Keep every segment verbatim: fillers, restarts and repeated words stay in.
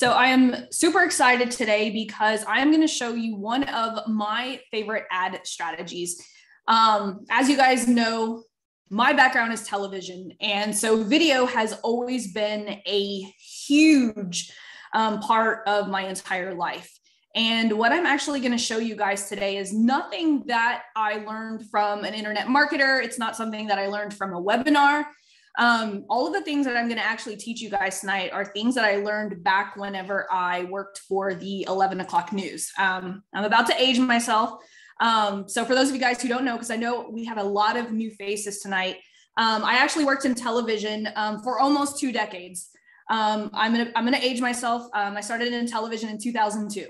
So I am super excited today because I am going to show you one of my favorite ad strategies. Um, as you guys know, my background is television. And so video has always been a huge um, part of my entire life. And what I'm actually going to show you guys today is nothing that I learned from an internet marketer. It's not something that I learned from a webinar. Um, all of the things that I'm going to actually teach you guys tonight are things that I learned back whenever I worked for the eleven o'clock news. Um, I'm about to age myself. Um, so for those of you guys who don't know, because I know we have a lot of new faces tonight, um, I actually worked in television um, for almost two decades. Um, I'm gonna, I'm gonna age myself. Um, I started in television in two thousand two.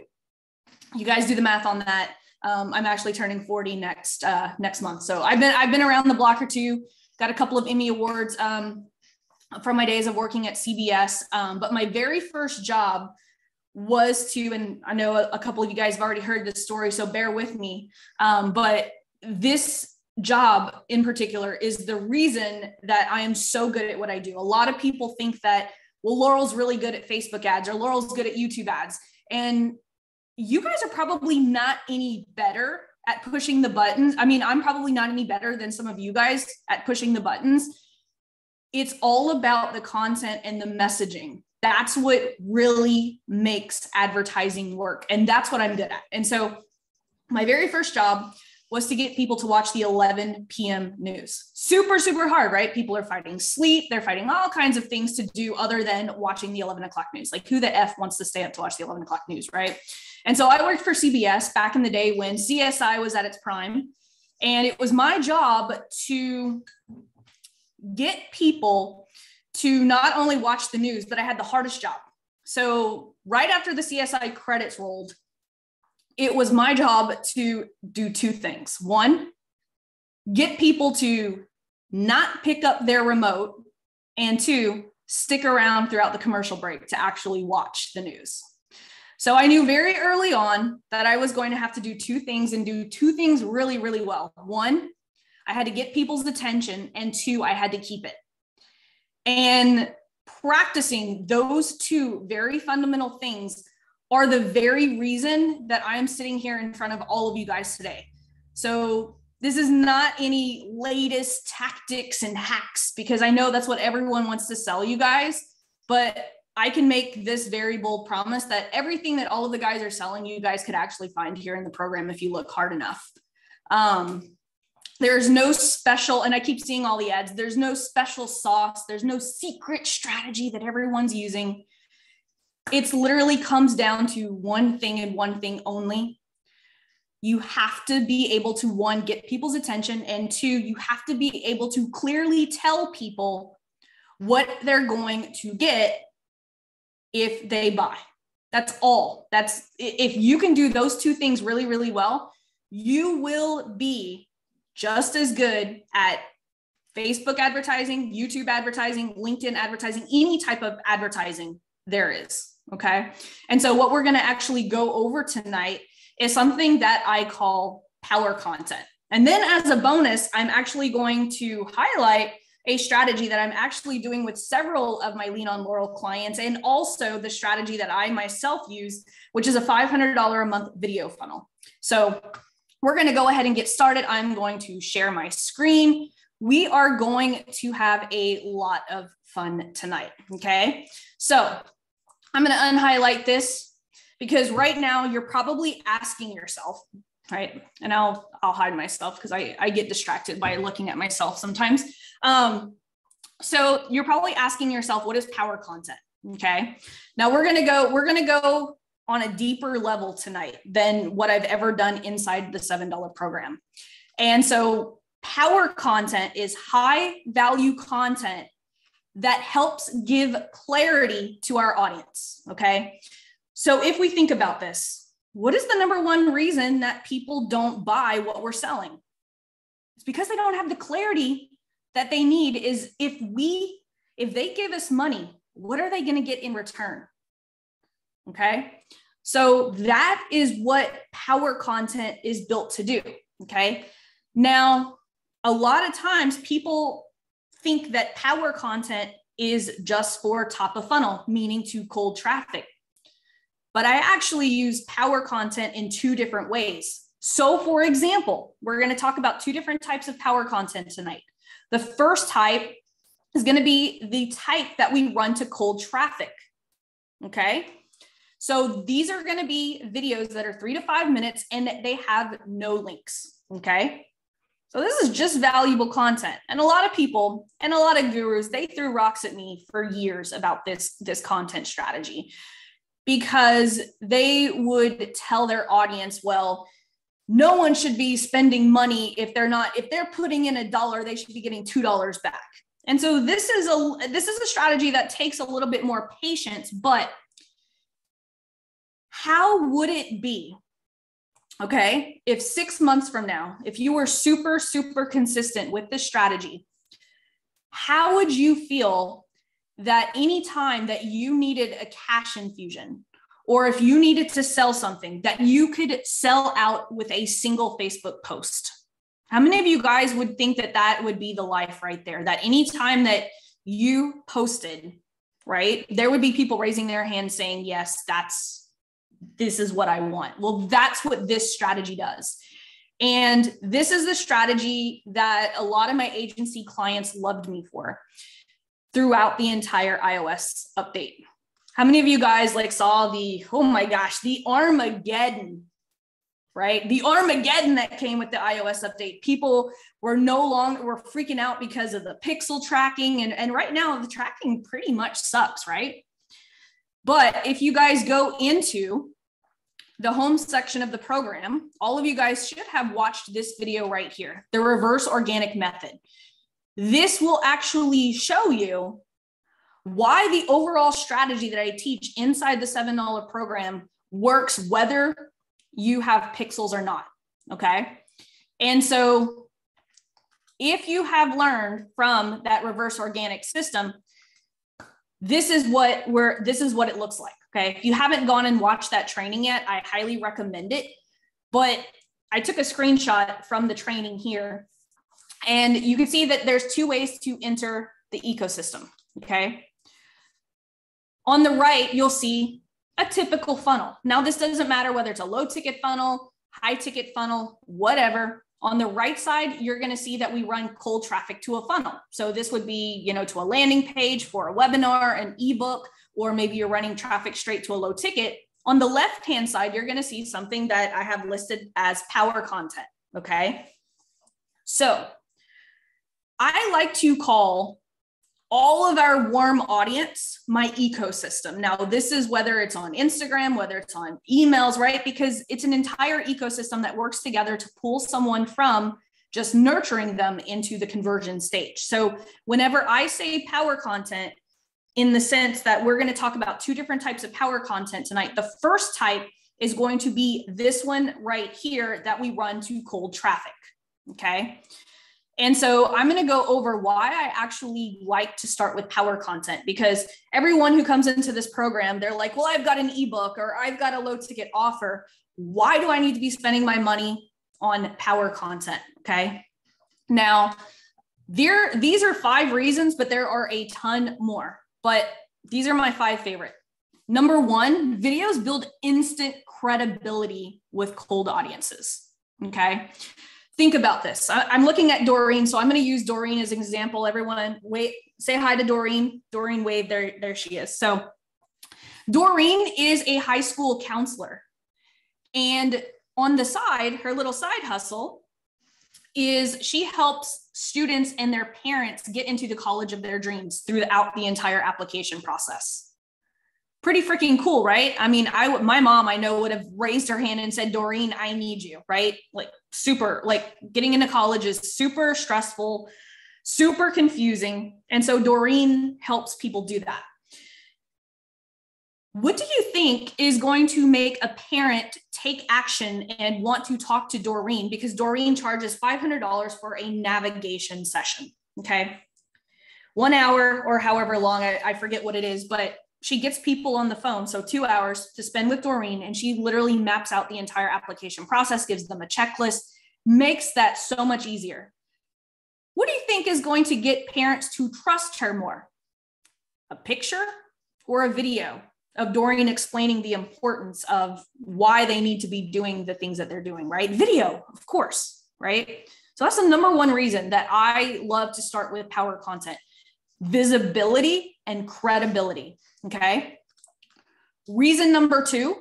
You guys do the math on that. Um, I'm actually turning forty next uh, next month, so I've been I've been around the block or two. Got a couple of Emmy awards um, from my days of working at C B S. Um, but my very first job was to, and I know a couple of you guys have already heard this story, so bear with me. Um, but this job in particular is the reason that I am so good at what I do. A lot of people think that, well, Laurel's really good at Facebook ads or Laurel's good at YouTube ads. And you guys are probably not any better at pushing the buttons. I mean, I'm probably not any better than some of you guys at pushing the buttons. It's all about the content and the messaging. That's what really makes advertising work. And that's what I'm good at. And so my very first job was to get people to watch the eleven p m news. Super, super hard, right? People are fighting sleep. They're fighting all kinds of things to do other than watching the eleven o'clock news. Like, who the F wants to stay up to watch the eleven o'clock news, right? And so I worked for C B S back in the day when C S I was at its prime. And it was my job to get people to not only watch the news, but I had the hardest job. So right after the C S I credits rolled, it was my job to do two things. One, get people to not pick up their remote, and two, stick around throughout the commercial break to actually watch the news. So I knew very early on that I was going to have to do two things and do two things really, really well. One, I had to get people's attention, and two, I had to keep it. And practicing those two very fundamental things are the very reason that I'm sitting here in front of all of you guys today. So this is not any latest tactics and hacks, because I know that's what everyone wants to sell you guys, but I can make this very bold promise that everything that all of the guys are selling, you guys could actually find here in the program if you look hard enough. Um, There's no special, and I keep seeing all the ads, there's no special sauce. There's no secret strategy that everyone's using. It's literally comes down to one thing and one thing only. You have to be able to, one, get people's attention, and two, you have to be able to clearly tell people what they're going to get if they buy. That's all. That's, if you can do those two things really, really well, you will be just as good at Facebook advertising, YouTube advertising, LinkedIn advertising, any type of advertising there is, okay? And so what we're gonna actually go over tonight is something that I call power content. And then as a bonus, I'm actually going to highlight a strategy that I'm actually doing with several of my Lean On Laurel clients, and also the strategy that I myself use, which is a five hundred dollars a month video funnel. So we're going to go ahead and get started. I'm going to share my screen. We are going to have a lot of fun tonight, okay? So I'm going to unhighlight this because right now you're probably asking yourself, right? And I'll, I'll hide myself because I, I get distracted by looking at myself sometimes. Um, so you're probably asking yourself, what is power content, okay? Now we're going to go, we're going to go on a deeper level tonight than what I've ever done inside the seven dollar program. And so power content is high value content that helps give clarity to our audience, okay? So if we think about this, what is the number one reason that people don't buy what we're selling? It's because they don't have the clarity that they need. Is if we, if they give us money, what are they gonna get in return? Okay, so that is what power content is built to do. Okay, now a lot of times people think that power content is just for top of funnel, meaning to cold traffic. but I actually use power content in two different ways. So for example, we're going to talk about two different types of power content tonight. The first type is going to be the type that we run to cold traffic. Okay. So these are going to be videos that are three to five minutes and that they have no links. Okay. So this is just valuable content. And a lot of people and a lot of gurus, they threw rocks at me for years about this, this content strategy because they would tell their audience, well, no one should be spending money if they're not, if they're putting in a dollar, they should be getting two dollars back. And so this is a, this is a strategy that takes a little bit more patience, but how would it be, okay, if six months from now, if you were super, super consistent with this strategy, how would you feel that any time that you needed a cash infusion, or if you needed to sell something, that you could sell out with a single Facebook post? How many of you guys would think that that would be the life right there? That anytime that you posted, right, there would be people raising their hand saying, yes, that's, this is what I want. Well, that's what this strategy does. And this is the strategy that a lot of my agency clients loved me for throughout the entire iOS update. How many of you guys like saw the, oh my gosh, the Armageddon, right? The Armageddon that came with the iOS update. People were no longer, were freaking out because of the pixel tracking. And, and right now the tracking pretty much sucks, right? But if you guys go into the home section of the program, all of you guys should have watched this video right here, the reverse organic method. This will actually show you why the overall strategy that I teach inside the seven dollar program works whether you have pixels or not, okay? And so if you have learned from that reverse organic system, this is what we're, this is what it looks like, okay? If you haven't gone and watched that training yet, I highly recommend it. But I took a screenshot from the training here, and you can see that there's two ways to enter the ecosystem, okay? On the right, you'll see a typical funnel. Now, this doesn't matter whether it's a low ticket funnel, high ticket funnel, whatever. On the right side, you're going to see that we run cold traffic to a funnel. So this would be, you know, to a landing page for a webinar, an ebook, or maybe you're running traffic straight to a low ticket. On the left-hand side, you're going to see something that I have listed as power content. Okay. So I like to call all of our warm audience my ecosystem. Now, this is whether it's on Instagram, whether it's on emails, right? Because it's an entire ecosystem that works together to pull someone from just nurturing them into the conversion stage. So whenever I say power content, in the sense that we're going to talk about two different types of power content tonight, the first type is going to be this one right here that we run to cold traffic, okay? And so I'm going to go over why I actually like to start with power content, because everyone who comes into this program, they're like, well, I've got an ebook or I've got a low ticket offer. Why do I need to be spending my money on power content? Okay. Now, there, these are five reasons, but there are a ton more, but these are my five favorite. Number one, videos build instant credibility with cold audiences. Okay. Think about this. I'm looking at Doreen, so I'm going to use Doreen as an example. Everyone, wait, say hi to Doreen. Doreen, wave. There, there she is. So Doreen is a high school counselor. And on the side, her little side hustle is she helps students and their parents get into the college of their dreams throughout the entire application process. Pretty freaking cool, right? I mean, I, my mom, I know, would have raised her hand and said, Doreen, I need you, right? Like super, like getting into college is super stressful, super confusing. And so Doreen helps people do that. What do you think is going to make a parent take action and want to talk to Doreen? Because Doreen charges five hundred dollars for a navigation session, okay? One hour or however long, I, I forget what it is, but she gets people on the phone, so two hours to spend with Doreen, and she literally maps out the entire application process, gives them a checklist, makes that so much easier. What do you think is going to get parents to trust her more? A picture or a video of Dorian explaining the importance of why they need to be doing the things that they're doing, right? Video, of course, right? So that's the number one reason that I love to start with power content, visibility and credibility, okay? Reason number two,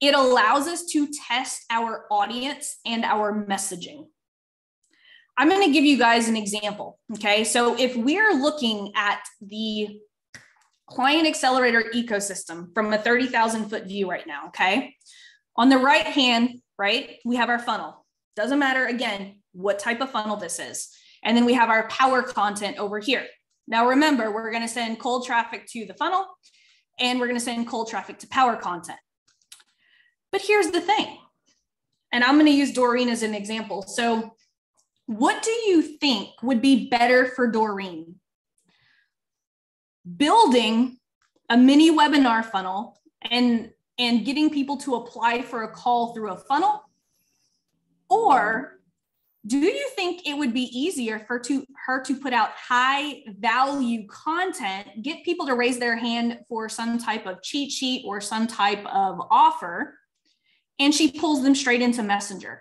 it allows us to test our audience and our messaging. I'm going to give you guys an example, okay? So if we're looking at the Client Accelerator ecosystem from a thirty thousand foot view right now, okay? On the right hand, right, we have our funnel. Doesn't matter, again, what type of funnel this is. And then we have our power content over here. Now, remember, we're going to send cold traffic to the funnel and we're going to send cold traffic to power content. But here's the thing, and I'm going to use Doreen as an example. So what do you think would be better for Doreen? Building a mini webinar funnel and, and getting people to apply for a call through a funnel? Or do you think it would be easier for to, her to put out high value content, get people to raise their hand for some type of cheat sheet or some type of offer, and she pulls them straight into Messenger?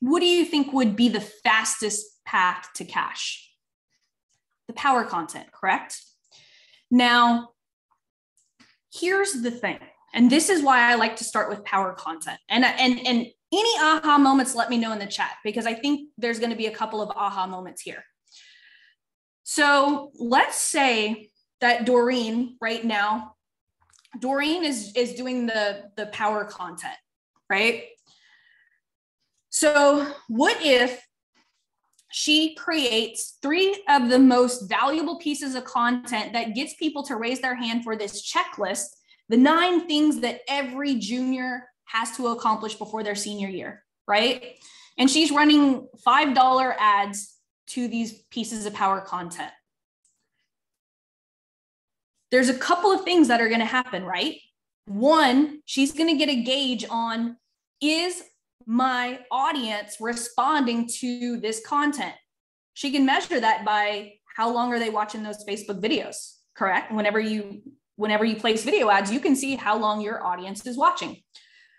What do you think would be the fastest path to cash? The power content, correct? Now, here's the thing, and this is why I like to start with power content. And, and, and any aha moments, let me know in the chat, because I think there's going to be a couple of aha moments here. So let's say that Doreen right now, Doreen is, is doing the, the power content, right? So what if she creates three of the most valuable pieces of content that gets people to raise their hand for this checklist, the nine things that every junior has to accomplish before their senior year, right? And she's running five dollar ads to these pieces of power content. There's a couple of things that are going to happen, right? One, she's going to get a gauge on, is my audience responding to this content? She can measure that by how long are they watching those Facebook videos, correct? Whenever you, whenever you place video ads, you can see how long your audience is watching.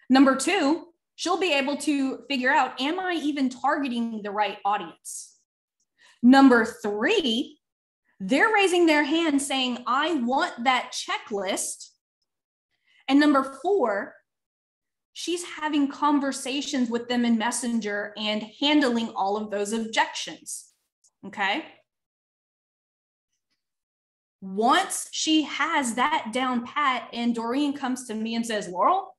Number two, she'll be able to figure out, am I even targeting the right audience? Number three, they're raising their hand saying, I want that checklist. And number four, she's having conversations with them in Messenger and handling all of those objections, okay? Once she has that down pat and Doreen comes to me and says, Laurel,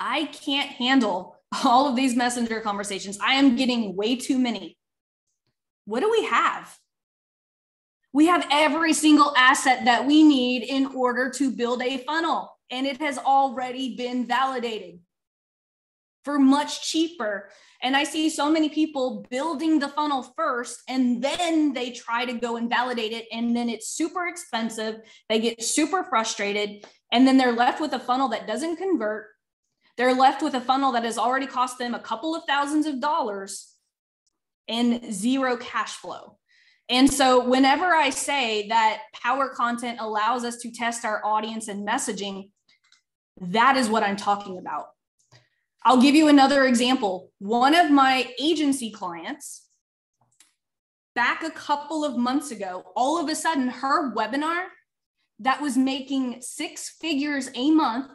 I can't handle all of these Messenger conversations. I am getting way too many. What do we have? We have every single asset that we need in order to build a funnel, and it has already been validated for much cheaper. And I see so many people building the funnel first, and then they try to go and validate it. And then it's super expensive. They get super frustrated. And then they're left with a funnel that doesn't convert. They're left with a funnel that has already cost them a couple of thousands of dollars and zero cash flow. And so whenever I say that power content allows us to test our audience and messaging, that is what I'm talking about. I'll give you another example. One of my agency clients, back a couple of months ago, all of a sudden her webinar that was making six figures a month,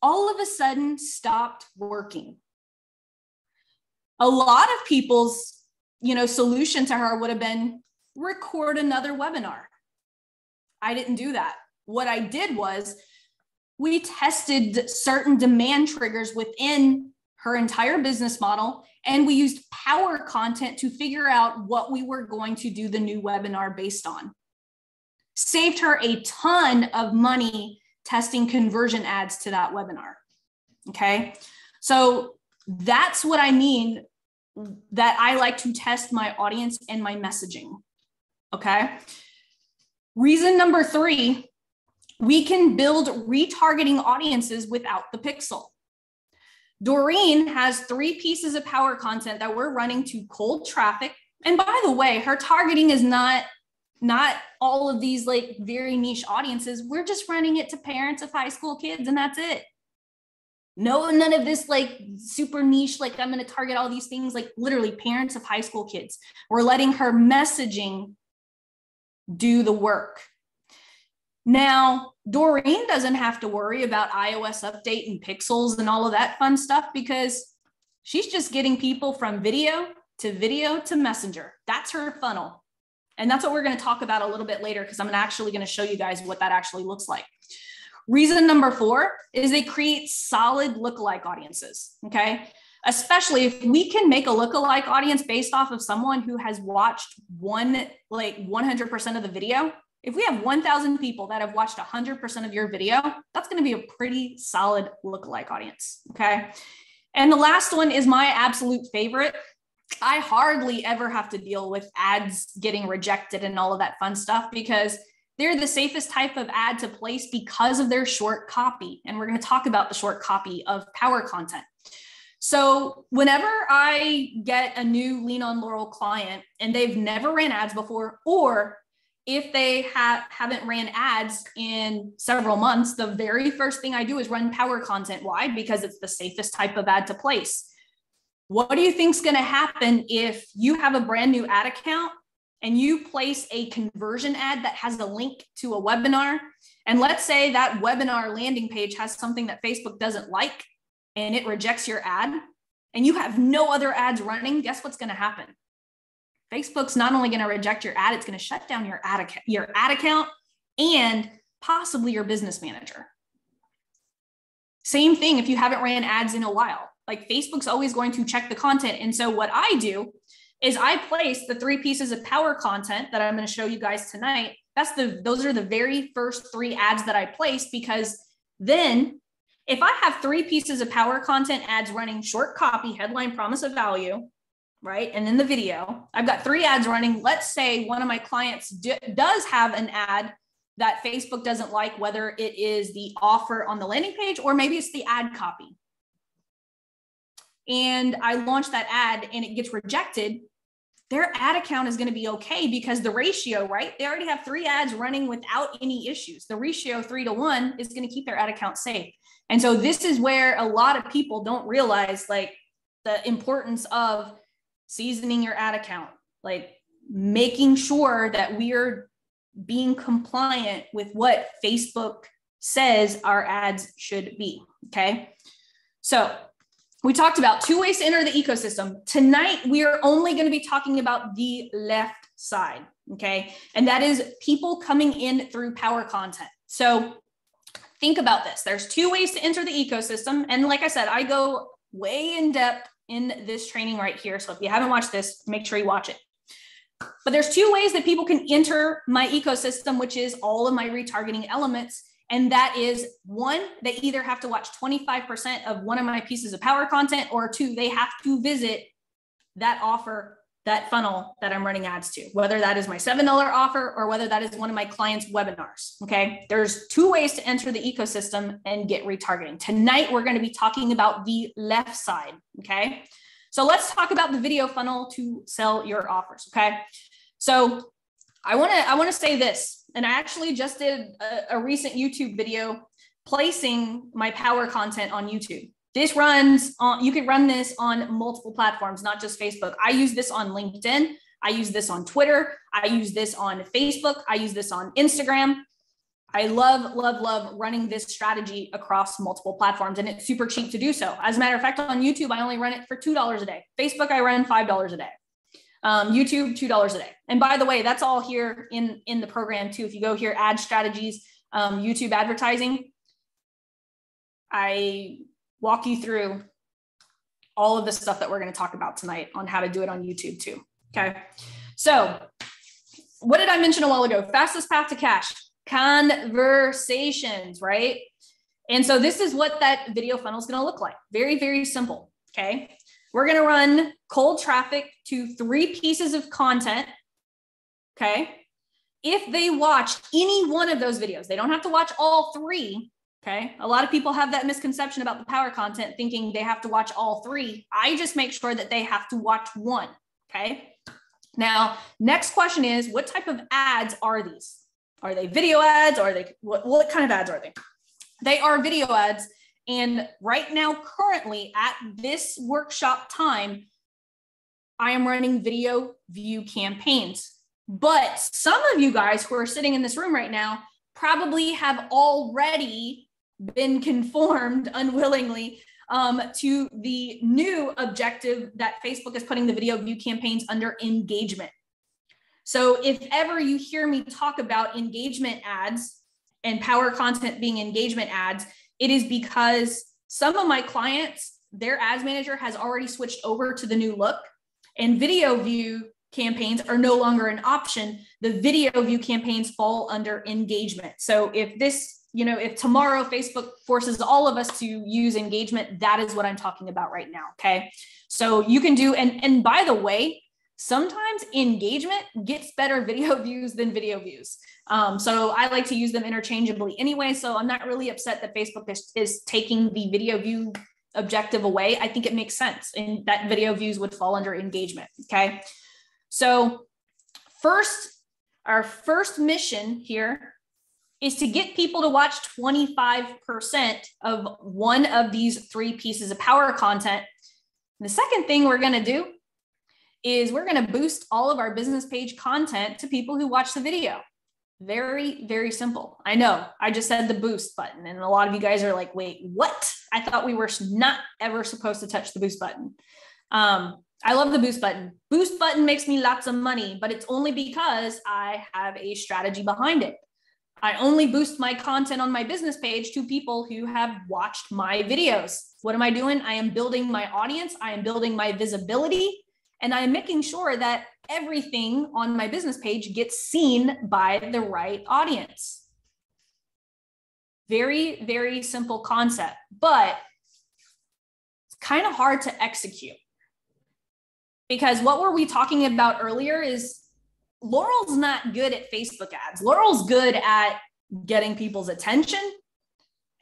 all of a sudden stopped working. A lot of people's, you know, solution to her would have been record another webinar. I didn't do that. What I did was, we tested certain demand triggers within her entire business model, and we used power content to figure out what we were going to do the new webinar based on. Saved her a ton of money testing conversion ads to that webinar, okay? So that's what I mean that I like to test my audience and my messaging, okay? Reason number three, we can build retargeting audiences without the pixel. Doreen has three pieces of power content that we're running to cold traffic. And by the way, her targeting is not not all of these like very niche audiences. We're just running it to parents of high school kids, and that's it. No, none of this like super niche, like I'm going to target all these things, like literally parents of high school kids. We're letting her messaging do the work. Now, Doreen doesn't have to worry about iOS update and pixels and all of that fun stuff, because she's just getting people from video to video to Messenger. That's her funnel. And that's what we're going to talk about a little bit later, because I'm actually going to show you guys what that actually looks like. Reason number four is they create solid lookalike audiences, okay? Especially if we can make a lookalike audience based off of someone who has watched one, like one hundred percent of the video. If we have one thousand people that have watched one hundred percent of your video, that's going to be a pretty solid lookalike audience, okay? And the last one is my absolute favorite. I hardly ever have to deal with ads getting rejected and all of that fun stuff, because they're the safest type of ad to place because of their short copy. And we're going to talk about the short copy of power content. So whenever I get a new Lean On Laurel client and they've never ran ads before, or if they have, haven't ran ads in several months, the very first thing I do is run power content. Why? Because it's the safest type of ad to place. What do you think is going to happen if you have a brand new ad account and you place a conversion ad that has a link to a webinar? And let's say that webinar landing page has something that Facebook doesn't like and it rejects your ad, and you have no other ads running. Guess what's going to happen? Facebook's not only going to reject your ad, it's going to shut down your ad, your ad account and possibly your business manager. Same thing if you haven't ran ads in a while. Like Facebook's always going to check the content. And so what I do is I place the three pieces of power content that I'm going to show you guys tonight. That's the, those are the very first three ads that I place, because then if I have three pieces of power content ads running, short copy, headline, promise of value, right? And then the video, I've got three ads running. Let's say one of my clients do, does have an ad that Facebook doesn't like, whether it is the offer on the landing page, or maybe it's the ad copy. And I launch that ad and it gets rejected, their ad account is going to be okay, because the ratio, right? They already have three ads running without any issues. The ratio three to one is going to keep their ad account safe. And so this is where a lot of people don't realize like the importance of seasoning your ad account, like making sure that we're being compliant with what Facebook says our ads should be. Okay. So we talked about two ways to enter the ecosystem. Tonight, we are only going to be talking about the left side, okay? And that is people coming in through power content. So think about this. There's two ways to enter the ecosystem. And like I said, I go way in depth in this training right here. So if you haven't watched this, make sure you watch it. But there's two ways that people can enter my ecosystem, which is all of my retargeting elements. And that is one, they either have to watch twenty-five percent of one of my pieces of power content, or two, they have to visit that offer, that funnel that I'm running ads to, whether that is my seven dollar offer or whether that is one of my clients' webinars, okay? There's two ways to enter the ecosystem and get retargeting. Tonight, we're gonna be talking about the left side, okay? So let's talk about the video funnel to sell your offers, okay? So I wanna, I wanna say this. And I actually just did a, a recent YouTube video placing my power content on YouTube. This runs on, you can run this on multiple platforms, not just Facebook. I use this on LinkedIn. I use this on Twitter. I use this on Facebook. I use this on Instagram. I love, love, love running this strategy across multiple platforms, and it's super cheap to do so. As a matter of fact, on YouTube, I only run it for two dollars a day. Facebook, I run five dollars a day. Um, YouTube, two dollars a day. And by the way, that's all here in, in the program too. If you go here, ad strategies, um, YouTube advertising, I walk you through all of the stuff that we're going to talk about tonight on how to do it on YouTube too. Okay. So what did I mention a while ago? Fastest path to cash, conversations, right? And so this is what that video funnel is going to look like. Very, very simple. Okay. We're going to run cold traffic to three pieces of content, okay? If they watch any one of those videos, they don't have to watch all three, okay? A lot of people have that misconception about the power content, thinking they have to watch all three. I just make sure that they have to watch one, okay? Now, next question is, what type of ads are these? Are they video ads? Are they, what, what kind of ads are they? They are video ads. And right now, currently at this workshop time, I am running video view campaigns. But some of you guys who are sitting in this room right now probably have already been conformed unwillingly um, to the new objective that Facebook is putting the video view campaigns under engagement. So if ever you hear me talk about engagement ads and power content being engagement ads, it is because some of my clients, their ads manager has already switched over to the new look, and video view campaigns are no longer an option. The video view campaigns fall under engagement. So if this, you know, if tomorrow Facebook forces all of us to use engagement, that is what I'm talking about right now. Okay. So you can do, and, and by the way, sometimes engagement gets better video views than video views. Um, so I like to use them interchangeably anyway. So I'm not really upset that Facebook is, is taking the video view objective away. I think it makes sense, and that video views would fall under engagement. Okay. So first, our first mission here is to get people to watch twenty-five percent of one of these three pieces of power content. And the second thing we're going to do is we're going to boost all of our business page content to people who watch the video. Very, very simple. I know I just said the boost button, and a lot of you guys are like, wait, what? I thought we were not ever supposed to touch the boost button. Um, I love the boost button. Boost button makes me lots of money, but it's only because I have a strategy behind it. I only boost my content on my business page to people who have watched my videos. What am I doing? I am building my audience. I am building my visibility, and I am making sure that everything on my business page gets seen by the right audience. Very, very simple concept, but it's kind of hard to execute. Because what were we talking about earlier is Laurel's not good at Facebook ads. Laurel's good at getting people's attention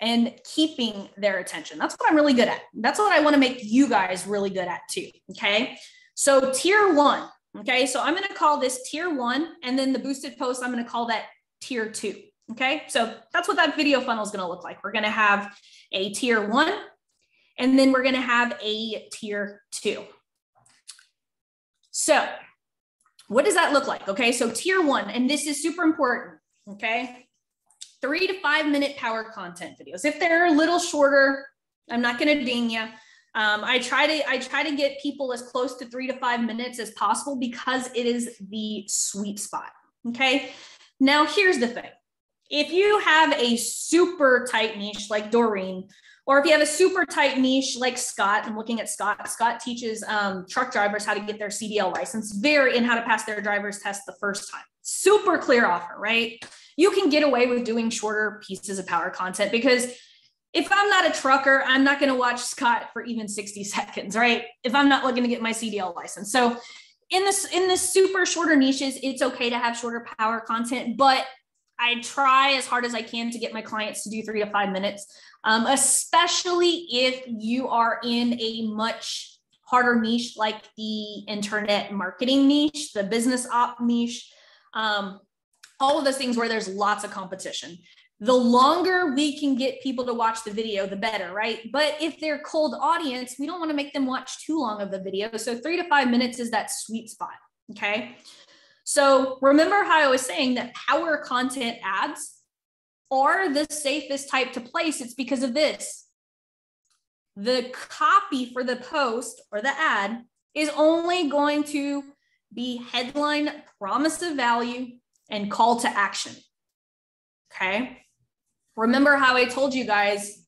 and keeping their attention. That's what I'm really good at. That's what I want to make you guys really good at too. Okay. So tier one. Okay. So I'm going to call this tier one, and then the boosted post, I'm going to call that tier two. Okay. So that's what that video funnel is going to look like. We're going to have a tier one, and then we're going to have a tier two. So what does that look like? Okay, so tier one, and this is super important, okay? Three to five minute power content videos. If they're a little shorter, I'm not gonna ding you. Um, I, try to, I try to get people as close to three to five minutes as possible because it is the sweet spot, okay? Now, here's the thing. If you have a super tight niche like Doreen, or if you have a super tight niche like Scott, I'm looking at Scott. Scott teaches um, truck drivers how to get their C D L license, very and how to pass their driver's test the first time. Super clear offer, right? You can get away with doing shorter pieces of power content, because if I'm not a trucker, I'm not going to watch Scott for even sixty seconds, right? If I'm not looking to get my C D L license. So in this in the super shorter niches, it's okay to have shorter power content, but I try as hard as I can to get my clients to do three to five minutes, um, especially if you are in a much harder niche like the internet marketing niche, the business op niche, um, all of those things where there's lots of competition. The longer we can get people to watch the video, the better, right? But if they're cold audience, we don't want to make them watch too long of the video. So three to five minutes is that sweet spot, okay? So remember how I was saying that power content ads are the safest type to place. It's because of this. The copy for the post or the ad is only going to be headline, promise of value, and call to action. Okay. Remember how I told you guys,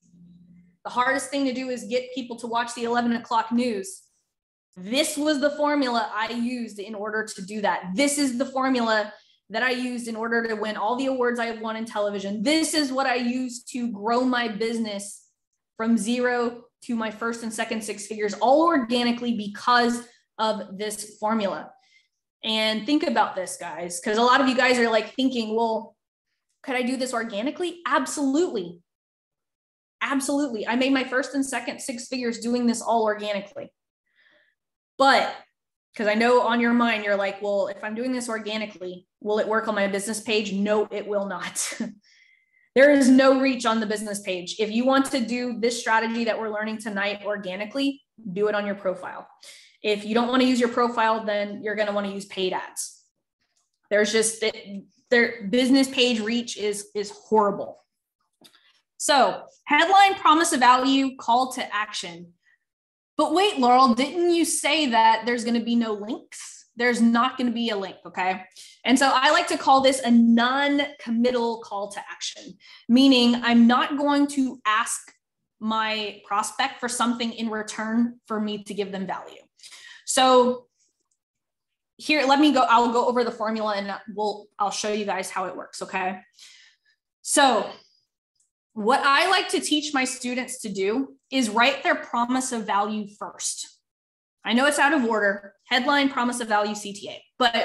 the hardest thing to do is get people to watch the eleven o'clock news. This was the formula I used in order to do that. This is the formula that I used in order to win all the awards I have won in television. This is what I used to grow my business from zero to my first and second six figures, all organically, because of this formula. And think about this, guys, because a lot of you guys are like thinking, well, could I do this organically? Absolutely. Absolutely. I made my first and second six figures doing this all organically. But Because I know on your mind, you're like, well, if I'm doing this organically, will it work on my business page? No, it will not. There is no reach on the business page. If you want to do this strategy that we're learning tonight organically, do it on your profile. If you don't want to use your profile, then you're going to want to use paid ads. There's just it, their business page reach is, is horrible. So headline, promise of value, call to action. But wait, Laurel, didn't you say that there's going to be no links? There's not going to be a link, okay? And so I like to call this a non-committal call to action, meaning I'm not going to ask my prospect for something in return for me to give them value. So here, let me go, I'll go over the formula and we'll, I'll show you guys how it works, okay? So what I like to teach my students to do is write their promise of value first. I know it's out of order, headline, promise of value, C T A, but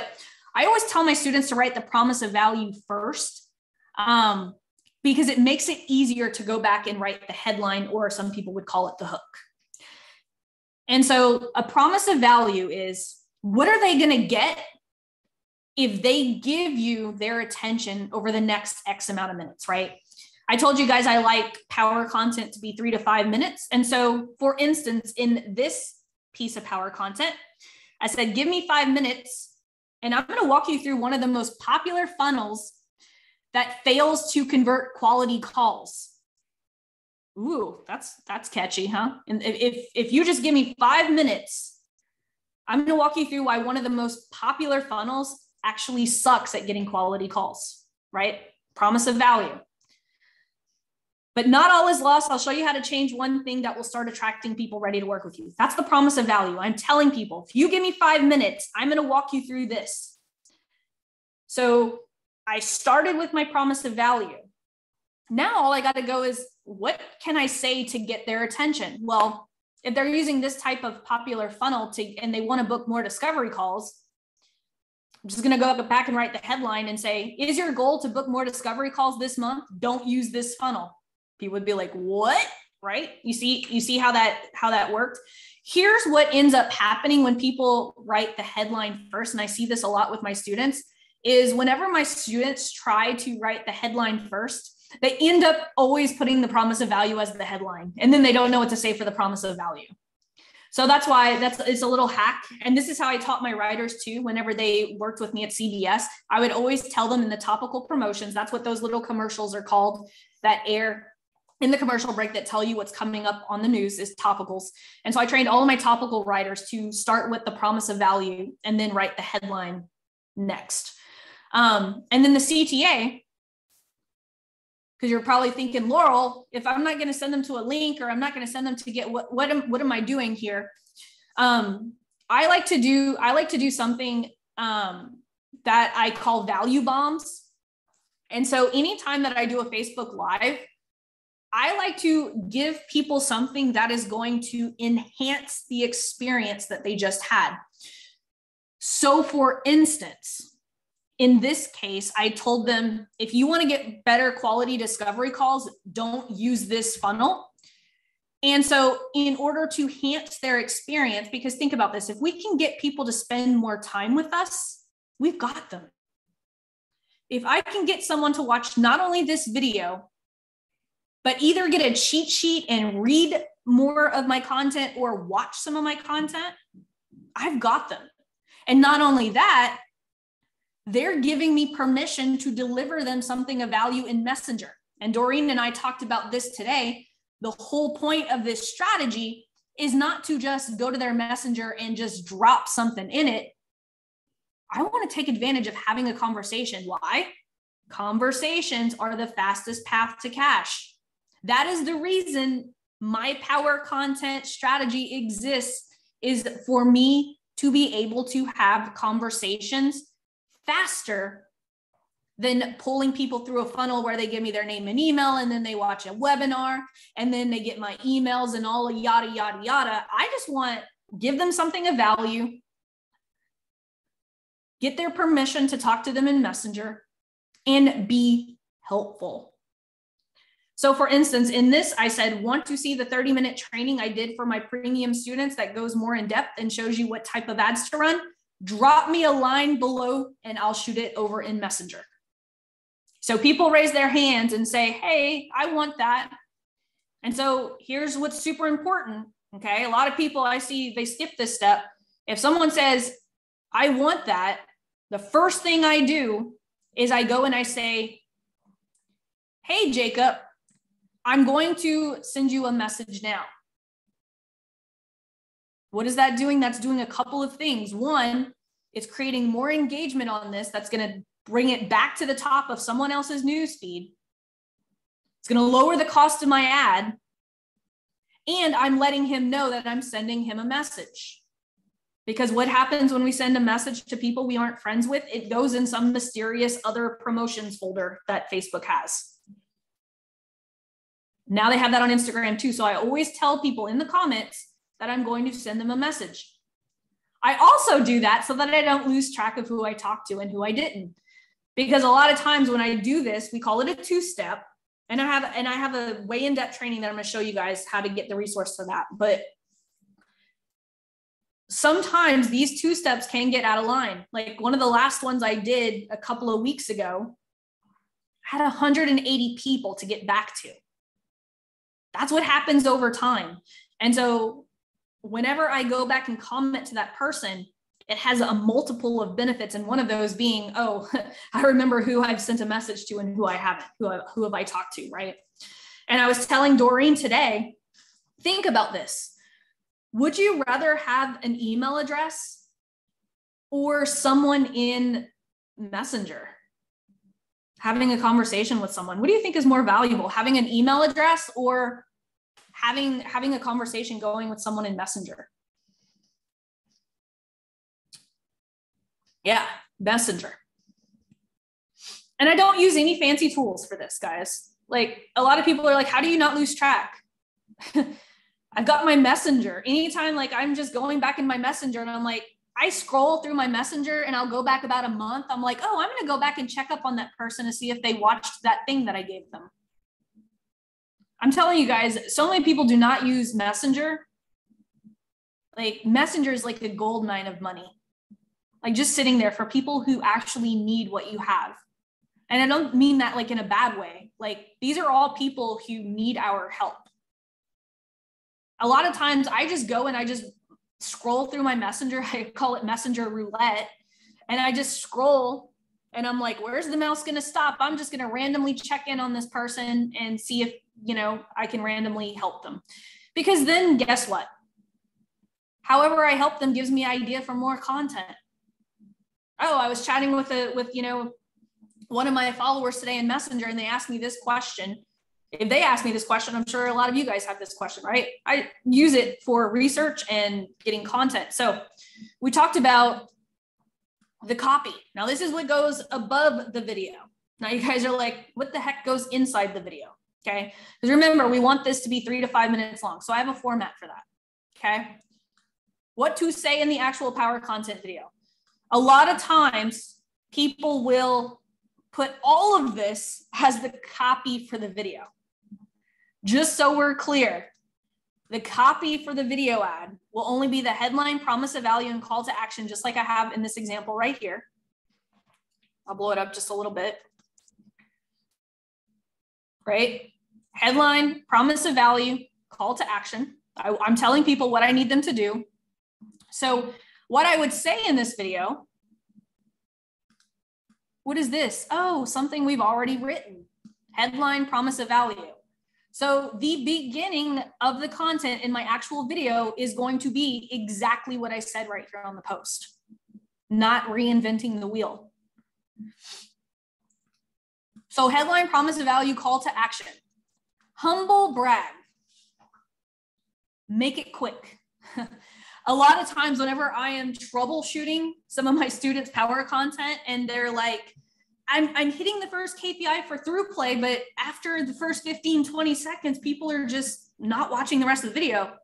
I always tell my students to write the promise of value first um, because it makes it easier to go back and write the headline, or some people would call it the hook. And so a promise of value is, what are they going to get if they give you their attention over the next X amount of minutes, right? I told you guys I like power content to be three to five minutes. And so for instance, in this piece of power content, I said, give me five minutes and I'm going to walk you through one of the most popular funnels that fails to convert quality calls. Ooh, that's, that's catchy, huh? And if, if you just give me five minutes, I'm going to walk you through why one of the most popular funnels actually sucks at getting quality calls, right? Promise of value. But not all is lost. I'll show you how to change one thing that will start attracting people ready to work with you. That's the promise of value. I'm telling people, if you give me five minutes, I'm going to walk you through this. So I started with my promise of value. Now all I got to go is, what can I say to get their attention? Well, if they're using this type of popular funnel to, and they want to book more discovery calls, I'm just going to go back and write the headline and say, is your goal to book more discovery calls this month? Don't use this funnel. People would be like, what? Right? You see, you see how that, how that worked. Here's what ends up happening when people write the headline first. And I see this a lot with my students is whenever my students try to write the headline first, they end up always putting the promise of value as the headline. And then they don't know what to say for the promise of value. So that's why that's, it's a little hack. And this is how I taught my writers too. Whenever they worked with me at C B S, I would always tell them in the topical promotions, that's what those little commercials are called that air in the commercial break that tell you what's coming up on the news, is topicals. And so I trained all of my topical writers to start with the promise of value and then write the headline next. Um, and then the C T A, because you're probably thinking, Laurel, if I'm not going to send them to a link or I'm not going to send them to get what, what am, what am I doing here? Um, I like to do, I like to do something um, that I call value bombs. And so anytime that I do a Facebook Live, I like to give people something that is going to enhance the experience that they just had. So for instance, in this case, I told them, if you want to get better quality discovery calls, don't use this funnel. And so in order to enhance their experience, because think about this, if we can get people to spend more time with us, we've got them. If I can get someone to watch not only this video, but either get a cheat sheet and read more of my content or watch some of my content, I've got them. And not only that, they're giving me permission to deliver them something of value in Messenger. And Doreen and I talked about this today. The whole point of this strategy is not to just go to their Messenger and just drop something in it. I want to take advantage of having a conversation. Why? Conversations are the fastest path to cash. That is the reason my power content strategy exists, is for me to be able to have conversations faster than pulling people through a funnel where they give me their name and email, and then they watch a webinar, and then they get my emails and all yada, yada, yada. I just want to give them something of value, get their permission to talk to them in Messenger, and be helpful. So for instance, in this, I said, want to see the thirty minute training I did for my premium students that goes more in depth and shows you what type of ads to run? Drop me a line below and I'll shoot it over in Messenger. So people raise their hands and say, hey, I want that. And so here's what's super important. Okay. A lot of people I see, they skip this step. If someone says, I want that, the first thing I do is I go and I say, hey, Jacob, I'm going to send you a message now. What is that doing? That's doing a couple of things. One, it's creating more engagement on this. That's going to bring it back to the top of someone else's newsfeed. It's going to lower the cost of my ad. And I'm letting him know that I'm sending him a message. Because what happens when we send a message to people we aren't friends with? It goes in some mysterious other promotions folder that Facebook has. Now they have that on Instagram too. So I always tell people in the comments that I'm going to send them a message. I also do that so that I don't lose track of who I talked to and who I didn't. Because a lot of times when I do this, we call it a two-step. And I have and I have a way in-depth training that I'm going to show you guys how to get the resource for that. But sometimes these two steps can get out of line. Like one of the last ones I did a couple of weeks ago, I had one hundred eighty people to get back to. That's what happens over time. And so whenever I go back and comment to that person, it has a multiple of benefits. And one of those being, oh, I remember who I've sent a message to and who I haven't, who, I, who have I talked to, right? And I was telling Doreen today, think about this. Would you rather have an email address or someone in Messenger? Having a conversation with someone. What do you think is more valuable, having an email address or having, having a conversation going with someone in Messenger? Yeah, Messenger. And I don't use any fancy tools for this, guys. Like a lot of people are like, how do you not lose track? I've got my Messenger. Anytime like I'm just going back in my Messenger and I'm like, I scroll through my Messenger and I'll go back about a month. I'm like, oh, I'm going to go back and check up on that person to see if they watched that thing that I gave them. I'm telling you guys, so many people do not use Messenger. Like Messenger is like a gold mine of money. Like just sitting there for people who actually need what you have. And I don't mean that like in a bad way. Like these are all people who need our help. A lot of times I just go and I just scroll through my Messenger. I call it Messenger roulette. And I just scroll and I'm like, where's the mouse going to stop? I'm just going to randomly check in on this person and see if, you know, I can randomly help them. Because then guess what? However I help them gives me idea for more content. Oh, I was chatting with a, with, you know, one of my followers today in Messenger and they asked me this question. If they ask me this question, I'm sure a lot of you guys have this question, right? I use it for research and getting content. So we talked about the copy. Now this is what goes above the video. Now you guys are like, what the heck goes inside the video? Okay. Because remember, we want this to be three to five minutes long. So I have a format for that. Okay. What to say in the actual power content video. A lot of times people will put all of this as the copy for the video. Just so we're clear, the copy for the video ad will only be the headline, promise of value, and call to action, just like I have in this example right here. I'll blow it up just a little bit, right? Headline, promise of value, call to action. I, I'm telling people what I need them to do. So what I would say in this video, what is this? Oh, something we've already written. Headline, promise of value. So the beginning of the content in my actual video is going to be exactly what I said right here on the post, not reinventing the wheel. So headline, promise of value, call to action. Humble brag. Make it quick. A lot of times whenever I am troubleshooting some of my students' power content and they're like, I'm, I'm hitting the first K P I for throughplay, but after the first fifteen, twenty seconds, people are just not watching the rest of the video.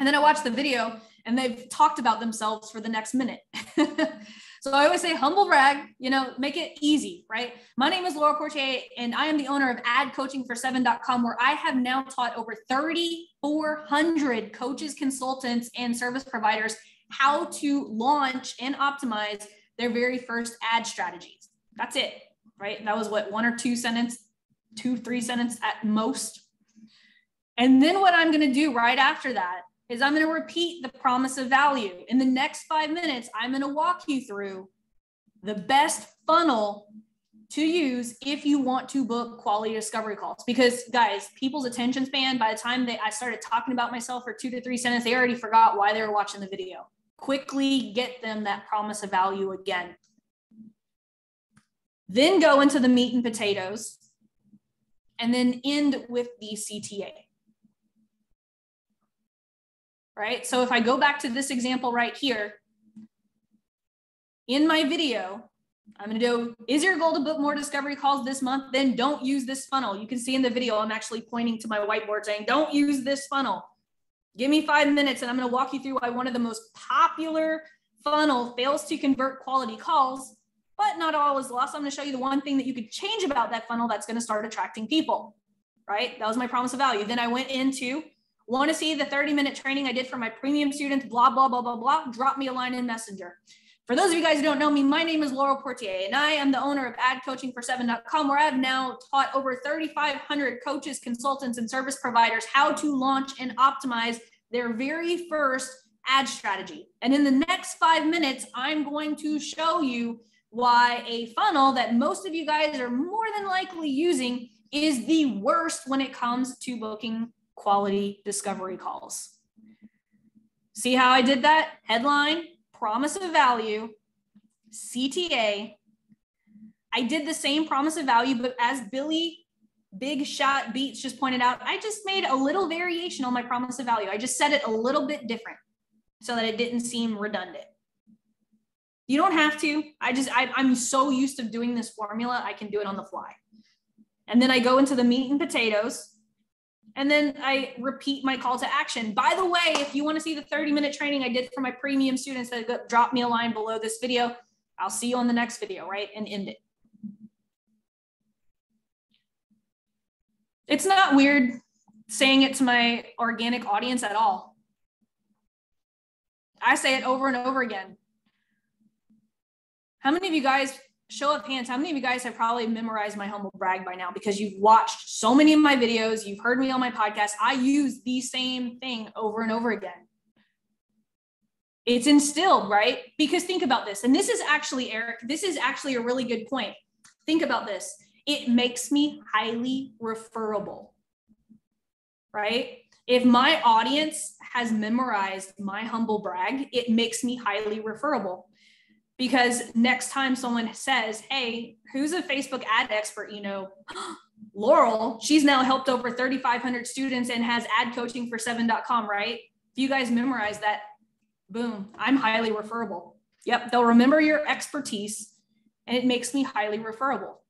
And then I watch the video and they've talked about themselves for the next minute. So I always say humble brag, you know, make it easy, right? My name is Laurel Portié, and I am the owner of ad coaching for seven dot com, where I have now taught over thirty-four hundred coaches, consultants, and service providers how to launch and optimize their very first ad strategies. That's it, right? That was what, one or two sentence, two, three sentence at most. And then what I'm going to do right after that is I'm going to repeat the promise of value. In the next five minutes, I'm going to walk you through the best funnel to use if you want to book quality discovery calls. Because guys, people's attention span, by the time they, I started talking about myself for two to three sentences, they already forgot why they were watching the video. Quickly get them that promise of value again. Then go into the meat and potatoes, and then end with the C T A. Right? So if I go back to this example right here, in my video, I'm going to do, is your goal to book more discovery calls this month? Then don't use this funnel. You can see in the video, I'm actually pointing to my whiteboard saying, don't use this funnel. Give me five minutes and I'm going to walk you through why one of the most popular funnel fails to convert quality calls, but not all is lost. I'm going to show you the one thing that you could change about that funnel that's going to start attracting people, right? That was my promise of value. Then I went into, want to see the thirty minute training I did for my premium students, blah, blah, blah, blah, blah. Drop me a line in Messenger. For those of you guys who don't know me, my name is Laurel Portié, and I am the owner of ad coaching for seven dot com, where I've now taught over thirty-five hundred coaches, consultants, and service providers how to launch and optimize their very first ad strategy. And in the next five minutes, I'm going to show you why a funnel that most of you guys are more than likely using is the worst when it comes to booking quality discovery calls. See how I did that? Headline, promise of value, C T A. I did the same promise of value, but as Billy Big Shot Beats just pointed out, I just made a little variation on my promise of value. I just said it a little bit different so that it didn't seem redundant. You don't have to. I just, I, I'm so used to doing this formula, I can do it on the fly. And then I go into the meat and potatoes. And then I repeat my call to action. By the way, if you want to see the thirty minute training I did for my premium students, drop me a line below this video. I'll see you on the next video, right? And end it. It's not weird saying it to my organic audience at all. I say it over and over again. How many of you guys, show of hands, how many of you guys have probably memorized my humble brag by now because you've watched so many of my videos, you've heard me on my podcast. I use the same thing over and over again. It's instilled, right? Because think about this. And this is actually, Eric, this is actually a really good point. Think about this. It makes me highly referable, right? If my audience has memorized my humble brag, it makes me highly referable. Because next time someone says, hey, who's a Facebook ad expert? You know, Laurel, she's now helped over thirty-five hundred students and has ad coaching for seven dot com, right? If you guys memorize that, boom, I'm highly referable. Yep, they'll remember your expertise and it makes me highly referable.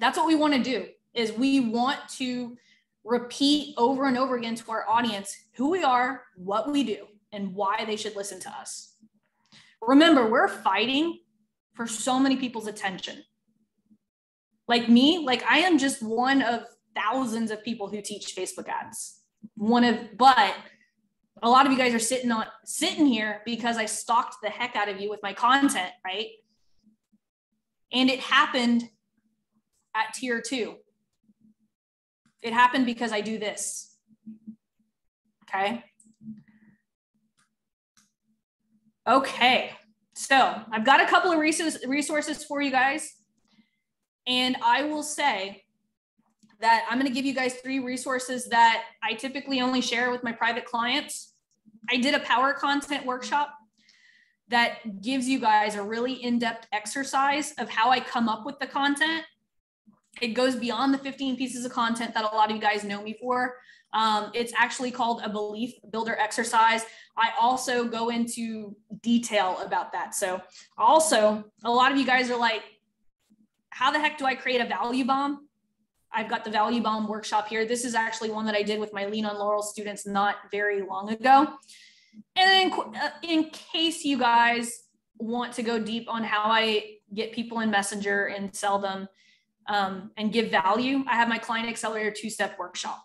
That's what we want to do, is we want to repeat over and over again to our audience who we are, what we do, and why they should listen to us. Remember, we're fighting for so many people's attention. Like me, like I am just one of thousands of people who teach Facebook ads. One of, but a lot of you guys are sitting on sitting here because I stalked the heck out of you with my content, right? And it happened at tier two. It happened because I do this. Okay. Okay, so I've got a couple of resources for you guys. And I will say that I'm going to give you guys three resources that I typically only share with my private clients. I did a power content workshop that gives you guys a really in-depth exercise of how I come up with the content. It goes beyond the fifteen pieces of content that a lot of you guys know me for. Um, it's actually called a belief builder exercise. I also go into detail about that. So also, a lot of you guys are like, how the heck do I create a value bomb? I've got the value bomb workshop here. This is actually one that I did with my Lean On Laurel students not very long ago. And then in, in case you guys want to go deep on how I get people in Messenger and sell them um, and give value, I have my Client Accelerator two-step workshop.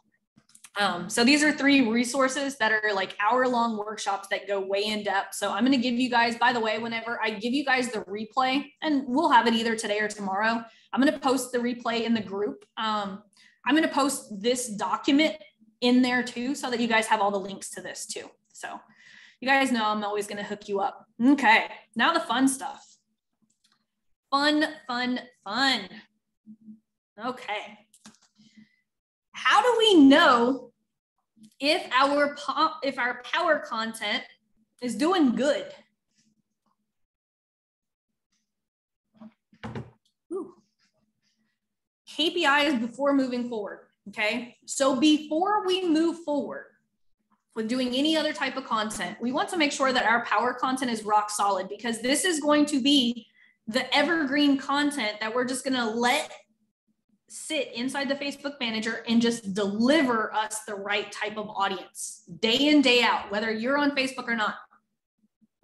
Um, so these are three resources that are like hour-long workshops that go way in depth. So I'm going to give you guys, by the way, whenever I give you guys the replay, and we'll have it either today or tomorrow, I'm going to post the replay in the group. Um, I'm going to post this document in there too, so that you guys have all the links to this too. So you guys know I'm always going to hook you up. Okay. Now the fun stuff. Fun, fun, fun. Okay. How do we know if our if our power content is doing good? Ooh. K P Is before moving forward, okay? So before we move forward with doing any other type of content, we want to make sure that our power content is rock solid, because this is going to be the evergreen content that we're just going to let sit inside the Facebook Manager and just deliver us the right type of audience day in, day out, whether you're on Facebook or not.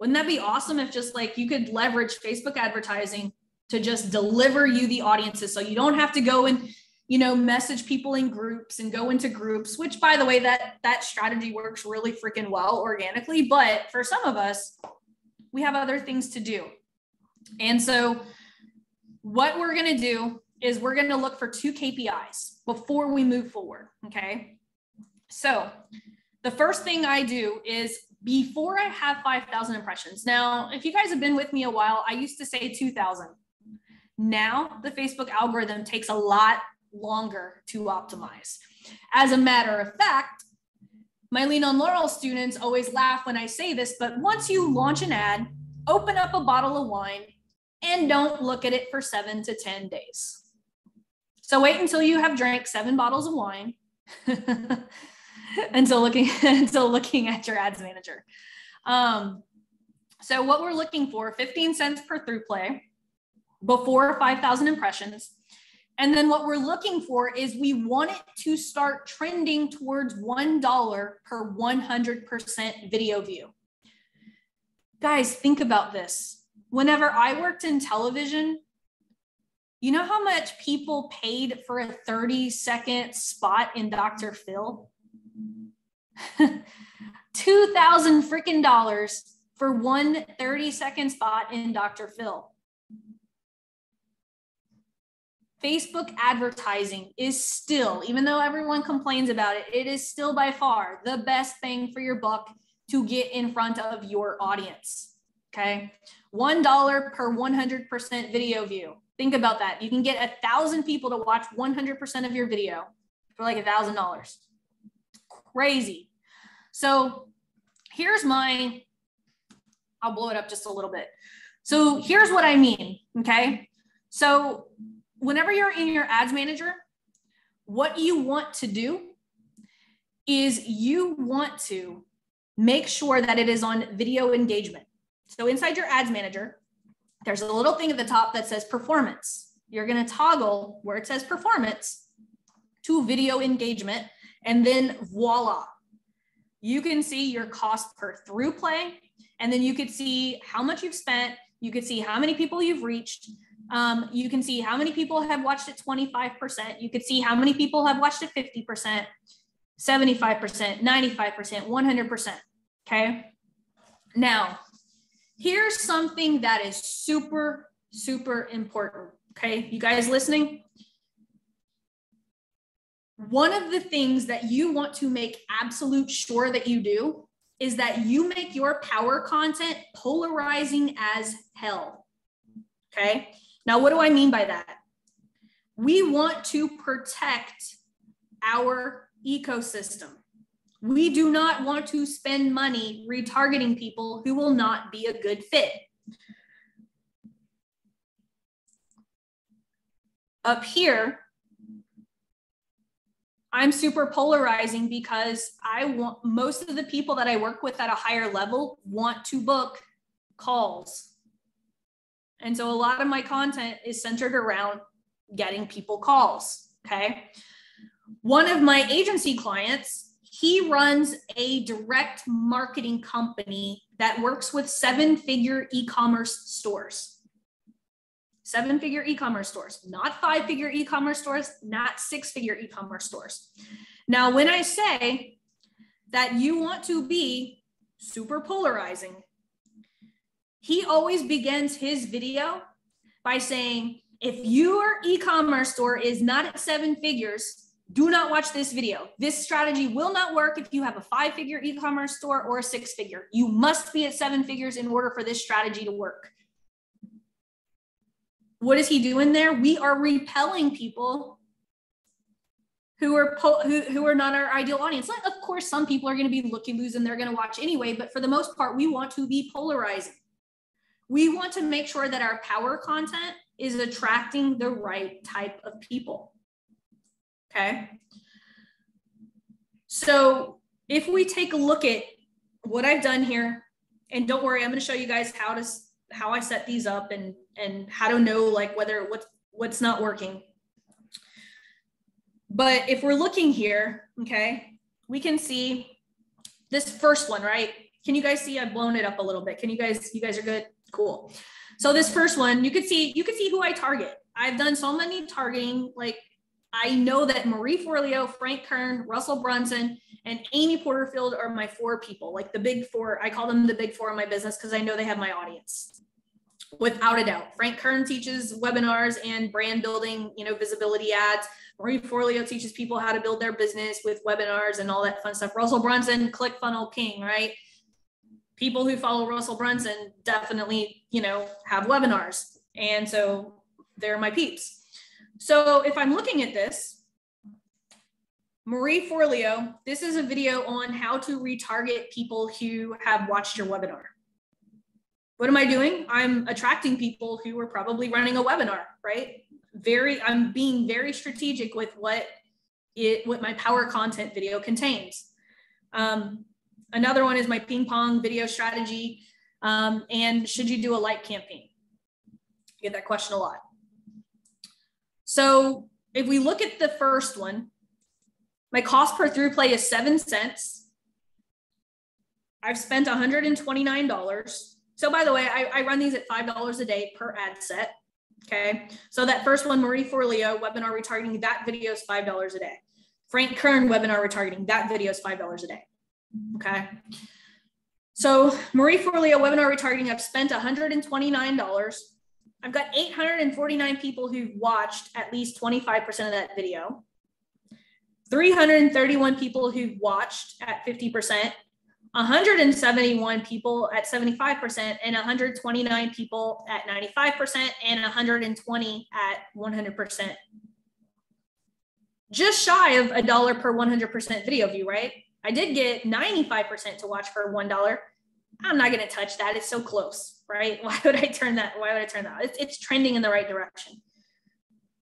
Wouldn't that be awesome if just like you could leverage Facebook advertising to just deliver you the audiences, so you don't have to go and, you know, message people in groups and go into groups, which, by the way, that that strategy works really freaking well organically. But for some of us, we have other things to do. And so what we're going to do is we're going to look for two K P Is before we move forward, okay? So the first thing I do is before I have five thousand impressions. Now, if you guys have been with me a while, I used to say two thousand. Now the Facebook algorithm takes a lot longer to optimize. As a matter of fact, my Lean On Laurel students always laugh when I say this, but once you launch an ad, open up a bottle of wine and don't look at it for seven to ten days. So wait until you have drank seven bottles of wine until looking until looking at your ads manager. Um, so what we're looking for, fifteen cents per through play before five thousand impressions. And then what we're looking for is we want it to start trending towards one dollar per one hundred percent video view. Guys, think about this. Whenever I worked in television, you know how much people paid for a thirty second spot in Doctor Phil? two thousand freaking dollars for one thirty second spot in Doctor Phil. Facebook advertising is still, even though everyone complains about it, it is still by far the best thing for your buck to get in front of your audience, okay? one dollar per one hundred percent video view. Think about that. You can get a thousand people to watch one hundred percent of your video for like a thousand dollars. Crazy. So here's my, I'll blow it up just a little bit. So here's what I mean. Okay. So whenever you're in your ads manager, what you want to do is you want to make sure that it is on video engagement. So inside your ads manager, there's a little thing at the top that says performance. You're going to toggle where it says performance to video engagement, and then voila. You can see your cost per through play, and then you could see how much you've spent. You could see how many people you've reached. Um, you can see how many people have watched it twenty-five percent. You could see how many people have watched it fifty percent, seventy-five percent, ninety-five percent, one hundred percent. Okay. Now, here's something that is super, super important. Okay, you guys listening? One of the things that you want to make absolute sure that you do is that you make your power content polarizing as hell. Okay, now what do I mean by that? We want to protect our ecosystem. We do not want to spend money retargeting people who will not be a good fit. Up here, I'm super polarizing because I want most of the people that I work with at a higher level want to book calls. And so a lot of my content is centered around getting people calls, okay? One of my agency clients, He runs a direct marketing company that works with seven-figure e-commerce stores. Seven-figure e-commerce stores, not five-figure e-commerce stores, not six-figure e-commerce stores. Now, when I say that you want to be super polarizing, he always begins his video by saying, if your e-commerce store is not at seven figures, do not watch this video. This strategy will not work if you have a five-figure e-commerce store or a six-figure. You must be at seven figures in order for this strategy to work. What is he doing there? We are repelling people who are po who, who are not our ideal audience. Like, of course, some people are going to be looky-loos and they're going to watch anyway, but for the most part, we want to be polarizing. We want to make sure that our power content is attracting the right type of people. Okay. So if we take a look at what I've done here, and don't worry, I'm going to show you guys how to, how I set these up and, and how to know like whether what's, what's not working. But if we're looking here, okay, we can see this first one, right? Can you guys see, I've blown it up a little bit. Can you guys, you guys are good? Cool. So this first one, you could see, you could see who I target. I've done so many targeting, like, I know that Marie Forleo, Frank Kern, Russell Brunson, and Amy Porterfield are my four people, like the big four. I call them the big four in my business because I know they have my audience, without a doubt. Frank Kern teaches webinars and brand building, you know, visibility ads. Marie Forleo teaches people how to build their business with webinars and all that fun stuff. Russell Brunson, ClickFunnels king, right? People who follow Russell Brunson definitely, you know, have webinars. And so they're my peeps. So if I'm looking at this, Marie Forleo, this is a video on how to retarget people who have watched your webinar. What am I doing? I'm attracting people who are probably running a webinar, right? Very, I'm being very strategic with what it, what my power content video contains. Um, another one is my ping pong video strategy. Um, and should you do a like campaign? I get that question a lot. So if we look at the first one, my cost per through play is seven cents. I've spent one hundred twenty-nine dollars. So by the way, I, I run these at five dollars a day per ad set. Okay. So that first one, Marie Forleo webinar retargeting, that video is five dollars a day. Frank Kern webinar retargeting, that video is five dollars a day. Okay. So Marie Forleo webinar retargeting, I've spent one hundred twenty-nine dollars. I've got eight hundred forty-nine people who've watched at least twenty-five percent of that video, three hundred thirty-one people who've watched at fifty percent, one hundred seventy-one people at seventy-five percent, and one hundred twenty-nine people at ninety-five percent, and one hundred twenty at one hundred percent. Just shy of a dollar per one hundred percent video view, right? I did get ninety-five percent to watch for one dollar. I'm not going to touch that. It's so close, right? Why would I turn that? Why would I turn that? It's, it's trending in the right direction.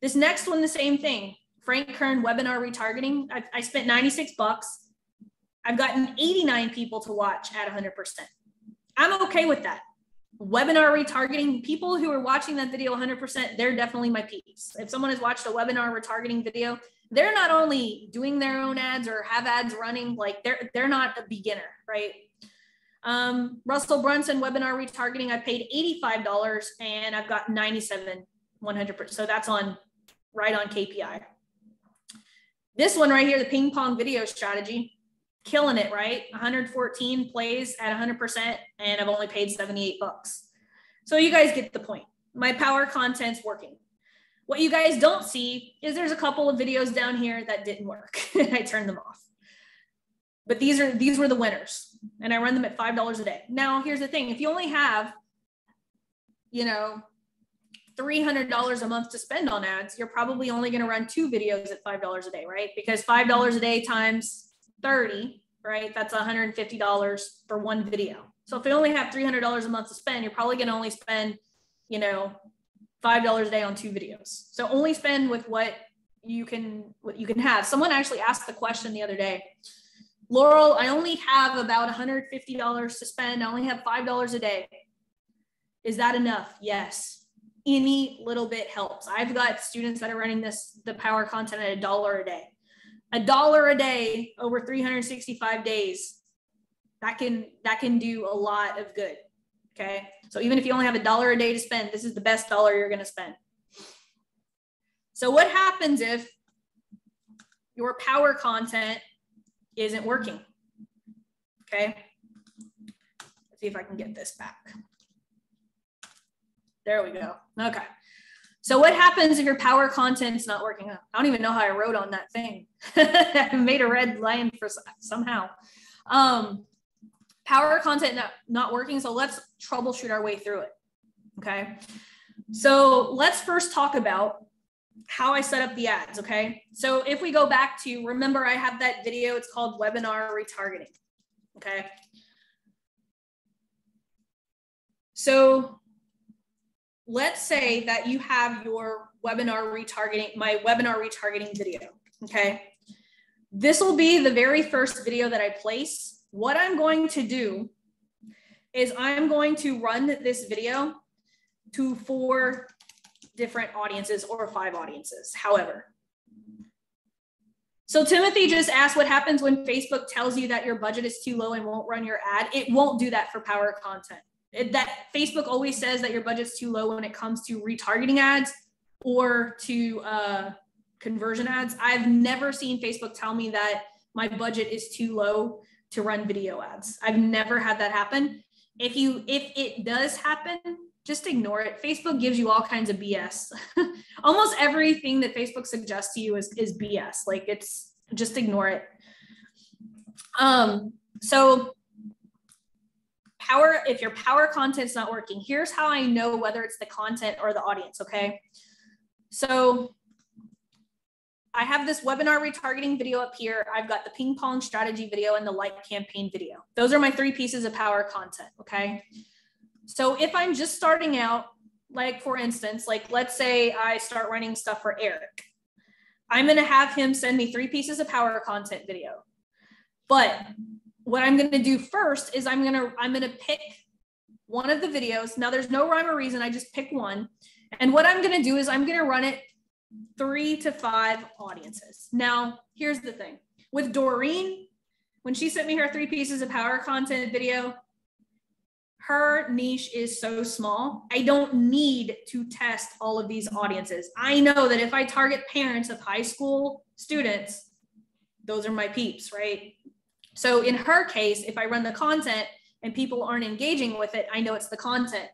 This next one, the same thing. Frank Kern webinar retargeting. I, I spent ninety-six bucks. I've gotten eighty-nine people to watch at one hundred percent. I'm okay with that. Webinar retargeting, people who are watching that video one hundred percent, they're definitely my peeps. If someone has watched a webinar retargeting video, they're not only doing their own ads or have ads running, like they're, they're not a beginner, right? Um, Russell Brunson webinar retargeting, I paid eighty-five dollars and I've got ninety-seven, one hundred percent. So that's on right on K P I. This one right here, the ping pong video strategy, killing it, right? one hundred fourteen plays at one hundred percent and I've only paid seventy-eight bucks. So you guys get the point. My power content's working. What you guys don't see is there's a couple of videos down here that didn't work. I turned them off. But these are these were the winners, and I run them at five dollars a day. Now, here's the thing. If you only have, you know, three hundred dollars a month to spend on ads, you're probably only going to run two videos at five dollars a day, right? Because five dollars a day times thirty, right? That's one hundred fifty dollars for one video. So if you only have three hundred dollars a month to spend, you're probably going to only spend, you know, five dollars a day on two videos. So only spend with what you can, what you can have. Someone actually asked the question the other day, Laurel, I only have about one hundred fifty dollars to spend. I only have five dollars a day. Is that enough? Yes. Any little bit helps. I've got students that are running this, the power content at a dollar a day. a dollar a day over three hundred sixty-five days, that can, that can do a lot of good. Okay. So even if you only have a dollar a day to spend, this is the best dollar you're going to spend. So what happens if your power content isn't working? Okay. Let's see if I can get this back. There we go. Okay. So what happens if your power content's not working up? I don't even know how I wrote on that thing. I made a red line for somehow. Um, power content not, not working. So let's troubleshoot our way through it. Okay. So let's first talk about how I set up the ads. Okay. So if we go back to, remember I have that video, it's called Webinar Retargeting. Okay. So let's say that you have your webinar retargeting, my webinar retargeting video, okay? This will be the very first video that I place. What I'm going to do is I'm going to run this video to four different audiences or five audiences, however. So Timothy just asked what happens when Facebook tells you that your budget is too low and won't run your ad. It won't do that for power content. It, that Facebook always says that your budget's too low when it comes to retargeting ads or to uh, conversion ads. I've never seen Facebook tell me that my budget is too low to run video ads. I've never had that happen. If you, if it does happen, just ignore it. Facebook gives you all kinds of B S. Almost everything that Facebook suggests to you is, is B S. Like it's just ignore it. Um, so Power, if your power content's not working, here's how I know whether it's the content or the audience, okay? So I have this webinar retargeting video up here. I've got the ping pong strategy video and the like campaign video. Those are my three pieces of power content, okay? So if I'm just starting out, like for instance, like let's say I start running stuff for Eric. I'm gonna have him send me three pieces of power content video, but what I'm going to do first is I'm going to, I'm going to pick one of the videos. Now there's no rhyme or reason. I just pick one. And what I'm going to do is I'm going to run it three to five audiences. Now, here's the thing with Doreen, when she sent me her three pieces of power content video, her niche is so small. I don't need to test all of these audiences. I know that if I target parents of high school students, those are my peeps, right? So in her case, if I run the content and people aren't engaging with it, I know it's the content.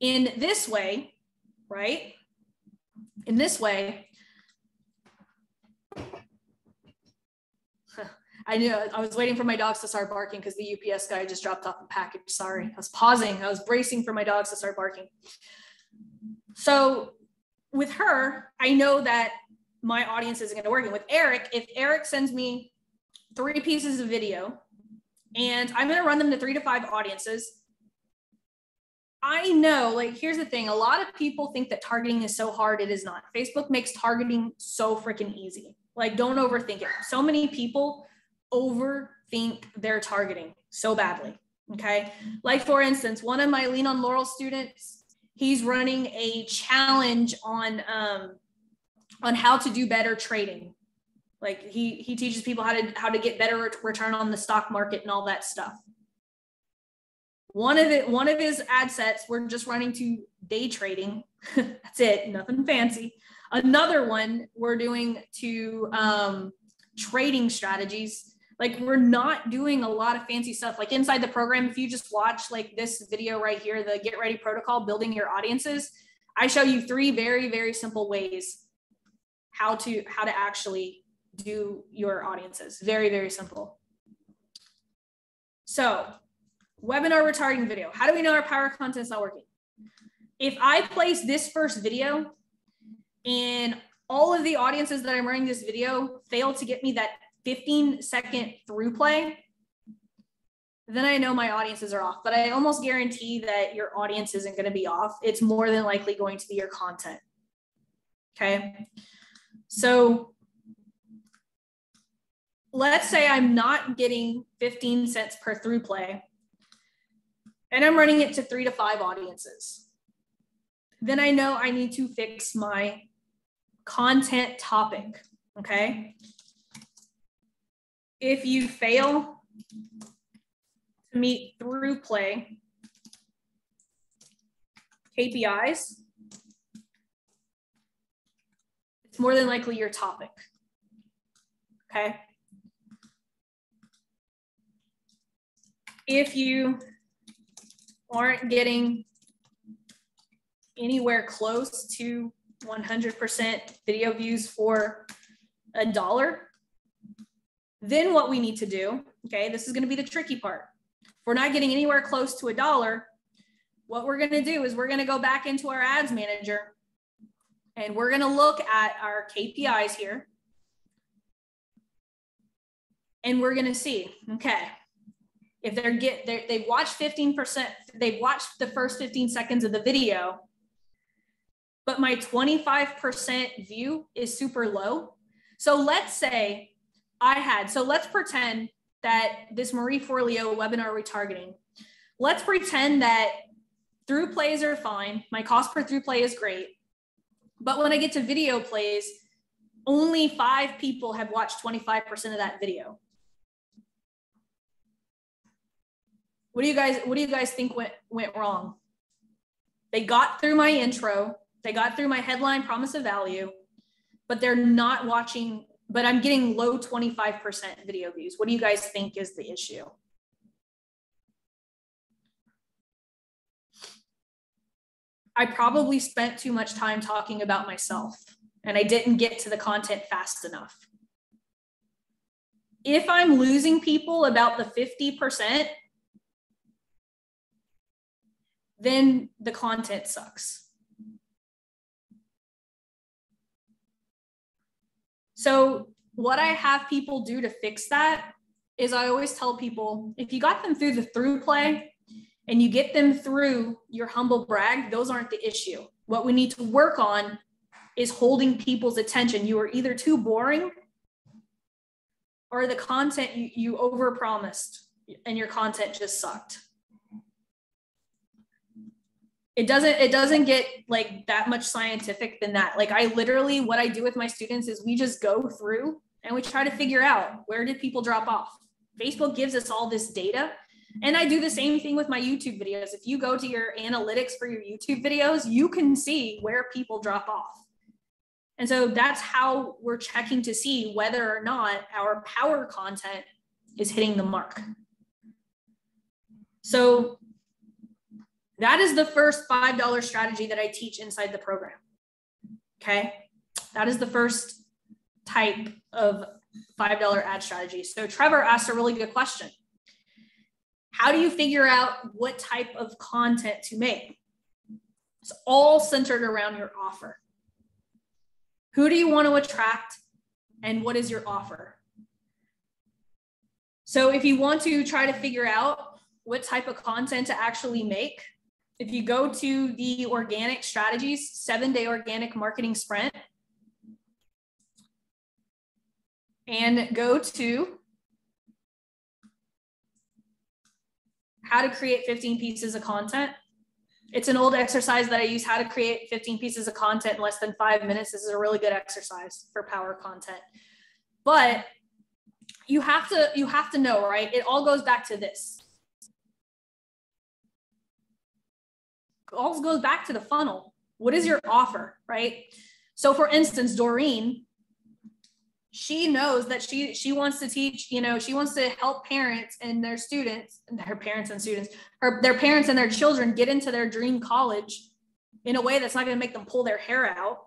In this way, right? In this way, I knew I was waiting for my dogs to start barking because the U P S guy just dropped off a package. Sorry, I was pausing. I was bracing for my dogs to start barking. So with her, I know that my audience isn't going to work. And with Eric, if Eric sends me three pieces of video, and I'm going to run them to three to five audiences. I know, like, here's the thing. A lot of people think that targeting is so hard. It is not. Facebook makes targeting so freaking easy. Like, don't overthink it. So many people overthink their targeting so badly. Okay. Like, for instance, one of my Lean On Laurel students, he's running a challenge on, um, on how to do better trading. Like he, he teaches people how to, how to get better return on the stock market and all that stuff. One of it, one of his ad sets, we're just running to day trading. That's it. Nothing fancy. Another one we're doing to um, trading strategies. Like we're not doing a lot of fancy stuff. Like inside the program, if you just watch like this video right here, the Get Ready Protocol, Building Your Audiences, I show you three very, very simple ways how to, how to actually do your audiences. Very, very simple. So webinar retargeting video. How do we know our power content's not working? If I place this first video and all of the audiences that I'm running this video fail to get me that fifteen second through play, then I know my audiences are off, but I almost guarantee that your audience isn't going to be off. It's more than likely going to be your content. Okay. So let's say I'm not getting fifteen cents per through play and I'm running it to three to five audiences. Then I know I need to fix my content topic, okay? If you fail to meet through play K P Is, it's more than likely your topic, okay? If you aren't getting anywhere close to one hundred percent video views for a dollar, then what we need to do, okay, this is going to be the tricky part. If we're not getting anywhere close to a dollar, what we're going to do is we're going to go back into our ads manager and we're going to look at our K P Is here. And we're going to see, okay, if they're get, they're, they've watched fifteen percent, they've watched the first fifteen seconds of the video, but my twenty-five percent view is super low. So let's say I had, so let's pretend that this Marie Forleo webinar retargeting, let's pretend that through plays are fine. My cost per through play is great. But when I get to video plays, only five people have watched twenty-five percent of that video. What do you guys, what do you guys think went, went wrong? They got through my intro. They got through my headline promise of value, but they're not watching, but I'm getting low twenty-five percent video views. What do you guys think is the issue? I probably spent too much time talking about myself and I didn't get to the content fast enough. If I'm losing people about the fifty percent, then the content sucks. So what I have people do to fix that is I always tell people, if you got them through the through play and you get them through your humble brag, those aren't the issue. What we need to work on is holding people's attention. You are either too boring or the content you, you overpromised and your content just sucked. It doesn't, it doesn't get like that much scientific than that. Like I literally, what I do with my students is we just go through and we try to figure out, where did people drop off? Facebook gives us all this data. And I do the same thing with my YouTube videos. If you go to your analytics for your YouTube videos, you can see where people drop off. And so that's how we're checking to see whether or not our power content is hitting the mark. So that is the first five dollar strategy that I teach inside the program, okay? That is the first type of five dollar ad strategy. So Trevor asked a really good question. How do you figure out what type of content to make? It's all centered around your offer. Who do you want to attract and what is your offer? So if you want to try to figure out what type of content to actually make, if you go to the organic strategies, seven day organic marketing sprint, and go to how to create fifteen pieces of content. It's an old exercise that I use, how to create fifteen pieces of content in less than five minutes. This is a really good exercise for power content. But you have to, you have to know, right? It all goes back to this. It all goes back to the funnel. What is your offer, right? So for instance, Doreen, she knows that she, she wants to teach, you know, she wants to help parents and their students, her parents and students, her, their parents and their children get into their dream college in a way that's not going to make them pull their hair out.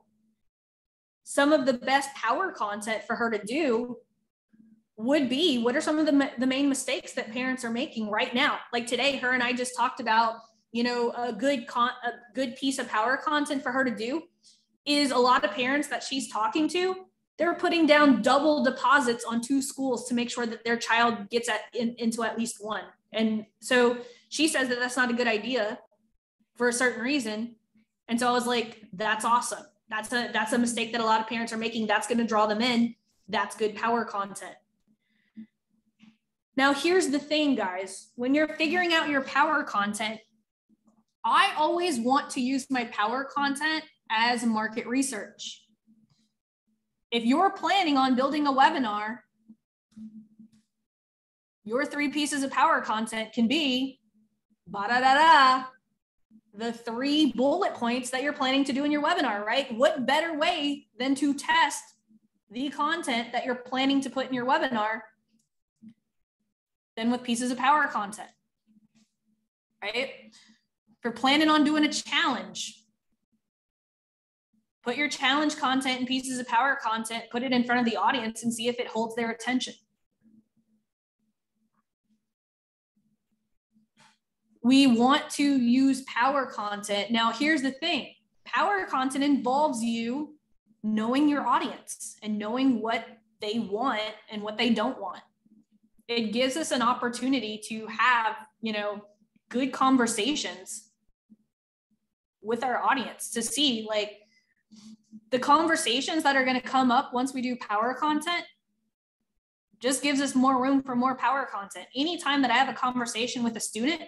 Some of the best power content for her to do would be, what are some of the, the main mistakes that parents are making right now? Like today, her and I just talked about, you know, a good, con a good piece of power content for her to do is a lot of parents that she's talking to, they're putting down double deposits on two schools to make sure that their child gets at, in, into at least one. And so she says that that's not a good idea for a certain reason. And so I was like, that's awesome. That's a, that's a mistake that a lot of parents are making. That's going to draw them in. That's good power content. Now, here's the thing, guys. When you're figuring out your power content, I always want to use my power content as market research. If you're planning on building a webinar, your three pieces of power content can be ba-da-da-da, the three bullet points that you're planning to do in your webinar, right? What better way than to test the content that you're planning to put in your webinar than with pieces of power content, right? If you're planning on doing a challenge, put your challenge content and pieces of power content, put it in front of the audience and see if it holds their attention. We want to use power content. Now, here's the thing. Power content involves you knowing your audience and knowing what they want and what they don't want. It gives us an opportunity to have, you know, good conversations with our audience to see, like, the conversations that are going to come up once we do power content just gives us more room for more power content. Anytime that I have a conversation with a student,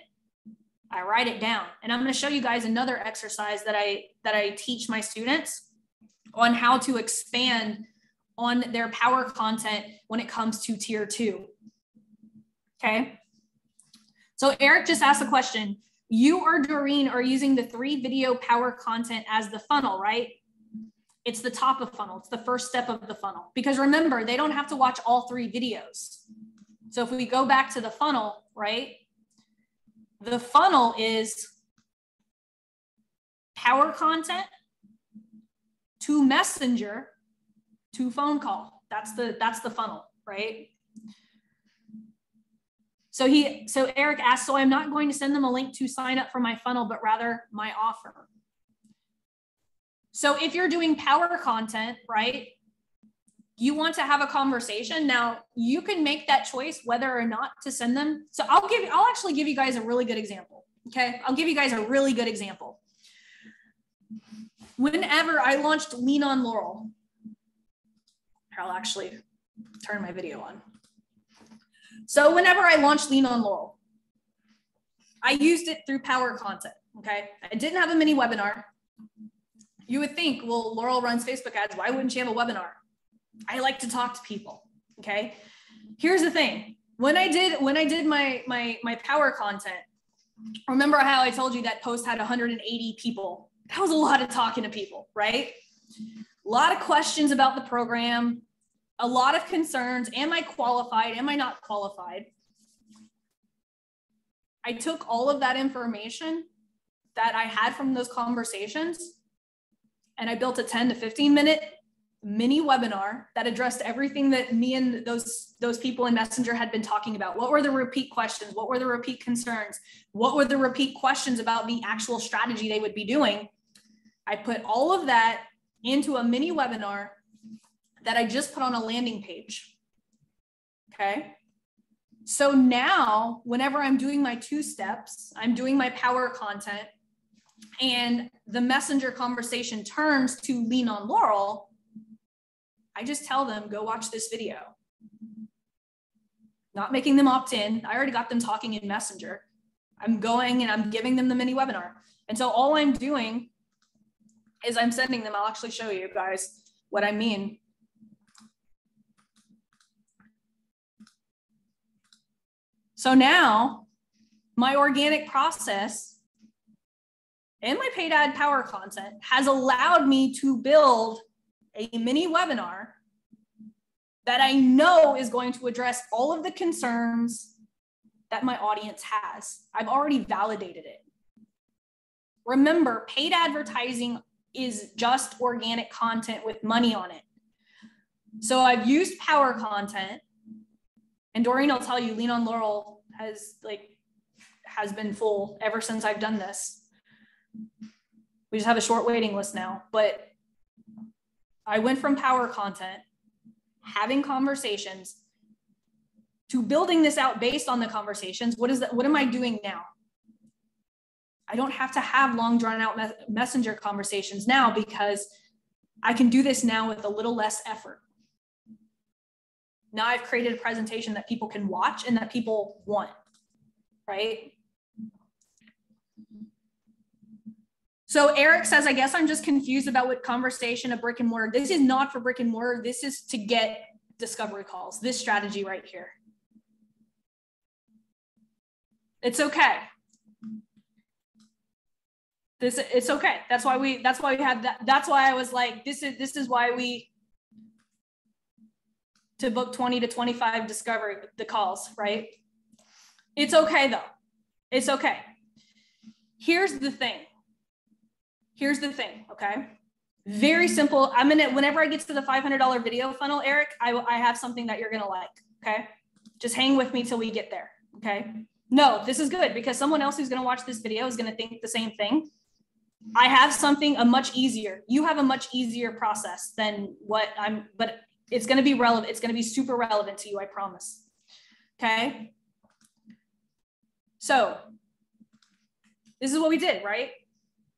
I write it down. And I'm going to show you guys another exercise that I that I teach my students on how to expand on their power content when it comes to tier two. Okay. So Eric just asked a question. You or Doreen are using the three video power content as the funnel, right? It's the top of funnel. It's the first step of the funnel. Because remember, they don't have to watch all three videos. So if we go back to the funnel, right? The funnel is power content to Messenger to phone call. That's the that's the funnel, right? So he so Eric asked, so I'm not going to send them a link to sign up for my funnel, but rather my offer. So if you're doing power content, right? You want to have a conversation. Now you can make that choice whether or not to send them. So I'll give you, I'll actually give you guys a really good example. Okay. I'll give you guys a really good example. Whenever I launched Lean On Laurel, I'll actually turn my video on. So whenever I launched Lean On Laurel, I used it through power content. Okay. I didn't have a mini webinar. You would think, well, Laurel runs Facebook ads. Why wouldn't she have a webinar? I like to talk to people. Okay. Here's the thing. When I did, when I did my, my, my power content, remember how I told you that post had one hundred eighty people? That was a lot of talking to people, right? A lot of questions about the program, a lot of concerns. Am I qualified? Am I not qualified? I took all of that information that I had from those conversations and I built a ten to fifteen minute mini webinar that addressed everything that me and those those people in Messenger had been talking about. What were the repeat questions? What were the repeat concerns? What were the repeat questions about the actual strategy they would be doing? I put all of that into a mini webinar that I just put on a landing page. Okay. So now whenever I'm doing my two steps, I'm doing my power content and the Messenger conversation turns to Lean On Laurel, I just tell them, go watch this video. Not making them opt in. I already got them talking in Messenger. I'm going and I'm giving them the mini webinar. And so all I'm doing is I'm sending them, I'll actually show you guys what I mean. So now my organic process and my paid ad power content has allowed me to build a mini webinar that I know is going to address all of the concerns that my audience has. I've already validated it. Remember, paid advertising is just organic content with money on it. So I've used power content, and Doreen will tell you Lean On Laurel has like has been full ever since I've done this. We just have a short waiting list now, but I went from power content, having conversations, to building this out based on the conversations. What is that? What am I doing now? I don't have to have long drawn out mes- messenger conversations now because I can do this now with a little less effort. Now I've created a presentation that people can watch and that people want, right? So Eric says, I guess I'm just confused about what conversation a brick and mortar. This is not for brick and mortar. This is to get discovery calls, this strategy right here. It's okay. This it's okay. That's why we, that's why we have that. That's why I was like, this is, this is why we, to book twenty to twenty-five discover the calls, right? It's okay though. It's okay. Here's the thing. Here's the thing. Okay. Very simple. I'm going to, whenever I get to the five hundred dollar video funnel, Eric, I, I have something that you're going to like. Okay. Just hang with me till we get there. Okay. No, this is good because someone else who's going to watch this video is going to think the same thing. I have something a much easier, you have a much easier process than what I'm, but it's going to be relevant. It's going to be super relevant to you. I promise. Okay. So this is what we did, right?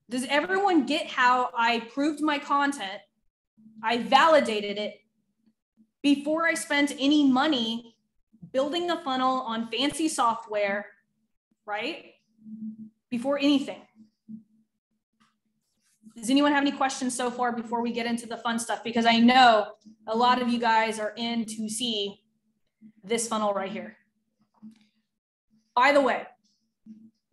Does everyone get how I proved my content? I validated it before I spent any money building a funnel on fancy software, right? Before anything. Does anyone have any questions so far before we get into the fun stuff? Because I know a lot of you guys are in to see this funnel right here. By the way,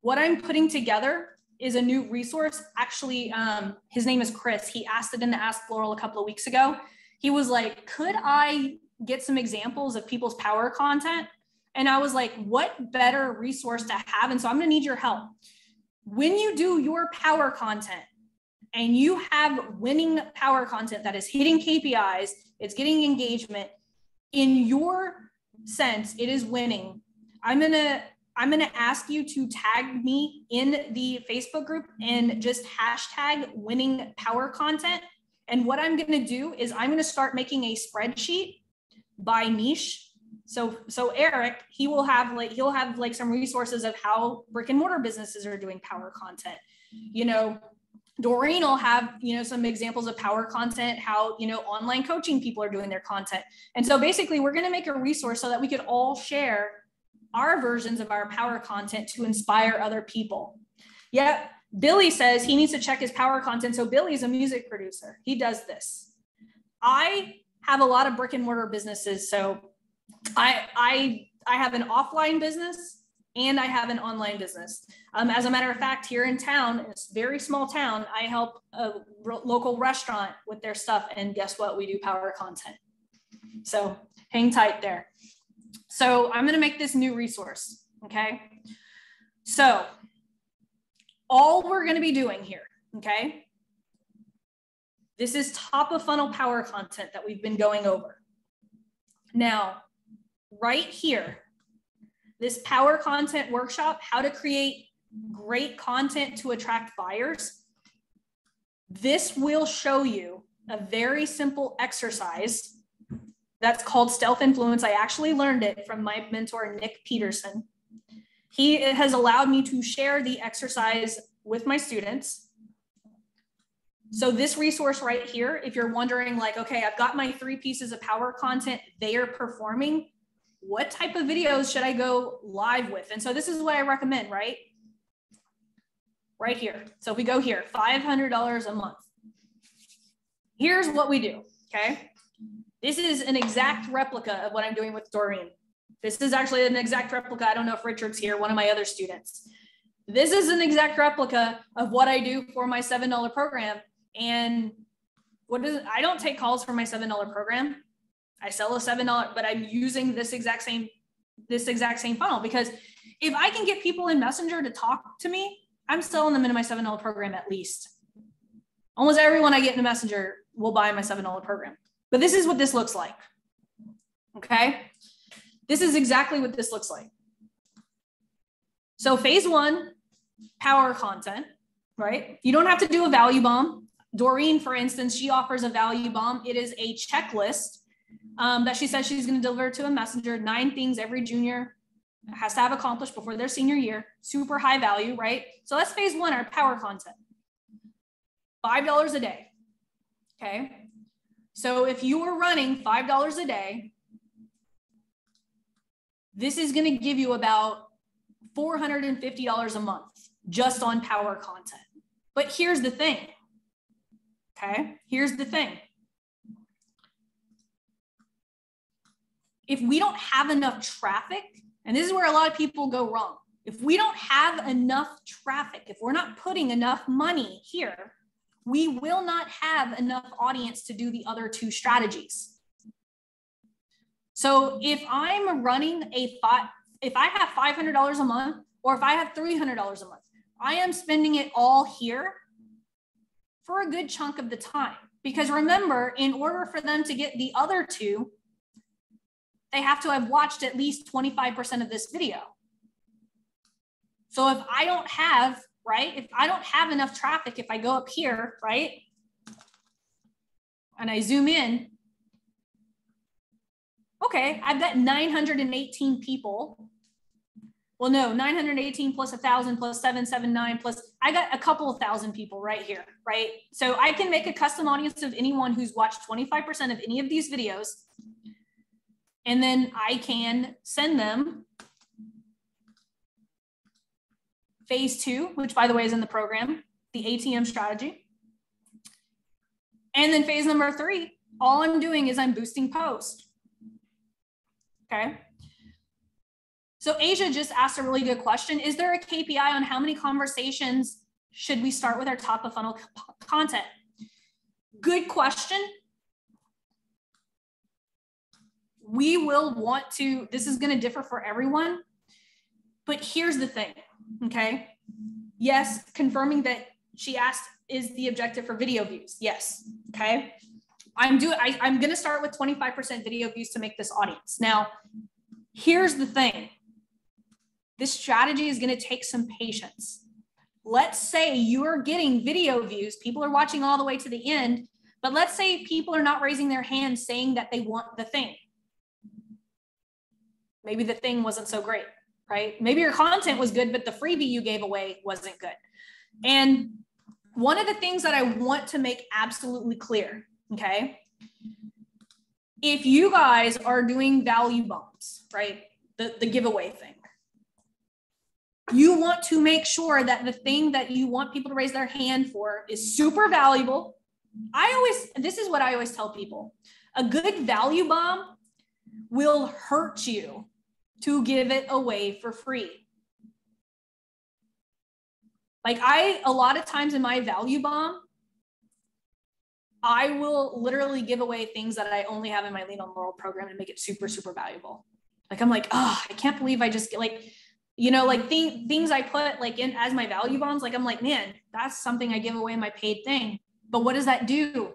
what I'm putting together is a new resource. Actually, um, his name is Chris. He asked it in the Ask Laurel a couple of weeks ago. He was like, could I get some examples of people's power content? And I was like, what better resource to have? And so I'm gonna need your help. When you do your power content and you have winning power content that is hitting K P Is, it's getting engagement, in your sense, it is winning. I'm gonna, I'm going to ask you to tag me in the Facebook group and just hashtag winning power content. And what I'm going to do is I'm going to start making a spreadsheet by niche. So, so Eric, he will have like, he'll have like some resources of how brick and mortar businesses are doing power content. You know, Doreen will have, you know, some examples of power content, how, you know, online coaching people are doing their content. And so basically we're going to make a resource so that we could all share our versions of our power content to inspire other people. Yep, Billy says he needs to check his power content. So Billy's a music producer. He does this. I have a lot of brick and mortar businesses. So I, I, I have an offline business and I have an online business. Um, as a matter of fact, here in town, it's a very small town, I help a local restaurant with their stuff. And guess what? We do power content. So hang tight there. So I'm going to make this new resource. Okay. So all we're going to be doing here. Okay. This is top of funnel power content that we've been going over. Now, right here, this power content workshop, how to create great content to attract buyers. This will show you a very simple exercise that's called stealth influence. I actually learned it from my mentor, Nick Peterson. He has allowed me to share the exercise with my students. So this resource right here, if you're wondering like, okay, I've got my three pieces of power content, they are performing, what type of videos should I go live with? And so this is what I recommend, right? Right here. So if we go here, five hundred dollars a month. Here's what we do, okay? This is an exact replica of what I'm doing with Doreen. This is actually an exact replica. I don't know if Richard's here, one of my other students. This is an exact replica of what I do for my seven dollar program. And what is, I don't take calls for my seven dollar program. I sell a seven dollar, but I'm using this exact same, this exact same funnel, because if I can get people in Messenger to talk to me, I'm selling them into my seven dollar program at least. Almost everyone I get in the Messenger will buy my seven dollar program. But this is what this looks like, okay? This is exactly what this looks like. So phase one, power content, right? You don't have to do a value bomb. Doreen, for instance, she offers a value bomb. It is a checklist um, that she says she's gonna deliver to a messenger, nine things every junior has to have accomplished before their senior year, super high value, right? So that's phase one, our power content. five dollars a day, okay? So if you are running five dollars a day, this is going to give you about four hundred fifty dollars a month just on power content. But here's the thing. Okay, here's the thing. If we don't have enough traffic, and this is where a lot of people go wrong, If we don't have enough traffic, if we're not putting enough money here, we will not have enough audience to do the other two strategies. So if I'm running a five, if I have five hundred dollars a month, or if I have three hundred dollars a month, I am spending it all here for a good chunk of the time. Because remember, in order for them to get the other two, they have to have watched at least twenty-five percent of this video. So if I don't have, right, if I don't have enough traffic, if I go up here, right, and I zoom in, okay, I've got nine hundred eighteen people. Well, no, nine hundred eighteen plus one thousand plus seven seventy-nine plus, I got a couple of thousand people right here, right? So I can make a custom audience of anyone who's watched twenty-five percent of any of these videos. And then I can send them phase two, which by the way is in the program, the A T M strategy. And then phase number three, all I'm doing is I'm boosting posts. Okay. So Asia just asked a really good question. Is there a K P I on how many conversations should we start with our top of funnel content? Good question. We will want to, this is going to differ for everyone, but here's the thing, okay? Yes, confirming that she asked, is the objective for video views? Yes, okay. I'm doing, I, I'm going to start with twenty-five percent video views to make this audience. Now, here's the thing. This strategy is going to take some patience. Let's say you're getting video views. People are watching all the way to the end, but let's say people are not raising their hand saying that they want the thing. Maybe the thing wasn't so great, right? Maybe your content was good, but the freebie you gave away wasn't good. And one of the things that I want to make absolutely clear, okay? If you guys are doing value bombs, right? The, the giveaway thing, you want to make sure that the thing that you want people to raise their hand for is super valuable. I always, this is what I always tell people, a good value bomb will hurt you to give it away for free. Like I, a lot of times in my value bomb, I will literally give away things that I only have in my Lean On Laurel program and make it super, super valuable. Like, I'm like, oh, I can't believe I just get like, you know, like th things I put like in as my value bombs. Like, I'm like, man, that's something I give away in my paid thing. But what does that do?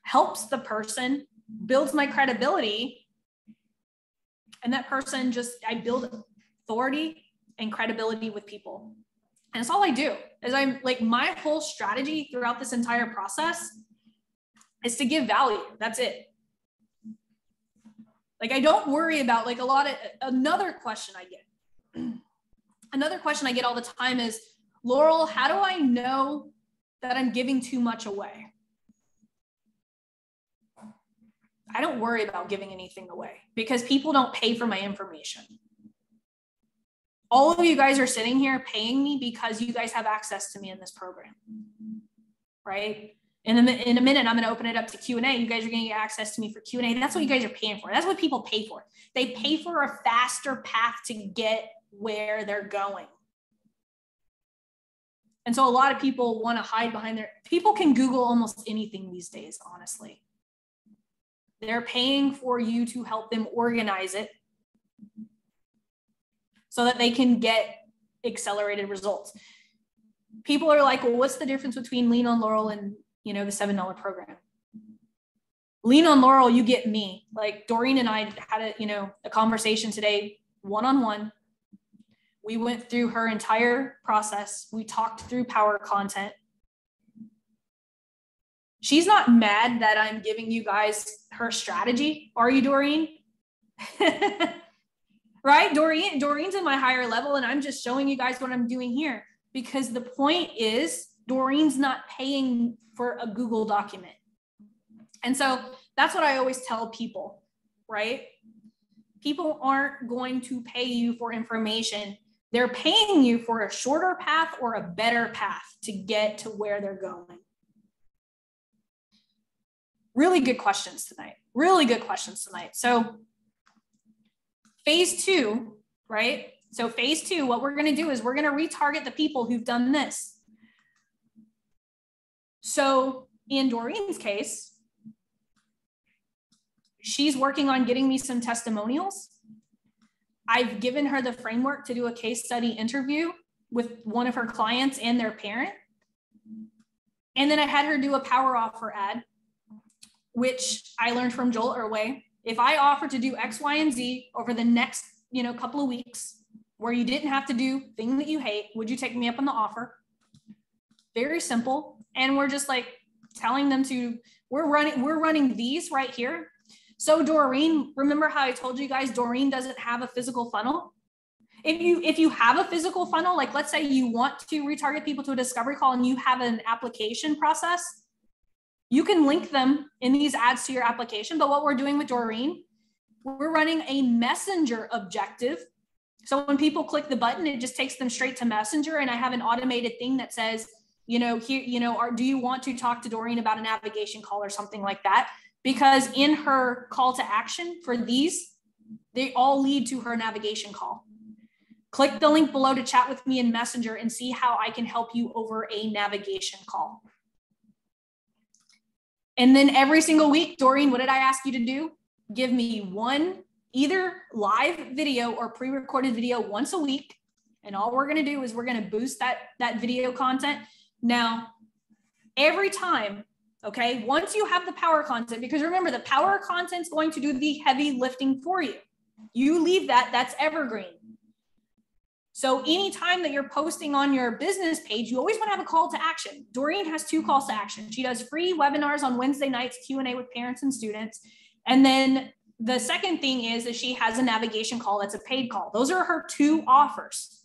Helps the person, builds my credibility. And that person just, I build authority and credibility with people. And it's all I do is I'm like, my whole strategy throughout this entire process is to give value. That's it. Like, I don't worry about like a lot of, another question I get, another question I get all the time is, Laurel, how do I know that I'm giving too much away? I don't worry about giving anything away because people don't pay for my information. All of you guys are sitting here paying me because you guys have access to me in this program, right? And then in a minute, I'm going to open it up to Q and A. You guys are going to get access to me for Q and A. That's what you guys are paying for. That's what people pay for. They pay for a faster path to get where they're going. And so a lot of people want to hide behind their, people can Google almost anything these days, honestly. They're paying for you to help them organize it so that they can get accelerated results. People are like, well, what's the difference between Lean On Laurel and, you know, the seven dollar program? Lean On Laurel, you get me. Like Doreen and I had a, you know, a conversation today, one-on-one. We went through her entire process. We talked through power content. She's not mad that I'm giving you guys her strategy. Are you, Doreen? Right? Doreen, Doreen's in my higher level and I'm just showing you guys what I'm doing here because the point is Doreen's not paying for a Google document. And so that's what I always tell people, right? People aren't going to pay you for information. They're paying you for a shorter path or a better path to get to where they're going. Really good questions tonight. Really good questions tonight. So phase two, right? So phase two, what we're going to do is we're going to retarget the people who've done this. So in Doreen's case, she's working on getting me some testimonials. I've given her the framework to do a case study interview with one of her clients and their parent. And then I had her do a power offer ad, which I learned from Joel Irway. If I offer to do X, Y, and Z over the next, you know, couple of weeks where you didn't have to do thing that you hate, would you take me up on the offer? Very simple. And we're just like telling them to, we're running, we're running these right here. So Doreen, remember how I told you guys, Doreen doesn't have a physical funnel. If you, if you have a physical funnel, like let's say you want to retarget people to a discovery call and you have an application process, you can link them in these ads to your application. But what we're doing with Doreen, we're running a Messenger objective. So when people click the button, it just takes them straight to Messenger. And I have an automated thing that says, you know, here, you know, or do you want to talk to Doreen about a navigation call or something like that? Because in her call to action for these, they all lead to her navigation call. Click the link below to chat with me in Messenger and see how I can help you over a navigation call. And then every single week, Doreen, what did I ask you to do? Give me one, either live video or pre-recorded video once a week. And all we're going to do is we're going to boost that, that video content. Now, every time, okay, once you have the power content, because remember the power content is going to do the heavy lifting for you. You leave that, that's evergreen. So anytime that you're posting on your business page, you always want to have a call to action. Doreen has two calls to action. She does free webinars on Wednesday nights, Q and A with parents and students. And then the second thing is that she has a navigation call that's a paid call. Those are her two offers.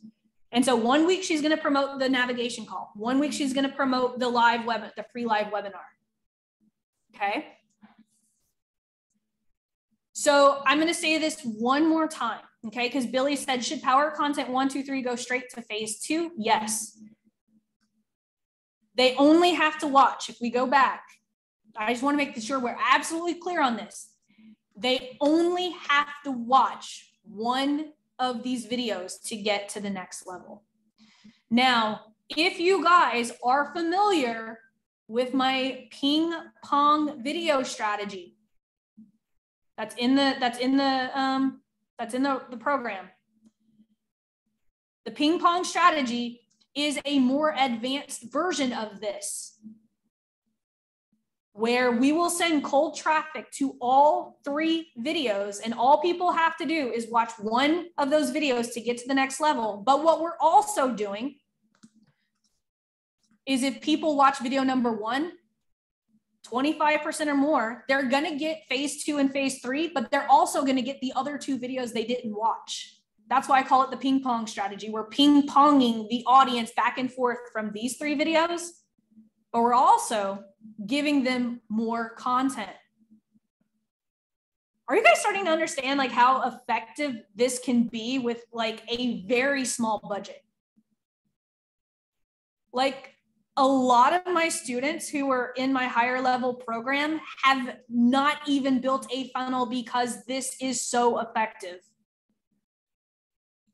And so one week she's going to promote the navigation call. One week she's going to promote the live web, the free live webinar. Okay. So I'm going to say this one more time. Okay, because Billy said, should power content one, two, three go straight to phase two? Yes. They only have to watch. If we go back, I just want to make sure we're absolutely clear on this. They only have to watch one of these videos to get to the next level. Now, if you guys are familiar with my ping pong video strategy, that's in the, that's in the, um, That's in the, the program. The ping pong strategy is a more advanced version of this, where we will send cold traffic to all three videos, and all people have to do is watch one of those videos to get to the next level. But what we're also doing is if people watch video number one, twenty-five percent or more, they're going to get phase two and phase three, but they're also going to get the other two videos they didn't watch. That's why I call it the ping pong strategy. We're ping ponging the audience back and forth from these three videos, but we're also giving them more content. Are you guys starting to understand like how effective this can be with like a very small budget? Like, a lot of my students who are in my higher level program have not even built a funnel because this is so effective.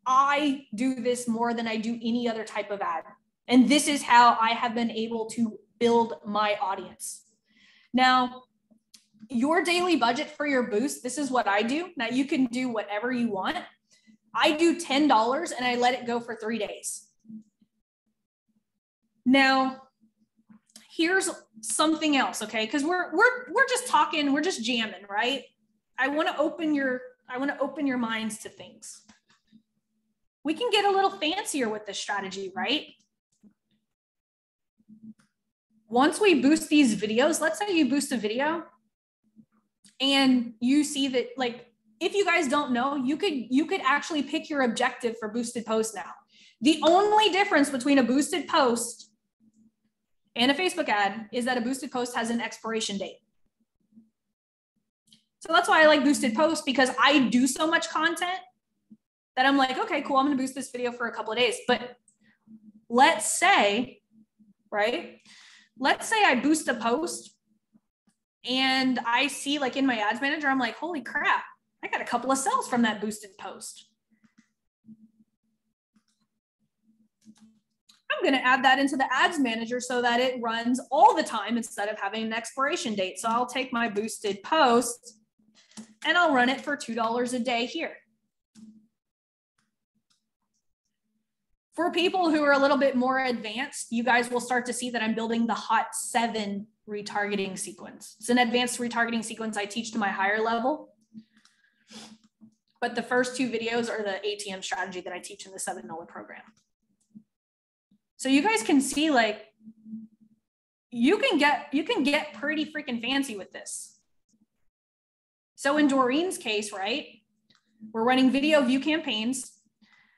I do this more than I do any other type of ad. And this is how I have been able to build my audience. Now, your daily budget for your boost, this is what I do. Now you can do whatever you want. I do ten dollars and I let it go for three days. Now, here's something else, okay? Because we're we're we're just talking, we're just jamming, right? I want to open your I want to open your minds to things. We can get a little fancier with this strategy, right? Once we boost these videos, let's say you boost a video, and you see that, like, if you guys don't know, you could you could actually pick your objective for boosted posts now. The only difference between a boosted post and a Facebook ad is that a boosted post has an expiration date. So that's why I like boosted posts, because I do so much content that I'm like, okay, cool, I'm gonna boost this video for a couple of days. But let's say, right? Let's say I boost a post and I see, like, in my ads manager, I'm like, holy crap, I got a couple of sales from that boosted post. I'm going to add that into the ads manager so that it runs all the time instead of having an expiration date. So I'll take my boosted post and I'll run it for two dollars a day here. For people who are a little bit more advanced, you guys will start to see that I'm building the hot seven retargeting sequence. It's an advanced retargeting sequence I teach to my higher level. But the first two videos are the A T M strategy that I teach in the seven NOLA program. So you guys can see, like, you can get, you can get pretty freaking fancy with this. So in Doreen's case, right, we're running video view campaigns.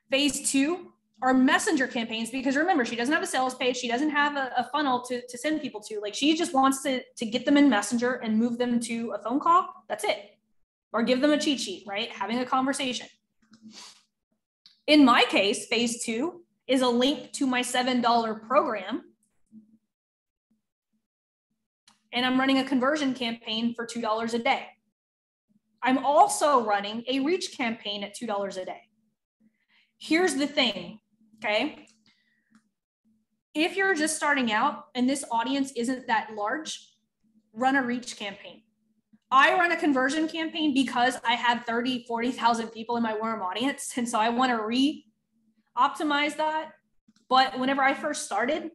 Phase two are messenger campaigns, because remember, she doesn't have a sales page. She doesn't have a, a funnel to, to send people to. Like, she just wants to, to get them in Messenger and move them to a phone call. That's it. Or give them a cheat sheet, right? Having a conversation. In my case, phase two is a link to my seven dollar program. And I'm running a conversion campaign for two dollars a day. I'm also running a reach campaign at two dollars a day. Here's the thing, okay? If you're just starting out and this audience isn't that large, run a reach campaign. I run a conversion campaign because I have thirty, forty thousand people in my warm audience. And so I want to re-optimize that. But whenever I first started,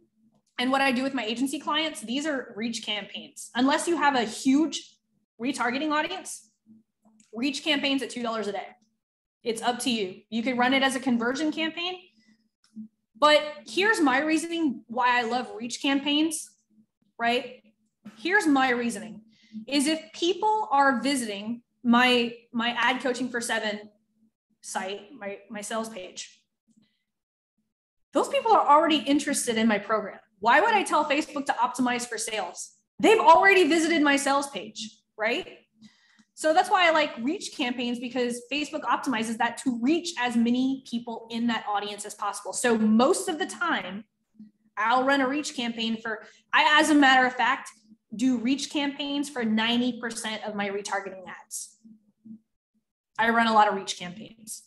and what I do with my agency clients, these are reach campaigns. Unless you have a huge retargeting audience, reach campaigns at two dollars a day. It's up to you. You can run it as a conversion campaign. But here's my reasoning why I love reach campaigns, right? Here's my reasoning. Is if people are visiting my, my ad coaching for seven site, my, my sales page, those people are already interested in my program. Why would I tell Facebook to optimize for sales? They've already visited my sales page, right? So that's why I like reach campaigns, because Facebook optimizes that to reach as many people in that audience as possible. So most of the time I'll run a reach campaign for, I, as a matter of fact, do reach campaigns for ninety percent of my retargeting ads. I run a lot of reach campaigns,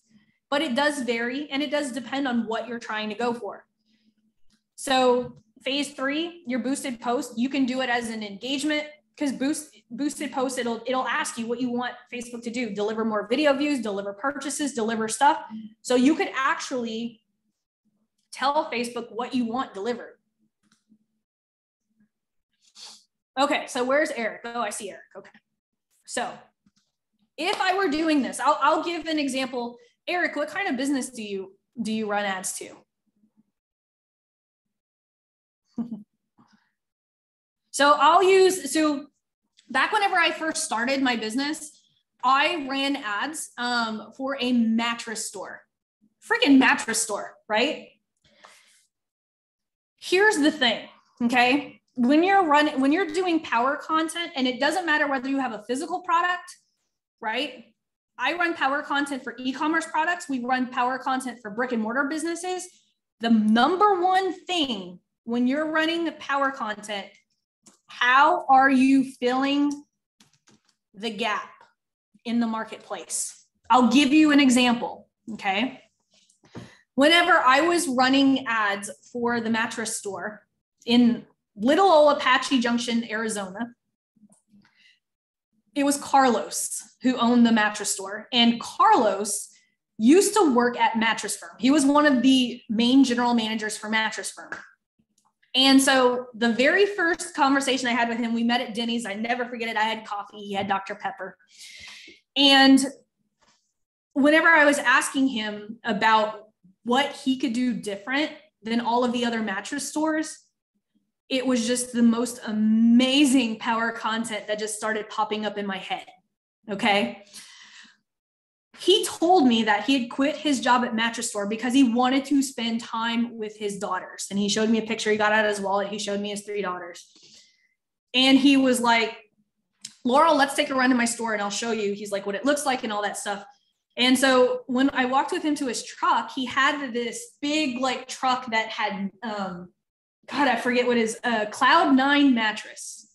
but it does vary and it does depend on what you're trying to go for. So phase three, your boosted post, you can do it as an engagement, because boost, boosted post, it'll, it'll ask you what you want Facebook to do, deliver more video views, deliver purchases, deliver stuff. So you could actually tell Facebook what you want delivered. Okay, so where's Eric? Oh, I see Eric. Okay. So if I were doing this, I'll, I'll give an example. Eric, what kind of business do you, do you run ads to? So I'll use, so back whenever I first started my business, I ran ads um, for a mattress store, freaking mattress store, right? Here's the thing, okay? When you're running, when you're doing power content, and it doesn't matter whether you have a physical product, right? I run power content for e-commerce products. We run power content for brick and mortar businesses. The number one thing when you're running the power content, how are you filling the gap in the marketplace? I'll give you an example, okay? Whenever I was running ads for the mattress store in little old Apache Junction, Arizona. It was Carlos who owned the mattress store. And Carlos used to work at Mattress Firm. He was one of the main general managers for Mattress Firm. And so the very first conversation I had with him, we met at Denny's. I never forget it. I had coffee. He had Doctor Pepper. And whenever I was asking him about what he could do different than all of the other mattress stores, it was just the most amazing power content that just started popping up in my head, okay? He told me that he had quit his job at Mattress Store because he wanted to spend time with his daughters. And he showed me a picture. He got out of his wallet. He showed me his three daughters. And he was like, Laurel, let's take a run to my store and I'll show you. He's like, what it looks like and all that stuff. And so when I walked with him to his truck, he had this big like truck that had, um, God, I forget what is a uh, Cloud Nine mattress.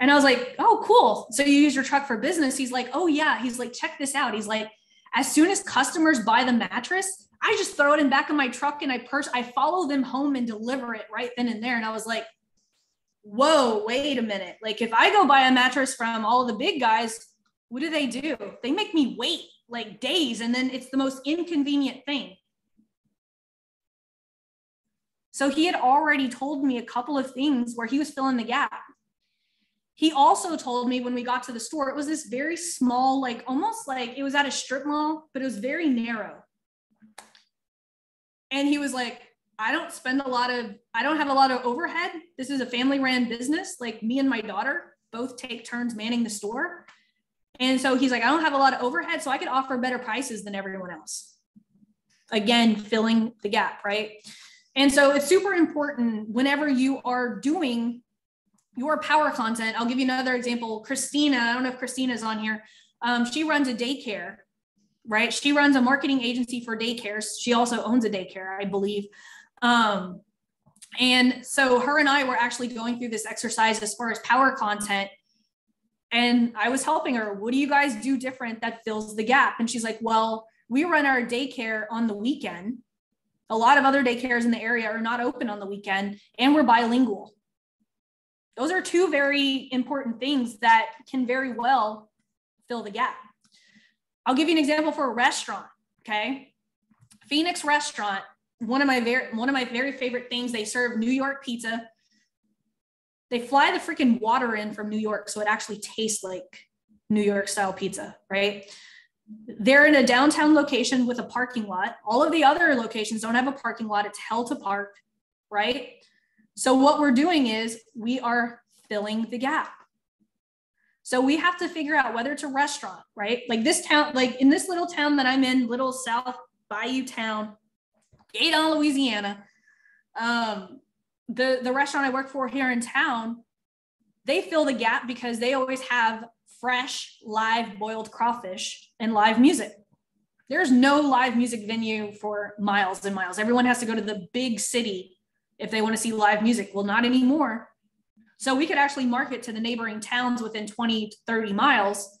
And I was like, oh, cool. So you use your truck for business. He's like, oh yeah. He's like, check this out. He's like, As soon as customers buy the mattress, I just throw it in back of my truck and I purse, I follow them home and deliver it right then and there. And I was like, whoa, wait a minute. Like if I go buy a mattress from all the big guys, what do they do? They make me wait like days. And then it's the most inconvenient thing. So he had already told me a couple of things where he was filling the gap. He also told me when we got to the store, it was this very small, like almost like it was at a strip mall, but it was very narrow. And he was like, I don't spend a lot of, I don't have a lot of overhead. This is a family ran business. Like me and my daughter both take turns manning the store. And so he's like, I don't have a lot of overhead, so I could offer better prices than everyone else. Again, filling the gap, right? And so it's super important whenever you are doing your power content. I'll give you another example. Christina, I don't know if Christina's on here. Um, she runs a daycare, right? She runs a marketing agency for daycares. She also owns a daycare, I believe. Um, and so her and I were actually going through this exercise as far as power content. And I was helping her. What do you guys do different that fills the gap? And she's like, well, we run our daycare on the weekend. A lot of other daycares in the area are not open on the weekend, and we're bilingual. Those are two very important things that can very well fill the gap. I'll give you an example for a restaurant, okay? Phoenix restaurant, one of my very, one of my very favorite things, they serve New York pizza. They fly the freaking water in from New York, so it actually tastes like New York style pizza, right? They're in a downtown location with a parking lot. All of the other locations don't have a parking lot. It's hell to park, right? So what we're doing is we are filling the gap. So we have to figure out whether it's a restaurant, right? Like this town, like in this little town that I'm in, little South Bayou town, Gadeau, Louisiana, um, the, the restaurant I work for here in town, they fill the gap because they always have fresh, live boiled crawfish and live music. There's no live music venue for miles and miles. Everyone has to go to the big city if they want to see live music. Well, not anymore. So we could actually market to the neighboring towns within twenty, thirty miles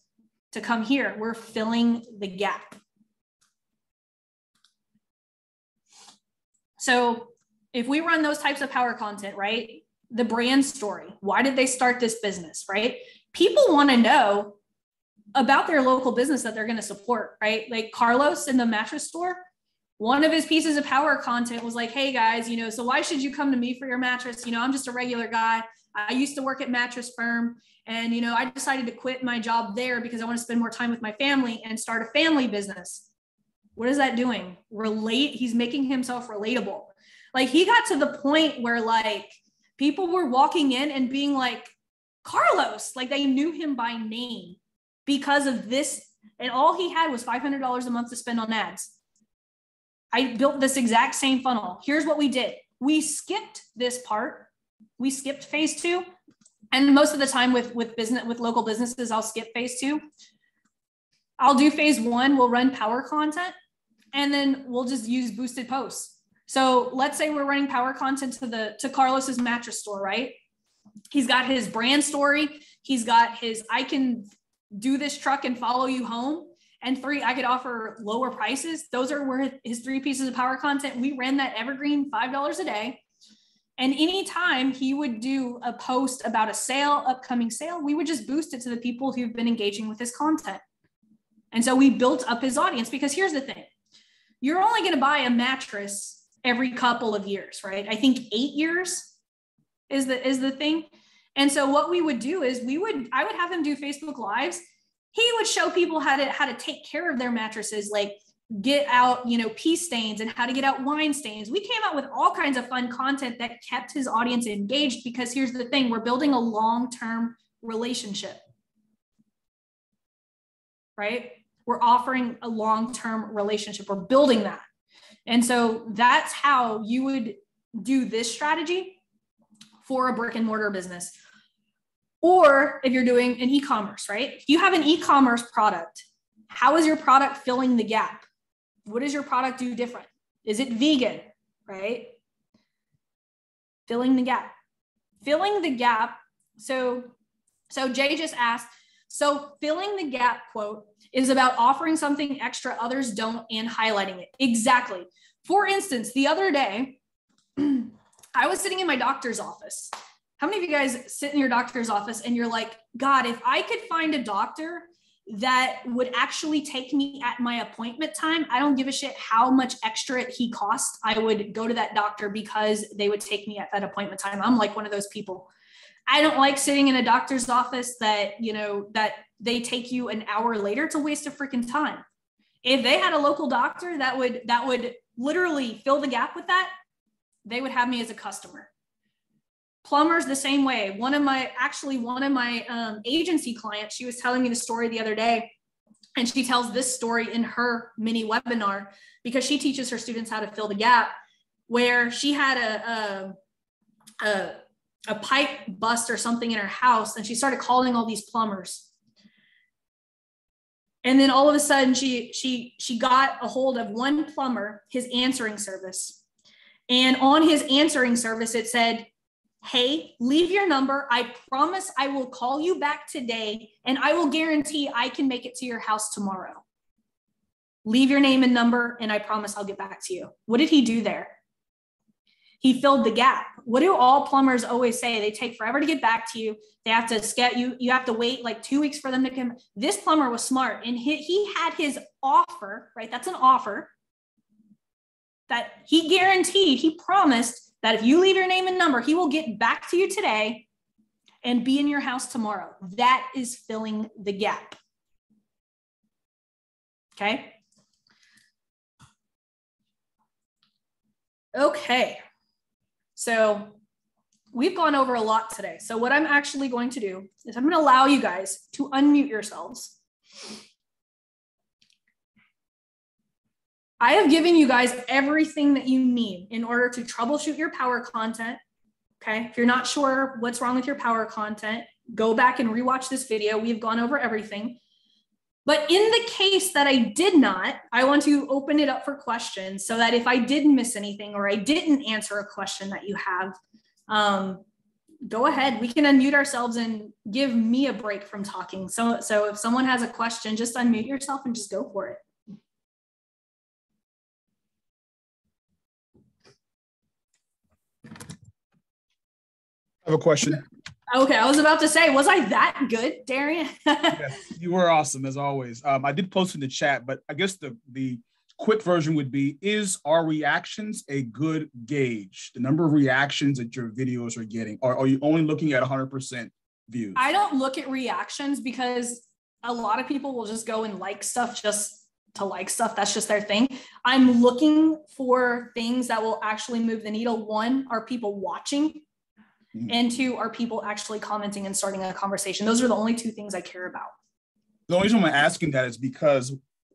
to come here. We're filling the gap. So if we run those types of power content, right? The brand story, why did they start this business, right? People want to know about their local business that they're going to support, right? Like Carlos in the mattress store, one of his pieces of power content was like, hey guys, you know, so why should you come to me for your mattress? You know, I'm just a regular guy. I used to work at Mattress Firm and, you know, I decided to quit my job there because I want to spend more time with my family and start a family business. What is that doing? Relate. He's making himself relatable. Like he got to the point where like people were walking in and being like, Carlos, like they knew him by name because of this. And all he had was five hundred dollars a month to spend on ads. I built this exact same funnel. Here's what we did. We skipped this part. We skipped phase two. And most of the time with, with business, with local businesses, I'll skip phase two. I'll do phase one. We'll run power content and then we'll just use boosted posts. So let's say we're running power content to the, to Carlos's mattress store, right? He's got his brand story. He's got his, I can do this truck and follow you home. And three, I could offer lower prices. Those are where his three pieces of power content. We ran that evergreen five dollars a day. And anytime he would do a post about a sale, upcoming sale, we would just boost it to the people who've been engaging with his content. And so we built up his audience because here's the thing. You're only going to buy a mattress every couple of years, right? I think eight years is the, is the thing. And so what we would do is we would, I would have him do Facebook Lives. He would show people how to, how to take care of their mattresses, like get out, you know, pee stains and how to get out wine stains. We came out with all kinds of fun content that kept his audience engaged because here's the thing, we're building a long-term relationship, right? We're offering a long-term relationship. We're building that. And so that's how you would do this strategy for a brick and mortar business. Or if you're doing an e-commerce, right? If you have an e-commerce product, how is your product filling the gap? What does your product do different? Is it vegan, right? Filling the gap. Filling the gap. So, so Jay just asked, So filling the gap quote is about offering something extra others don't and highlighting it. Exactly. For instance, the other day, I was sitting in my doctor's office. How many of you guys sit in your doctor's office and you're like, God, if I could find a doctor that would actually take me at my appointment time, I don't give a shit how much extra he costs, I would go to that doctor because they would take me at that appointment time. I'm like one of those people. I don't like sitting in a doctor's office that, you know, that they take you an hour later. It's a waste of freaking time. If they had a local doctor that would, that would literally fill the gap with that, they would have me as a customer. Plumbers the same way. One of my, actually one of my um, agency clients, she was telling me the story the other day, and she tells this story in her mini webinar because she teaches her students how to fill the gap, where she had a, a, a, a pipe bust or something in her house, and she started calling all these plumbers. And then all of a sudden she, she, she got a hold of one plumber, his answering service. And on his answering service, it said, hey, leave your number. I promise I will call you back today, and I will guarantee I can make it to your house tomorrow. Leave your name and number, and I promise I'll get back to you. What did he do there? He filled the gap. What do all plumbers always say? They take forever to get back to you. They have to get you. You have to wait like two weeks for them to come. This plumber was smart, and he, he had his offer, right? That's an offer that he guaranteed, he promised that if you leave your name and number, he will get back to you today and be in your house tomorrow. That is filling the gap. Okay. Okay. So we've gone over a lot today. So what I'm actually going to do is I'm going to allow you guys to unmute yourselves. I have given you guys everything that you need in order to troubleshoot your power content. Okay. If you're not sure what's wrong with your power content, go back and rewatch this video. We've gone over everything. But in the case that I did not, I want to open it up for questions so that if I did miss anything or I didn't answer a question that you have, um, go ahead. We can unmute ourselves and give me a break from talking. So, so if someone has a question, just unmute yourself and just go for it. I have a question. Okay, I was about to say, was I that good, Darian? Yes, you were awesome as always. Um, I did post in the chat, but I guess the, the quick version would be, is our reactions a good gauge? The number of reactions that your videos are getting, or are you only looking at one hundred percent views? I don't look at reactions because a lot of people will just go and like stuff just to like stuff. That's just their thing. I'm looking for things that will actually move the needle. One, are people watching? And two, are people actually commenting and starting a conversation? Those are the only two things I care about. The only reason I'm asking that is because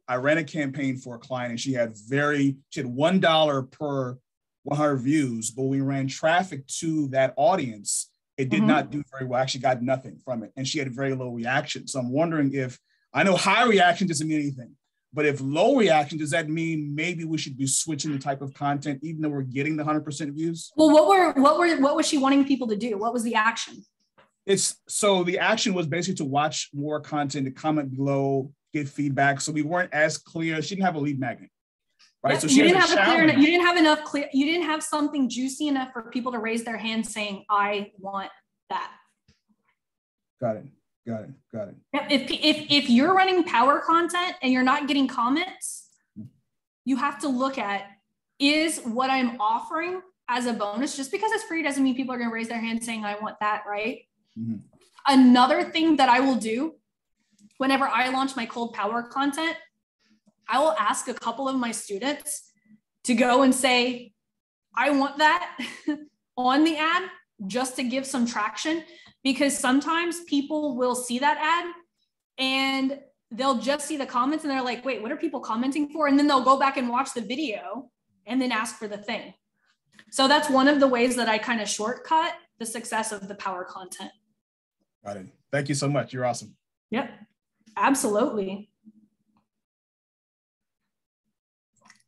I ran a campaign for a client, and she had very, she had one dollar per one hundred views, but we ran traffic to that audience. It did mm-hmm. not do very well. I actually got nothing from it. And she had very low reaction. So I'm wondering if, I know high reaction doesn't mean anything, but if low reaction, does that mean maybe we should be switching the type of content, even though we're getting the one hundred percent views? Well, what were what were what was she wanting people to do? What was the action? It's so the action was basically to watch more content, to comment below, get feedback. So we weren't as clear. She didn't have a lead magnet, right? Yes, so she you didn't have a clear. You didn't have enough clear. You didn't have something juicy enough for people to raise their hand saying, "I want that." Got it. Got it. Got it. If, if, if you're running power content and you're not getting comments, you have to look at, is what I'm offering as a bonus, just because it's free doesn't mean people are going to raise their hand saying, I want that, right? Mm-hmm. Another thing that I will do whenever I launch my cold power content, I will ask a couple of my students to go and say, I want that on the ad, just to give some traction. Because sometimes people will see that ad and they'll just see the comments and they're like, wait, what are people commenting for? And then they'll go back and watch the video and then ask for the thing. So that's one of the ways that I kind of shortcut the success of the power content. Got it. Thank you so much. You're awesome. Yep, absolutely.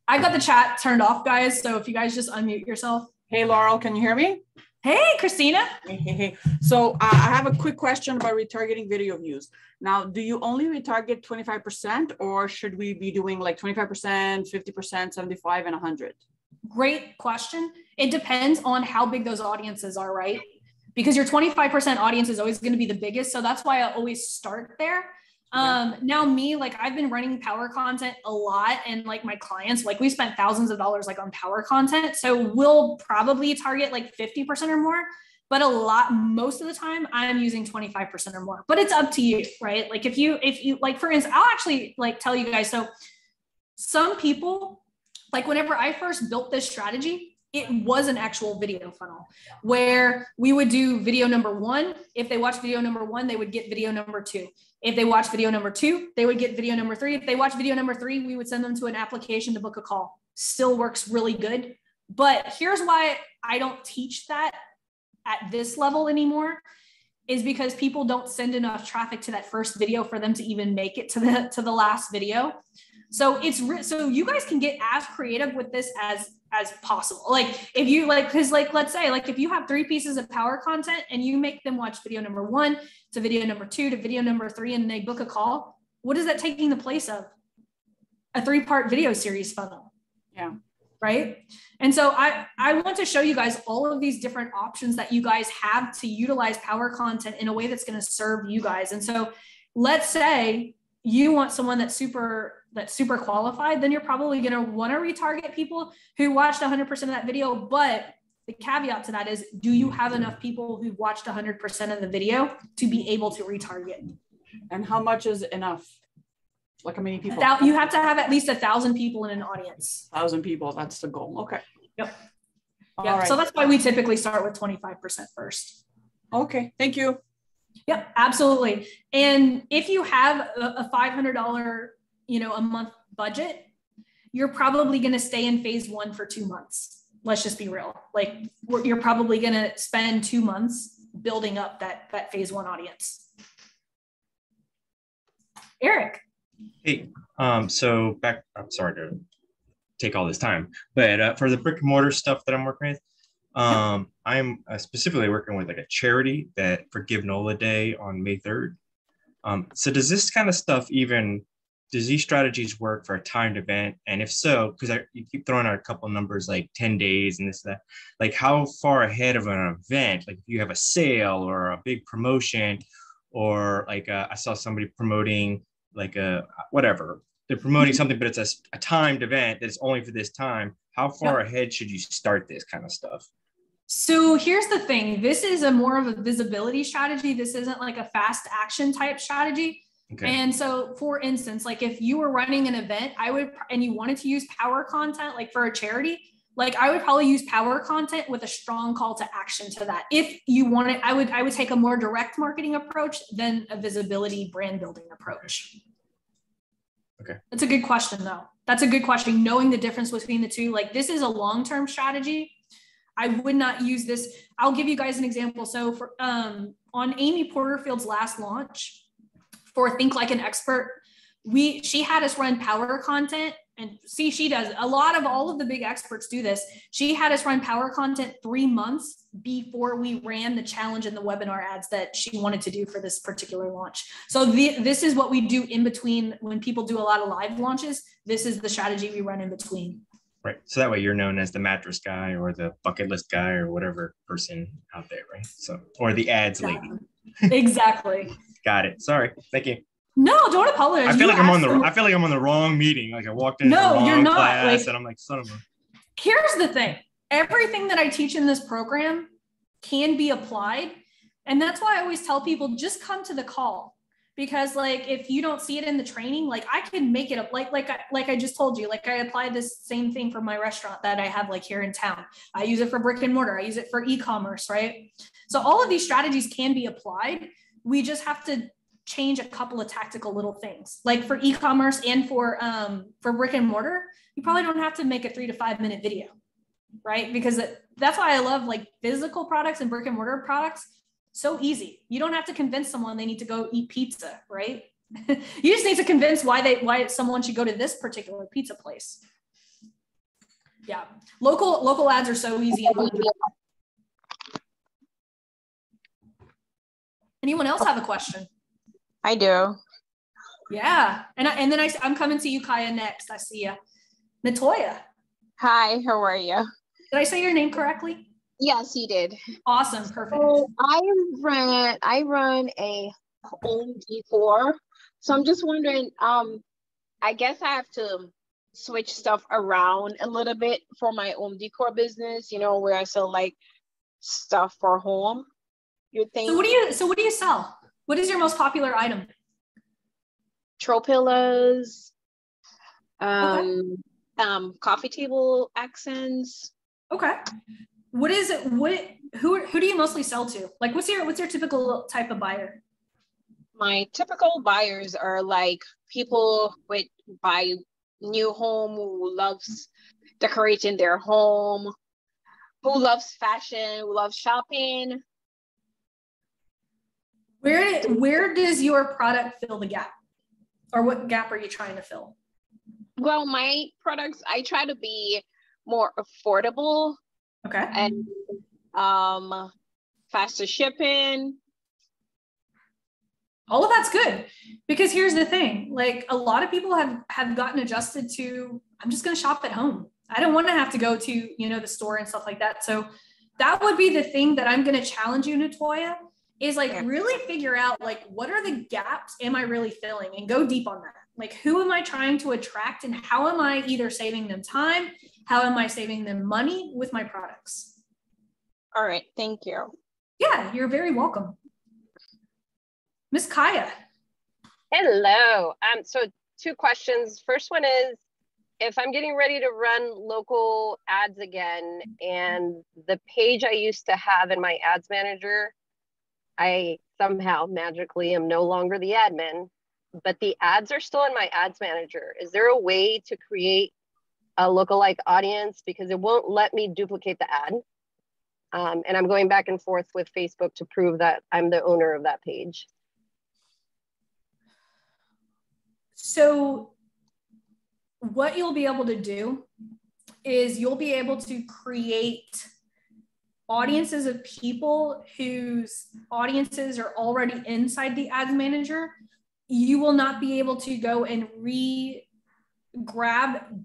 I got the chat turned off, guys. So if you guys just unmute yourself. Hey, Laurel, can you hear me? Hey, Christina. Hey, hey, hey. So uh, I have a quick question about retargeting video views. Now, do you only retarget twenty-five percent or should we be doing like twenty-five percent, fifty percent, seventy-five and one hundred? Great question. It depends on how big those audiences are, right? Because your twenty-five percent audience is always going to be the biggest. So that's why I always start there. Um, now me, like I've been running power content a lot and like my clients, like we spent thousands of dollars like on power content. So we'll probably target like fifty percent or more, but a lot, most of the time I'm using twenty-five percent or more, but it's up to you, right? Like if you, if you like, for instance, I'll actually like tell you guys. So some people, like whenever I first built this strategy, it was an actual video funnel where we would do video number one. If they watched video number one, they would get video number two. If they watched video number two, they would get video number three. If they watched video number three, we would send them to an application to book a call. Still works really good. But here's why I don't teach that at this level anymore is because people don't send enough traffic to that first video for them to even make it to the, to the last video. So it's, so you guys can get as creative with this as, as possible. Like if you like, cause like, let's say like, if you have three pieces of power content and you make them watch video number one to video number two to video number three, and they book a call, what is that taking the place of? A three part video series funnel. Yeah. Right. And so I, I want to show you guys all of these different options that you guys have to utilize power content in a way that's going to serve you guys. And so let's say you want someone that's super, that's super qualified, then you're probably going to want to retarget people who watched one hundred percent of that video. But the caveat to that is, do you have enough people who watched one hundred percent of the video to be able to retarget? And how much is enough? Like how many people? You have to have at least a thousand people in an audience. A thousand people. That's the goal. Okay. Yep. All yeah. Right. So that's why we typically start with twenty-five percent first. Okay. Thank you. Yep. Absolutely. And if you have a five hundred dollars, you know, a month budget, you're probably going to stay in phase one for two months. Let's just be real. Like you're probably going to spend two months building up that, that phase one audience. Eric. Hey, um, so back, I'm sorry to take all this time, but uh, for the brick and mortar stuff that I'm working with, um, I'm uh, specifically working with like a charity that Forgive NOLA Day on May third. Um, so does this kind of stuff even, does these strategies work for a timed event? And if so, because you keep throwing out a couple numbers like ten days and this, and that, like how far ahead of an event, like if you have a sale or a big promotion, or like uh, I saw somebody promoting like a whatever they're promoting something, but it's a, a timed event that's only for this time. How far yep. ahead should you start this kind of stuff? So here's the thing. This is a more of a visibility strategy. This isn't like a fast action type strategy. Okay. And so for instance, like if you were running an event, I would, and you wanted to use power content, like for a charity, like I would probably use power content with a strong call to action to that. If you wanted, I would, I would take a more direct marketing approach than a visibility brand building approach. Okay. That's a good question though. That's a good question. Knowing the difference between the two, like this is a long-term strategy. I would not use this. I'll give you guys an example. So for, um, on Amy Porterfield's last launch, for Think Like an Expert, we she had us run power content, and see, she does a lot of all of the big experts do this. She had us run power content three months before we ran the challenge and the webinar ads that she wanted to do for this particular launch. So the, this is what we do in between when people do a lot of live launches. This is the strategy we run in between. Right. So that way you're known as the mattress guy or the bucket list guy or whatever person out there, right? So, or the ads exactly. lady. Exactly. Got it. Sorry. Thank you. No, don't apologize. I feel you like I'm on the. I feel like I'm on the wrong meeting. Like I walked in. No, the wrong you're not. Class like, and I'm like, son of a. Here's the thing. Everything that I teach in this program can be applied, and that's why I always tell people just come to the call, because like if you don't see it in the training, like I can make it up. Like like I, like I just told you. Like I applied this same thing for my restaurant that I have like here in town. I use it for brick and mortar. I use it for e-commerce. Right. So all of these strategies can be applied. We just have to change a couple of tactical little things. Like for e-commerce and for um, for brick and mortar, you probably don't have to make a three to five minute video, right? Because it, that's why I love like physical products and brick and mortar products. So easy. You don't have to convince someone they need to go eat pizza, right? You just need to convince why they why someone should go to this particular pizza place. Yeah, local local ads are so easy. Anyone else have a question? I do. Yeah, and I, and then I, I'm coming to you, Kaya, next. I see you. Natoya. Hi, how are you? Did I say your name correctly? Yes, you did. Awesome, perfect. So I run I run a home decor, so I'm just wondering. Um, I guess I have to switch stuff around a little bit for my home decor business. You know, where I sell like stuff for home. You think? So what do you? So what do you sell? What is your most popular item? Throw pillows, um, okay. um, coffee table accents. Okay. What is it? What who who do you mostly sell to? Like, what's your what's your typical type of buyer? My typical buyers are like people with buy new home who loves decorating their home, who loves fashion, who loves shopping. Where where does your product fill the gap? Or what gap are you trying to fill? Well, my products, I try to be more affordable. Okay. And um, faster shipping. All of that's good. Because here's the thing, like a lot of people have, have gotten adjusted to, I'm just going to shop at home. I don't want to have to go to, you know, the store and stuff like that. So that would be the thing that I'm going to challenge you, Natoya, is like really figure out like, what are the gaps am I really filling, and go deep on that. Like, who am I trying to attract, and how am I either saving them time? How am I saving them money with my products? All right, thank you. Yeah, you're very welcome. Miss Kaya. Hello, um, so two questions. First one is, if I'm getting ready to run local ads again, and the page I used to have in my ads manager, I somehow magically am no longer the admin, but the ads are still in my ads manager. Is there a way to create a lookalike audience? Because it won't let me duplicate the ad. Um, and I'm going back and forth with Facebook to prove that I'm the owner of that page. So what you'll be able to do is you'll be able to create audiences of people whose audiences are already inside the ads manager. You will not be able to go and re-grab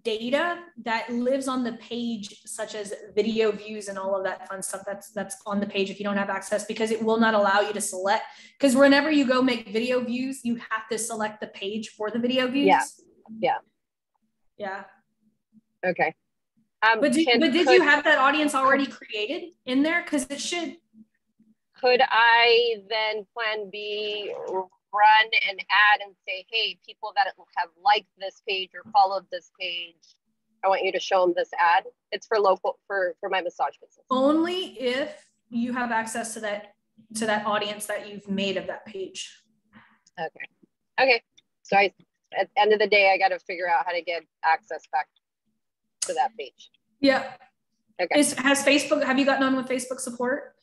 data that lives on the page, such as video views and all of that fun stuff that's that's on the page if you don't have access, because it will not allow you to select. Because whenever you go make video views, you have to select the page for the video views. Yeah. Yeah. Yeah. Okay. Um, but did, can, but did could, you have that audience already created in there? Because it should. Could I then plan B, run an ad and say, hey, people that have liked this page or followed this page, I want you to show them this ad. It's for local, for, for my massage business. Only if you have access to that, to that audience that you've made of that page. Okay. Okay. So I, at the end of the day, I got to figure out how to get access back to that page. Yeah. Okay. Is, has Facebook, have you gotten on with Facebook support?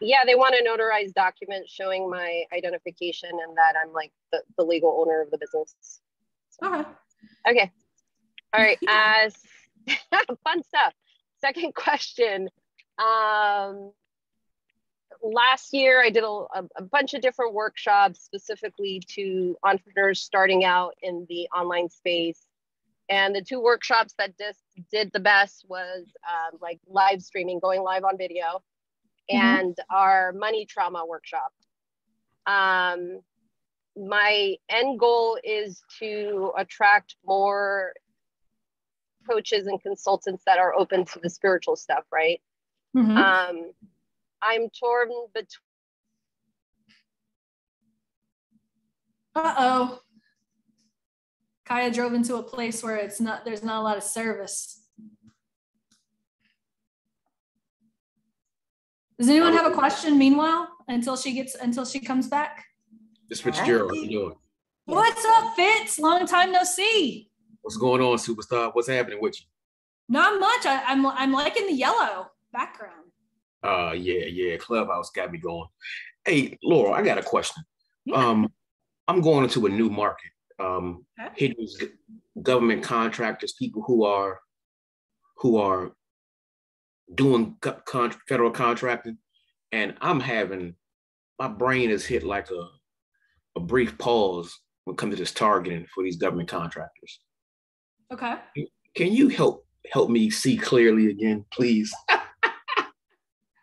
Yeah, they want a notarized document showing my identification and that I'm like the, the legal owner of the business. So. Okay. Okay. All right. Uh, fun stuff. Second question. Um, last year I did a, a bunch of different workshops specifically to entrepreneurs starting out in the online space. And the two workshops that just did the best was um, like live streaming, going live on video, and mm-hmm. our money trauma workshop. Um, my end goal is to attract more coaches and consultants that are open to the spiritual stuff, right? Mm-hmm. Um, I'm torn between. Uh-oh. Kaya drove into a place where it's not, there's not a lot of service. Does anyone have a question meanwhile, until she gets, until she comes back? It's Fitzgerald, how you doing? What's up, Fitz? Long time no see. What's going on, superstar? What's happening with you? Not much. I, I'm, I'm liking the yellow background. Uh, yeah, yeah. Clubhouse got me going. Hey, Laurel, I got a question. Yeah. Um, I'm going into a new market. Um, okay. Hidden government contractors, people who are who are doing con- federal contracting, and I'm having, my brain is hit like a, a brief pause when it comes to this targeting for these government contractors. Okay. Can you help help me see clearly again, please?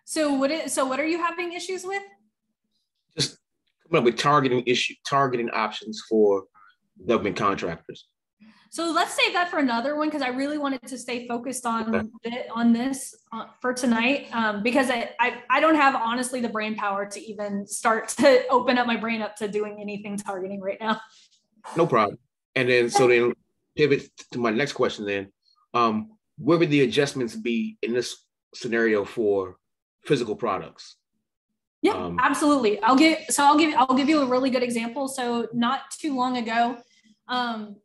So what is, so what are you having issues with? Just coming up with targeting issue, targeting options for government contractors. So let's save that for another one, because I really wanted to stay focused on on this uh, for tonight, um, because I, I I don't have, honestly, the brain power to even start to open up my brain up to doing anything targeting right now. No problem. And then so then pivot to my next question then. Um, where would the adjustments be in this scenario for physical products? Yeah, um, absolutely. I'll give so I'll give I'll give you a really good example. So not too long ago, um,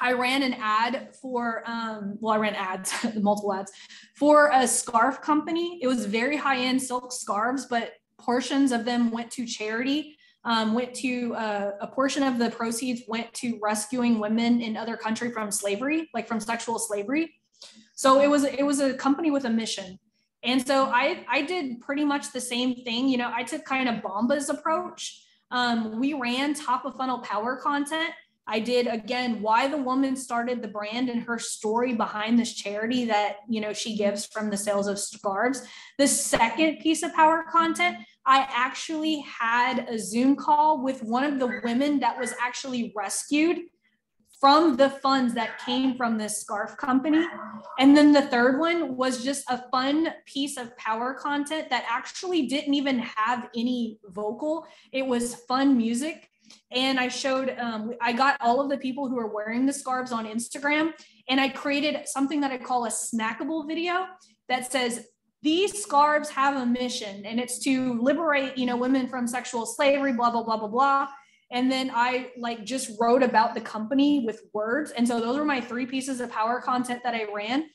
I ran an ad for, um, well, I ran ads, multiple ads, for a scarf company. It was very high-end silk scarves, but portions of them went to charity, um, went to, uh, a portion of the proceeds went to rescuing women in other countries from slavery, like from sexual slavery. So it was, it was a company with a mission. And so I, I did pretty much the same thing. You know, I took kind of Bombas approach. Um, we ran top of funnel power content. I did, again, why the woman started the brand and her story behind this charity that, you know, she gives from the sales of scarves. The second piece of power content, I actually had a Zoom call with one of the women that was actually rescued from the funds that came from this scarf company. And then the third one was just a fun piece of power content that actually didn't even have any vocal. It was fun music. And I showed, um, I got all of the people who are wearing the scarves on Instagram, and I created something that I call a snackable video that says, these scarves have a mission, and it's to liberate, you know, women from sexual slavery, blah, blah, blah, blah, blah. And then I like just wrote about the company with words. And so those were my three pieces of power content that I ran.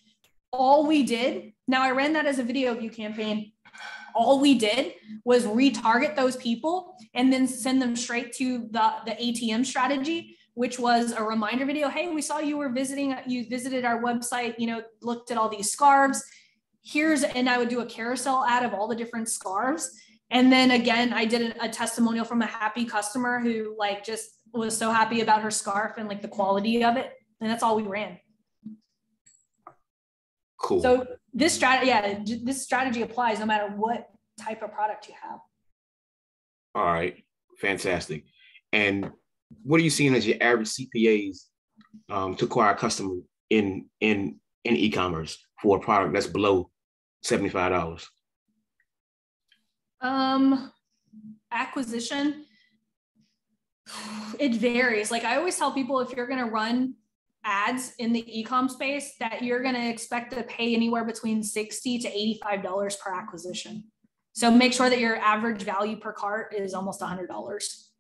All we did, now I ran that as a video view campaign. All we did was retarget those people and then send them straight to the, the A T M strategy, which was a reminder video. Hey, we saw you were visiting, you visited our website, you know, looked at all these scarves. Here's, and I would do a carousel ad of all the different scarves. And then again, I did a, a testimonial from a happy customer who like just was so happy about her scarf and like the quality of it. And that's all we ran. Cool. So this strategy, yeah, this strategy applies no matter what type of product you have. All right, fantastic. And what are you seeing as your average C P As um, to acquire a customer in in in e-commerce for a product that's below seventy-five dollars? Um, acquisition, it varies. Like I always tell people, if you're going to run ads in the e-com space, that you're going to expect to pay anywhere between sixty to eighty-five dollars per acquisition. So make sure that your average value per cart is almost one hundred dollars.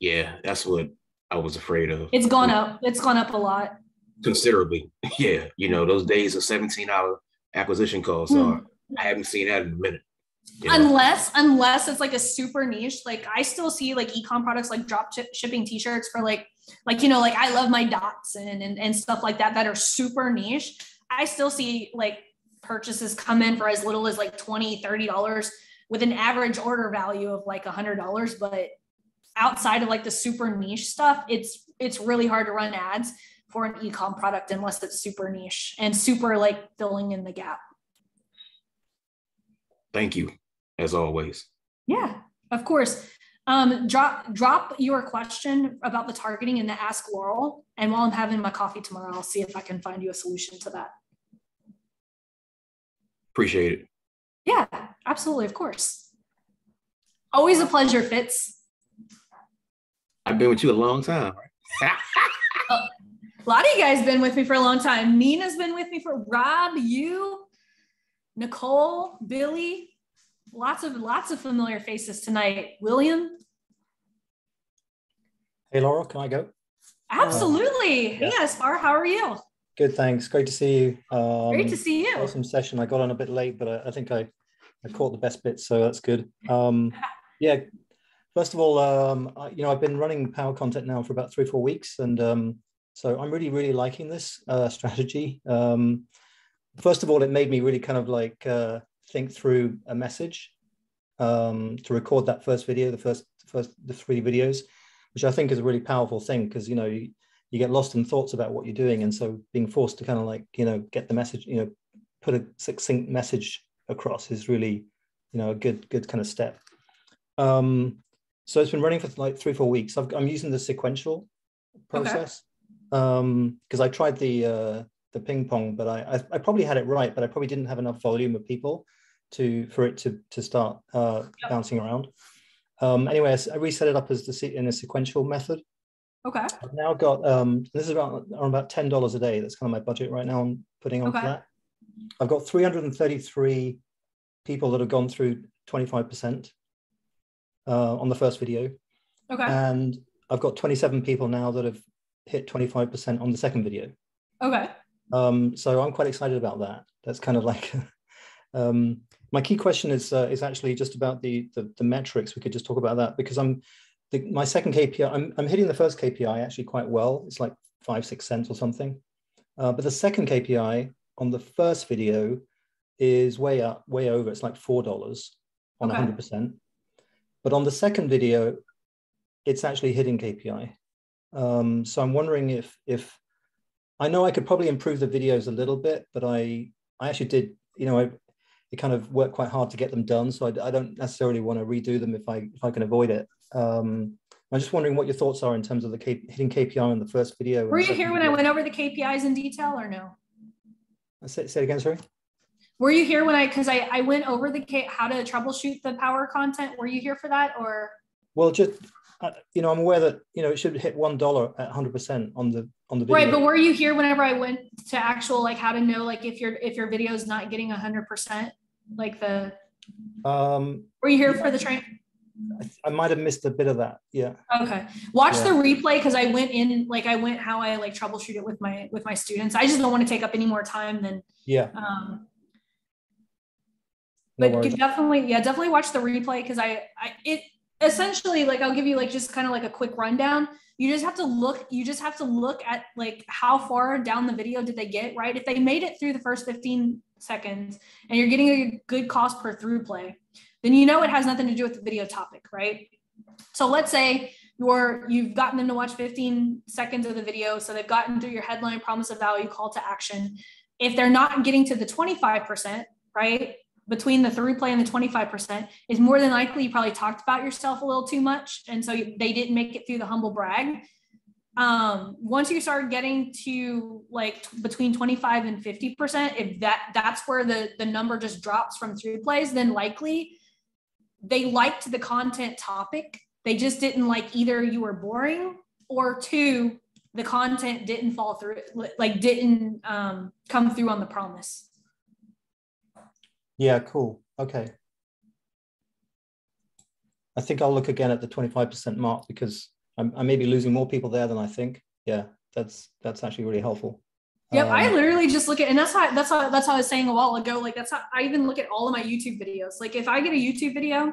Yeah, that's what I was afraid of. It's gone up. It's gone up a lot. Considerably. Yeah. You know, those days of seventeen dollars acquisition costs, mm. are, I haven't seen that in a minute. You know? Unless, unless it's like a super niche, like I still see like e-com products, like drop shipping t-shirts for like, like, you know, like I love my dots and, and, and stuff like that, that are super niche. I still see like purchases come in for as little as like twenty, thirty dollars with an average order value of like a hundred dollars. But outside of like the super niche stuff, it's, it's really hard to run ads for an e-com product unless it's super niche and super like filling in the gap. Thank you, as always. Yeah, of course. Um, drop drop your question about the targeting in the Ask Laurel. And while I'm having my coffee tomorrow, I'll see if I can find you a solution to that. Appreciate it. Yeah, absolutely, of course. Always a pleasure, Fitz. I've been with you a long time. A lot of you guys have been with me for a long time. Nina's been with me for, Rob, you, Nicole, Billy, lots of lots of familiar faces tonight. William. Hey, Laurel, can I go? Absolutely. Um, yeah. Hey, Aspar, how are you? Good, thanks. Great to see you. Um, Great to see you. Awesome session. I got on a bit late, but I, I think I, I caught the best bits, so that's good. Um, yeah, first of all, um, I, you know, I've been running power content now for about three, four weeks, and um, So I'm really, really liking this uh, strategy. Um, first of all, it made me really kind of like uh, think through a message um, to record that first video, the first, first, the three videos, which I think is a really powerful thing because, you know, you, you get lost in thoughts about what you're doing. And so being forced to kind of like, you know, get the message, you know, put a succinct message across is really, you know, a good, good kind of step. Um, so it's been running for like three, four weeks. I've, I'm using the sequential process. Okay. Um, because I tried the uh, the ping pong, but I, I I probably had it right, but I probably didn't have enough volume of people to for it to to start uh, yep. bouncing around. Um, anyway, I reset it up as the in a sequential method. Okay. I've now got um, this is about around about ten dollars a day. That's kind of my budget right now. I'm putting on okay. for that. I've got three hundred and thirty three people that have gone through twenty five percent on the first video. Okay. And I've got twenty seven people now that have hit twenty-five percent on the second video. Okay. Um, so I'm quite excited about that. That's kind of like, um, my key question is uh, is actually just about the, the the metrics. We could just talk about that because I'm, the, my second K P I, I'm, I'm hitting the first K P I actually quite well. It's like five, six cents or something. Uh, but the second K P I on the first video is way up, way over. It's like four dollars on okay. one hundred percent. But on the second video, it's actually hitting K P I. Um, so I'm wondering if, if I know I could probably improve the videos a little bit, but I, I actually did, you know, I, it kind of worked quite hard to get them done. So I, I don't necessarily want to redo them if I, if I can avoid it. Um, I'm just wondering what your thoughts are in terms of the K, hitting K P I on the first video. Were you here when I went over the K P Is in detail or no? I say, say it again, sorry. Were you here when I, cause I, I went over the K, how to troubleshoot the power content. Were you here for that or? Well, just. You know, I'm aware that, you know, it should hit one dollar at one hundred percent on the, on the video. Right, but were you here whenever I went to actual, like how to know, like if your, if your video is not getting one hundred percent, like the, um, were you here yeah, for the train? I might've missed a bit of that. Yeah. Okay. Watch yeah. the replay. Cause I went in, like I went, how I like troubleshoot it with my, with my students. I just don't want to take up any more time than, yeah. Um, no but worries. definitely, yeah, definitely watch the replay. Cause I, I, it, essentially, like I'll give you like just kind of like a quick rundown. You just have to look, you just have to look at like how far down the video did they get, right? If they made it through the first fifteen seconds and you're getting a good cost per through play, then you know it has nothing to do with the video topic, right? So let's say you're, you've gotten them to watch fifteen seconds of the video. So they've gotten through your headline, promise of value, call to action. If they're not getting to the twenty-five percent, right? Between the through play and the twenty-five percent is more than likely you probably talked about yourself a little too much. And so they didn't make it through the humble brag. Um, once you start getting to like between twenty-five and fifty percent, if that that's where the, the number just drops from through plays, then likely they liked the content topic. They just didn't like either you were boring or two, the content didn't fall through, like didn't um, come through on the promise. Yeah, cool. Okay. I think I'll look again at the twenty-five percent mark because I'm, I may be losing more people there than I think. Yeah, that's that's actually really helpful. Yep, um, I literally just look at, and that's how that's how that's how I was saying a while ago. Like that's how I even look at all of my YouTube videos. Like if I get a YouTube video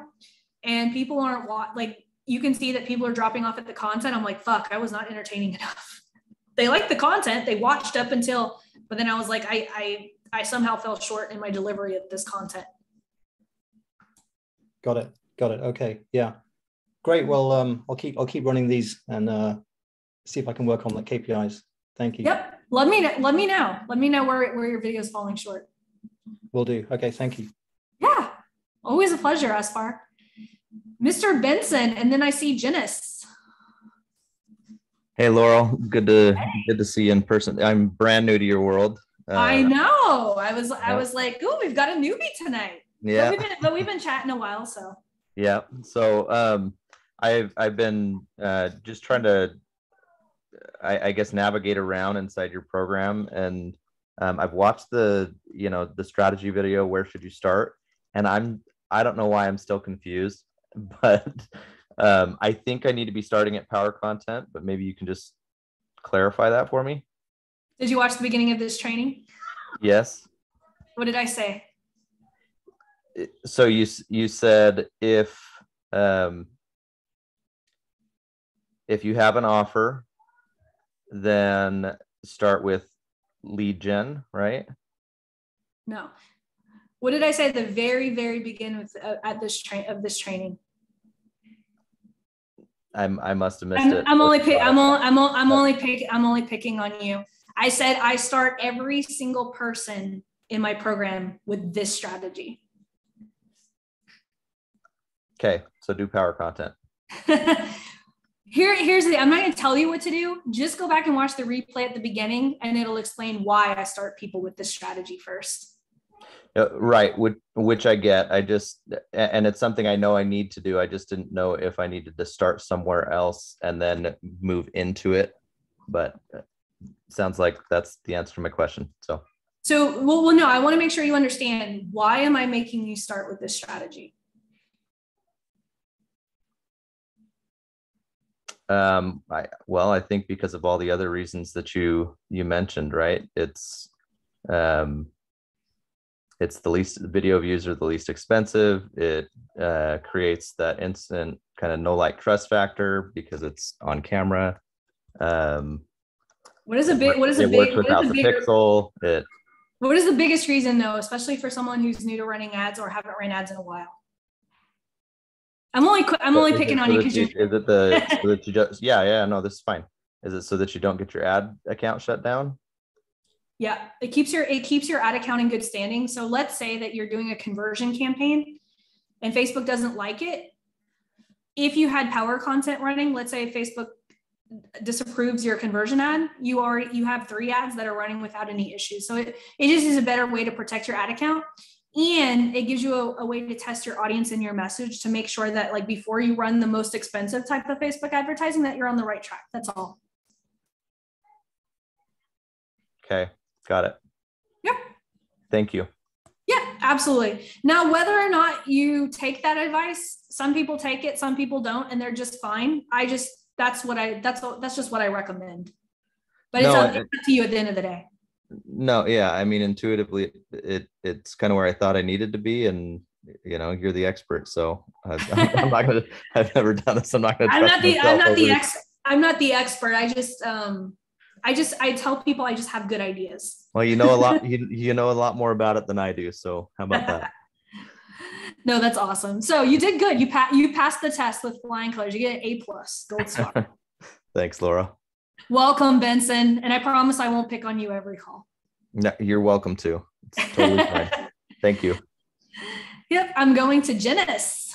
and people aren't watching, like you can see that people are dropping off at the content. I'm like, fuck, I was not entertaining enough. They liked the content, they watched up until, but then I was like, I I. I somehow fell short in my delivery of this content. Got it. Got it. Okay. Yeah. Great. Well, um, I'll keep I'll keep running these and uh, see if I can work on the K P Is. Thank you. Yep. Let me let me know. Let me know where where your video is falling short. Will do. Okay. Thank you. Yeah. Always a pleasure, Aspar. Mister Benson, and then I see Janice. Hey, Laurel. Good to hey. good to see you in person. I'm brand new to your world. Uh, I know. I was. Yeah. I was like, "Ooh, we've got a newbie tonight." Yeah. But we've been, but we've been chatting a while, so. Yeah. So um, I've I've been uh, just trying to, I, I guess, navigate around inside your program, and um, I've watched the you know the strategy video. Where should you start? And I'm I don't know why I'm still confused, but um, I think I need to be starting at power content. But maybe you can just clarify that for me. Did you watch the beginning of this training? Yes. What did I say? So you you said if um, if you have an offer, then start with lead gen, right? No. What did I say at the very, very beginning of, uh, at this train of this training? I'm, I must have missed I'm, it. I'm only, pick, I'm, all, I'm, all, I'm only pick, I'm only picking on you. I said I start every single person in my program with this strategy. Okay, so do power content. Here, here's the. I'm not going to tell you what to do. Just go back and watch the replay at the beginning, and it'll explain why I start people with this strategy first. Uh, right, which, which I get. I just, and it's something I know I need to do. I just didn't know if I needed to start somewhere else and then move into it. But it sounds like that's the answer to my question. So, so well, well, no. I want to make sure you understand why am I making you start with this strategy. Um, I, well, I think because of all the other reasons that you, you mentioned, right? It's, um, it's the least video views are the least expensive. It, uh, creates that instant kind of no like trust factor because it's on camera. Um, what is a big, what is a big, without the pixel? It, what is the biggest reason though, especially for someone who's new to running ads or haven't ran ads in a while? I'm only I'm only picking on you because you. Is it the so that you just, yeah yeah no this is fine. Is it so that you don't get your ad account shut down? Yeah, it keeps your it keeps your ad account in good standing. So let's say that you're doing a conversion campaign, and Facebook doesn't like it. If you had power content running, let's say Facebook disapproves your conversion ad, you are you have three ads that are running without any issues. So it it just is a better way to protect your ad account. And it gives you a, a way to test your audience and your message to make sure that like before you run the most expensive type of Facebook advertising that you're on the right track. That's all. Okay. Got it. Yep. Thank you. Yeah, absolutely. Now, whether or not you take that advice, some people take it, some people don't, and they're just fine. I just, that's what I, that's, that's just what I recommend, but it's, no, up, it's up to you at the end of the day. No, yeah, I mean, intuitively, it it's kind of where I thought I needed to be, and you know, you're the expert, so I, I'm, I'm not gonna. I've never done this. I'm not gonna. I'm not the. I'm not the ex. I'm not the expert. I just. Um. I just. I tell people I just have good ideas. Well, you know a lot. you you know a lot more about it than I do. So how about that? No, that's awesome. So you did good. You pa- You passed the test with flying colors. You get an A plus, gold star. Thanks, Laura. Welcome, Benson. And I promise I won't pick on you every call. No, you're welcome to. It's totally fine. Thank you. Yep. I'm going to Janice.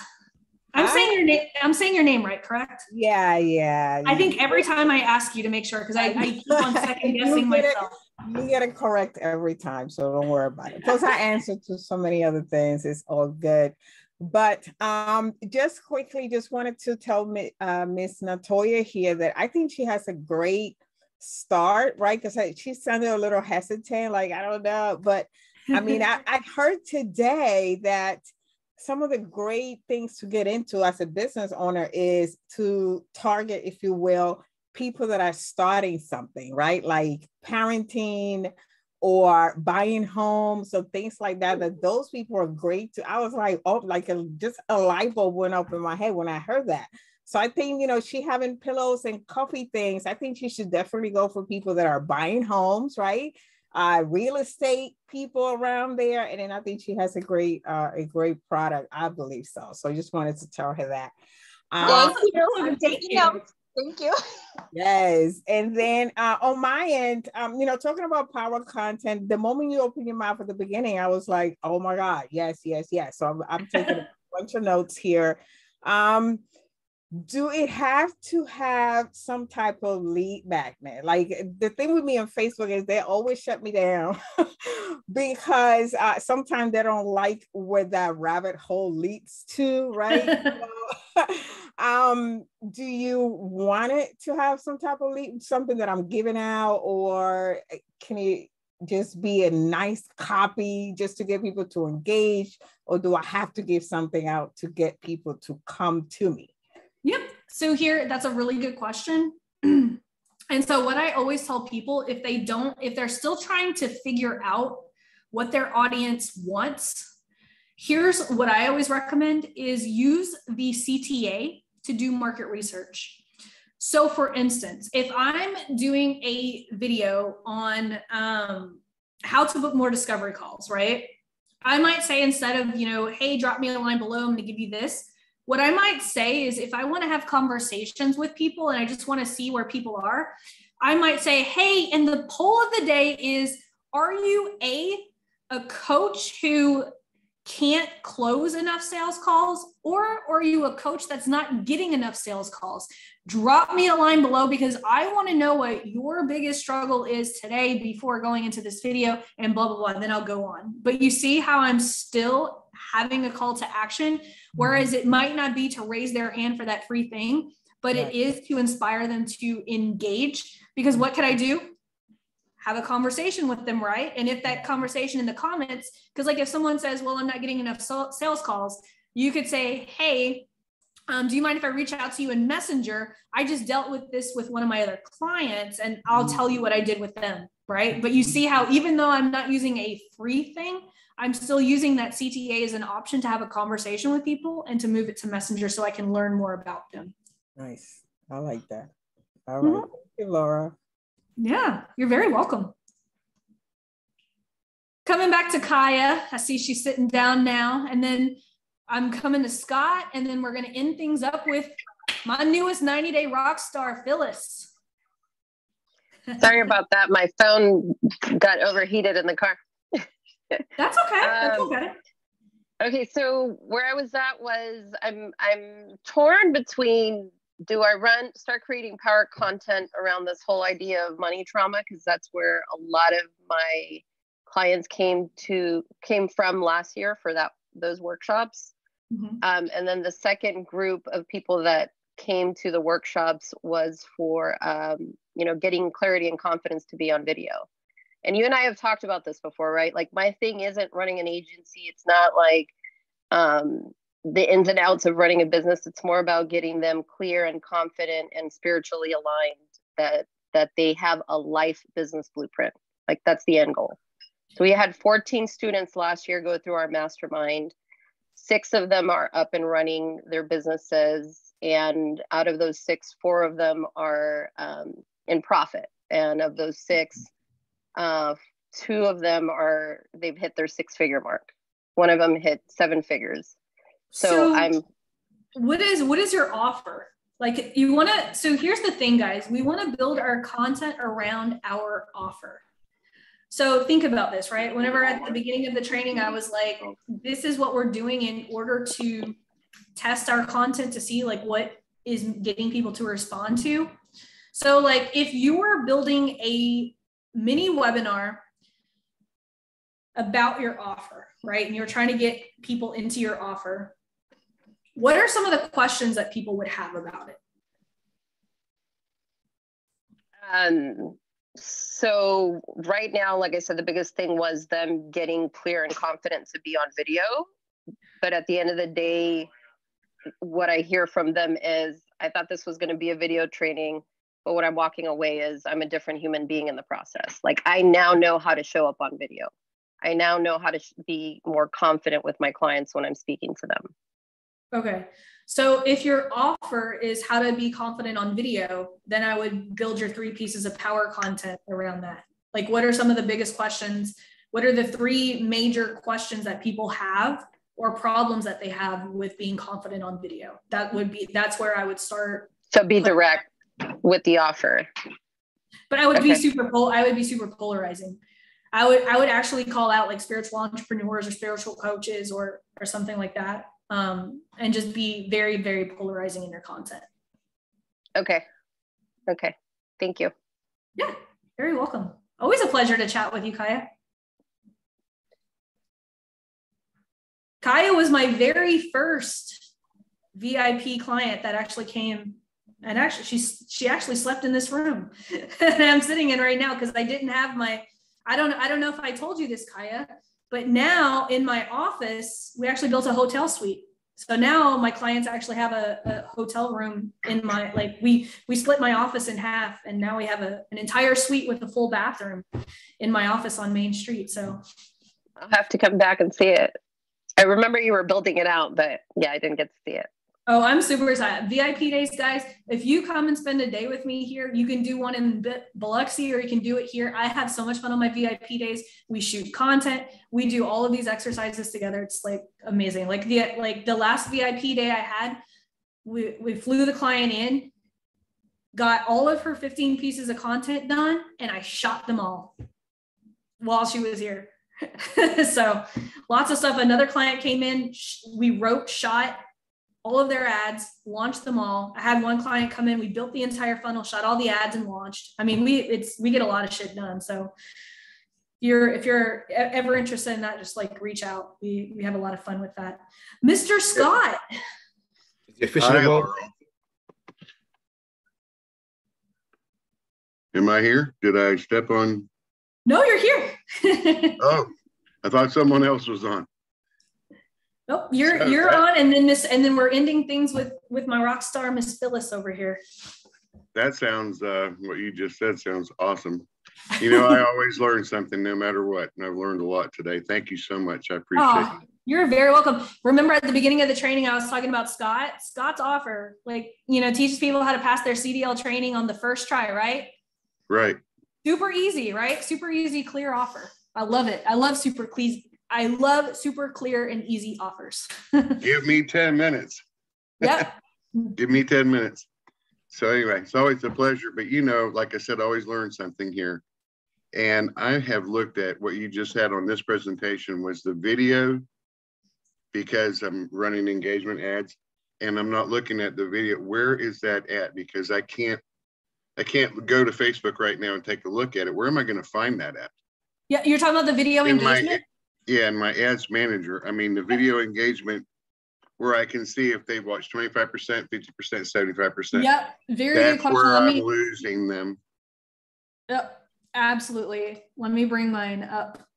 I'm Hi. saying your name. I'm saying your name right, correct? Yeah, yeah. I think every time I ask you to make sure, because I, I keep on second guessing myself. It, you get it correct every time, so don't worry about it. Plus, I answer to so many other things. It's all good. But um, just quickly, just wanted to tell me, uh, Miss Natoya here that I think she has a great start, right? Because she sounded a little hesitant, like, I don't know. But I mean, I, I heard today that some of the great things to get into as a business owner is to target, if you will, people that are starting something, right? Like parenting, or buying homes, so things like that, that those people are great too. I was like, oh, like a, just a light bulb went up in my head when I heard that. So I think, you know, she having pillows and coffee things, I think she should definitely go for people that are buying homes, right? Uh, real estate people around there. And then I think she has a great, uh, a great product. I believe so. So I just wanted to tell her that. Um, Thank you. I'm taking notes. Thank you. Yes. And then uh, on my end, um, you know, talking about power content, the moment you open your mouth at the beginning, I was like, oh my God, yes, yes, yes. So I'm, I'm taking a bunch of notes here. Um, do it have to have some type of lead magnet? Like the thing with me on Facebook is they always shut me down because uh, sometimes they don't like where that rabbit hole leads to, right? So, um, do you want it to have some type of lead, something that I'm giving out, or can it just be a nice copy just to get people to engage, or do I have to give something out to get people to come to me? Yep. So here, that's a really good question. And so what I always tell people, if they don't, if they're still trying to figure out what their audience wants, here's what I always recommend is use the C T A to do market research. So for instance, if I'm doing a video on um, how to book more discovery calls, right? I might say, instead of, you know, hey, drop me a line below, I'm going to give you this. What I might say is, if I want to have conversations with people and I just want to see where people are, I might say, hey, and the poll of the day is, are you a, a coach who can't close enough sales calls, or, or are you a coach that's not getting enough sales calls? Drop me a line below, because I want to know what your biggest struggle is today before going into this video, and blah, blah, blah. And then I'll go on. But you see how I'm still having a call to action, whereas it might not be to raise their hand for that free thing, but it is to inspire them to engage. Because what could I do? Have a conversation with them, right? And if that conversation in the comments, because like if someone says, well, I'm not getting enough sales calls, you could say, hey, um, do you mind if I reach out to you in Messenger? I just dealt with this with one of my other clients, and I'll tell you what I did with them, right? But you see how even though I'm not using a free thing, I'm still using that C T A as an option to have a conversation with people and to move it to Messenger so I can learn more about them. Nice. I like that. All right. Mm-hmm. Thank you, Laura. Yeah, you're very welcome. Coming back to Kaya, I see she's sitting down now, and then I'm coming to Scott, and then we're going to end things up with my newest ninety day rock star, Phyllis. Sorry about that. My phone got overheated in the car. That's okay. That's um, okay. Okay, so where I was at was I'm I'm torn between, do I run, start creating power content around this whole idea of money trauma? Because that's where a lot of my clients came to came from last year for that those workshops. Mm-hmm. Um, and then the second group of people that came to the workshops was for um, you know, getting clarity and confidence to be on video. And you and I have talked about this before, right? Like my thing isn't running an agency. It's not like um, the ins and outs of running a business. It's more about getting them clear and confident and spiritually aligned that that they have a life business blueprint. Like that's the end goal. So we had fourteen students last year go through our mastermind. Six of them are up and running their businesses. And out of those six, four of them are um, in profit. And of those six, uh, two of them are, they've hit their six figure mark. One of them hit seven figures. So, so I'm, what is, what is your offer? Like you want to, so here's the thing, guys, we want to build our content around our offer. So think about this, right? Whenever at the beginning of the training, I was like, this is what we're doing in order to test our content to see like what is getting people to respond to. So like if you were building a mini webinar about your offer, right? And you're trying to get people into your offer. What are some of the questions that people would have about it? Um, so right now, like I said, the biggest thing was them getting clear and confident to be on video. But at the end of the day, what I hear from them is, I thought this was going to be a video training, but what I'm walking away is I'm a different human being in the process. Like I now know how to show up on video. I now know how to be more confident with my clients when I'm speaking to them. Okay. So if your offer is how to be confident on video, then I would build your three pieces of power content around that. Like, what are some of the biggest questions? What are the three major questions that people have or problems that they have with being confident on video? That would be, that's where I would start. So be direct with the offer. But I would okay. be super, I would be super polarizing. I would, I would actually call out like spiritual entrepreneurs or spiritual coaches or, or something like that. Um, and just be very, very polarizing in your content. Okay. Okay. Thank you. Yeah. Very welcome. Always a pleasure to chat with you, Kaya. Kaya was my very first V I P client that actually came. And actually, she's, she actually slept in this room that I'm sitting in right now, because I didn't have my, I don't, I don't know if I told you this, Kaya, but now in my office, we actually built a hotel suite. So now my clients actually have a, a hotel room in my, like we, we split my office in half, and now we have a, an entire suite with a full bathroom in my office on Main Street. So I'll have to come back and see it. I remember you were building it out, but yeah, I didn't get to see it. Oh, I'm super excited. V I P days, guys. If you come and spend a day with me here, you can do one in Biloxi or you can do it here. I have so much fun on my V I P days. We shoot content. We do all of these exercises together. It's like amazing. Like the, like the last V I P day I had, we, we flew the client in, got all of her fifteen pieces of content done, and I shot them all while she was here. So lots of stuff. Another client came in, we wrote, shot all of their ads, launched them all. I had one client come in, we built the entire funnel, shot all the ads and launched. I mean, we, it's, we get a lot of shit done. So you're, if you're ever interested in that, just like reach out. We, we have a lot of fun with that. Mister Scott. Am I here? Did I step on? No, you're here. Oh, I thought someone else was on. Nope, you're so, you're that, on, and then this, and then we're ending things with with my rock star Miss Phyllis over here. That sounds uh, what you just said sounds awesome. You know, I always learn something no matter what, and I've learned a lot today. Thank you so much. I appreciate oh, it. You're very welcome. Remember at the beginning of the training, I was talking about Scott. Scott's offer, like you know, teaches people how to pass their C D L training on the first try, right? Right. Super easy, right? Super easy, clear offer. I love it. I love super clear. I love super clear and easy offers. Give me ten minutes. Yep. Give me ten minutes. So anyway, it's always a pleasure. But you know, like I said, I always learn something here. And I have looked at what you just had on this presentation was the video, because I'm running engagement ads and I'm not looking at the video. Where is that at? Because I can't I can't go to Facebook right now and take a look at it. Where am I going to find that at? Yeah, you're talking about the video in engagement? My, yeah, in my ads manager. I mean, the video engagement where I can see if they've watched twenty-five percent, fifty percent, seventy-five percent. Yep, very That's good question. Where I'm me, losing them. Yep, absolutely. Let me bring mine up.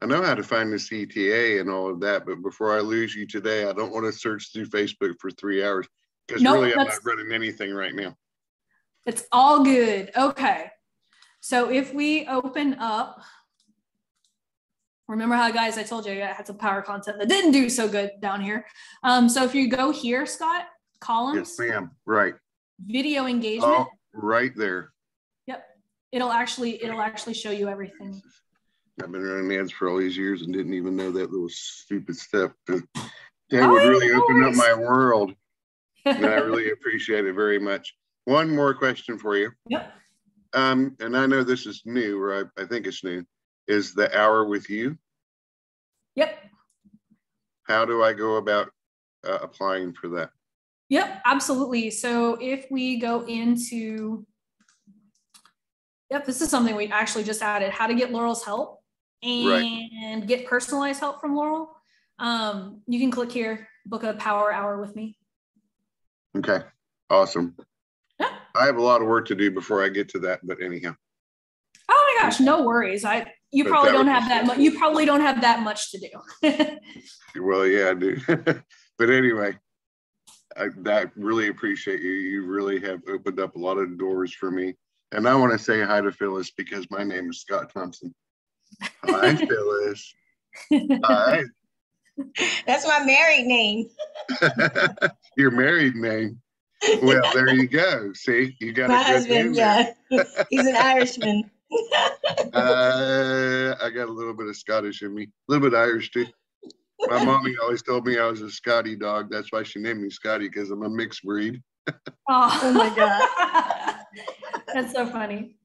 I know how to find the C T A and all of that, but before I lose you today, I don't want to search through Facebook for three hours. Because nope, really, I'm not running anything right now. It's all good. Okay. So if we open up, remember how, guys, I told you I had some power content that didn't do so good down here. Um, so if you go here, Scott, columns. Yes, ma'am. Right. Video engagement. Oh, right there. Yep. It'll actually, it'll actually show you everything. I've been running ads for all these years and didn't even know that little stupid stuff. That would really open up my world. And I really appreciate it very much. One more question for you. Yep. Um, and I know this is new, or I, I think it's new, is the hour with you. Yep. How do I go about uh, applying for that? Yep, absolutely. So if we go into, yep, this is something we actually just added, how to get Laurel's help and right. get personalized help from Laurel. Um, you can click here, book a power hour with me. Okay, awesome. Yeah. I have a lot of work to do before I get to that, but anyhow. Oh my gosh, no worries. I you but probably don't have that much. You probably don't have that much to do. Well, yeah, I do. But anyway, I, I really appreciate you. You really have opened up a lot of doors for me, and I want to say hi to Phyllis because my name is Scott Thompson. Hi, Phyllis. Hi. That's my married name. Your married name. Well, there you go. See, you got my a good husband. Yeah, he's an Irishman. uh, I got a little bit of Scottish in me, a little bit Irish too. My mommy always told me I was a Scotty dog. That's why she named me Scotty, because I'm a mixed breed. Oh. Oh my god, that's so funny.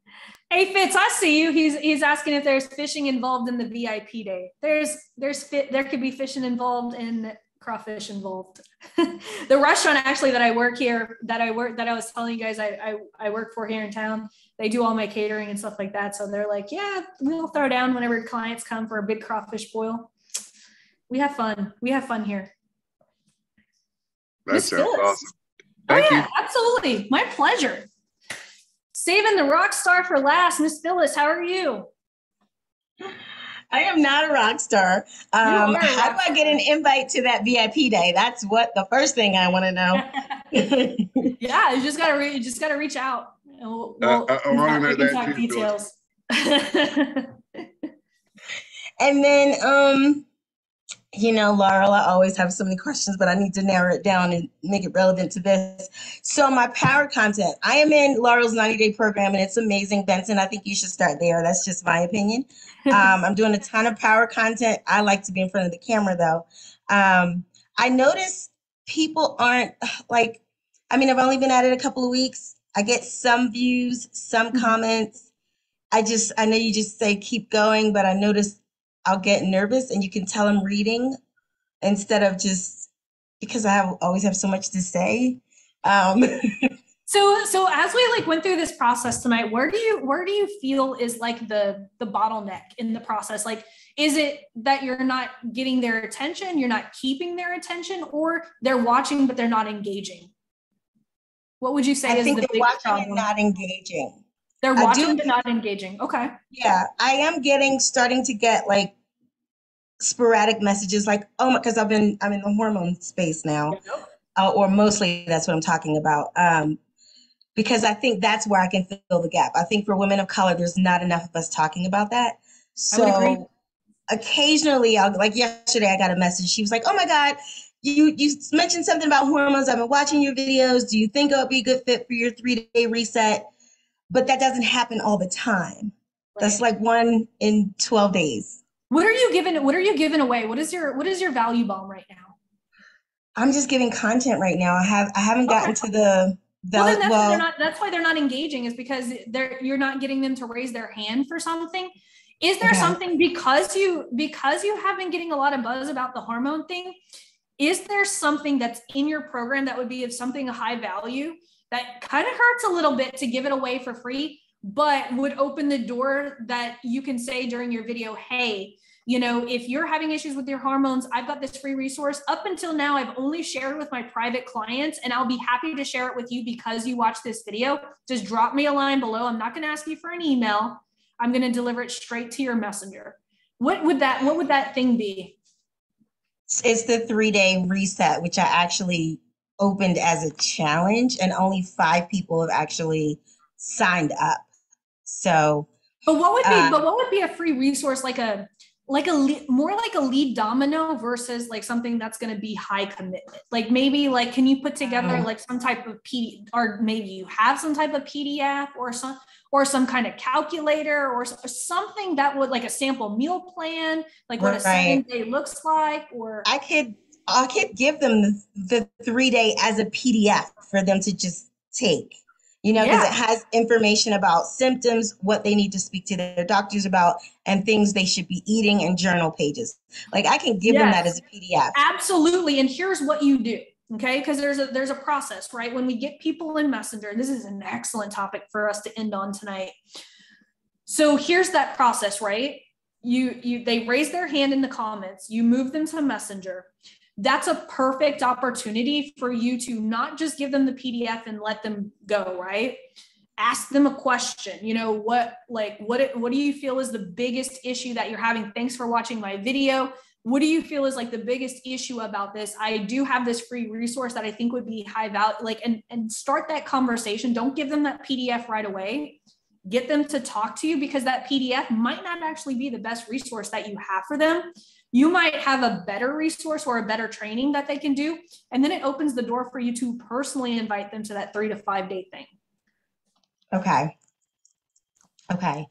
Hey Fitz, I see you. He's he's asking if there's fishing involved in the V I P day. There's there's fit. There could be fishing involved and crawfish involved. The restaurant actually that I work here, that I work that I was telling you guys I, I I work for here in town. They do all my catering and stuff like that. So they're like, yeah, we'll throw down whenever clients come for a big crawfish boil. We have fun. We have fun here. That sounds awesome. Thank you. Oh yeah, absolutely. My pleasure. Saving the rock star for last, Miss Phyllis, how are you? I am not a rock star. Um, how do I get an invite to that V I P day? That's what the first thing I want to know. Yeah, you just gotta re you just gotta reach out. And we'll, we'll, uh, I want to know that talk details. And then um, You know, Laurel, I always have so many questions, but I need to narrow it down and make it relevant to this. So my power content, I am in Laurel's ninety day program, and it's amazing. Benson, I think you should start there. That's just my opinion. Um, I'm doing a ton of power content. I like to be in front of the camera, though. Um, I notice people aren't like, I mean, I've only been at it a couple of weeks. I get some views, some comments. I just, I know you just say keep going, but I noticed I'll get nervous, and you can tell I'm reading instead of just because I have, always have so much to say. Um. so, so as we like went through this process tonight, where do you where do you feel is like the the bottleneck in the process? Like, is it that you're not getting their attention, you're not keeping their attention, or they're watching but they're not engaging? What would you say? I is think the they're watching problem? And not engaging. They're watching do, but not engaging. Okay. Yeah, I am getting starting to get like sporadic messages, like oh my, because I've been I'm in the hormone space now, uh, or mostly that's what I'm talking about. Um, because I think that's where I can fill the gap. I think for women of color, there's not enough of us talking about that. So I would agree. Occasionally, I'll like yesterday I got a message. She was like, "Oh my God, you you mentioned something about hormones. I've been watching your videos. Do you think it would be a good fit for your three day reset?" But that doesn't happen all the time. Right. That's like one in twelve days. What are you giving? What are you giving away? What is your What is your value bomb right now? I'm just giving content right now. I have I haven't gotten okay. to the. the well, then that's, well why not, that's why they're not engaging. Is because they're you're not getting them to raise their hand for something. Is there okay. something because you because you have been getting a lot of buzz about the hormone thing? Is there something that's in your program that would be of something of high value? That kind of hurts a little bit to give it away for free, but would open the door that you can say during your video, hey, you know, if you're having issues with your hormones, I've got this free resource. Up until now, I've only shared with my private clients, and I'll be happy to share it with you because you watched this video. Just drop me a line below. I'm not going to ask you for an email. I'm going to deliver it straight to your messenger. What would that, what would that thing be? It's the three-day reset, which I actually opened as a challenge, and only five people have actually signed up. So, but what would be, uh, but what would be a free resource, like a, like a lead, more like a lead domino versus like something that's going to be high commitment? Like maybe like, can you put together like some type of P D F, or maybe you have some type of P D F or some, or some kind of calculator or something that would like a sample meal plan, like what right. a seven day looks like, or I could I could give them the, the three day as a P D F for them to just take, you know, because yeah. it has information about symptoms, what they need to speak to their doctors about, and things they should be eating, and journal pages. Like I can give yes. them that as a P D F. Absolutely. And here's what you do. Okay. Because there's a, there's a process, right? When we get people in Messenger, this is an excellent topic for us to end on tonight. So here's that process, right? You, you, they raise their hand in the comments, you move them to Messenger. That's a perfect opportunity for you to not just give them the P D F and let them go, right? Ask them a question. You know, what, like, what, what do you feel is the biggest issue that you're having? Thanks for watching my video. What do you feel is like the biggest issue about this? I do have this free resource that I think would be high value, like, and, and start that conversation. Don't give them that P D F right away. Get them to talk to you, because that P D F might not actually be the best resource that you have for them. You might have a better resource or a better training that they can do. And then it opens the door for you to personally invite them to that three to five day thing. Okay. Okay.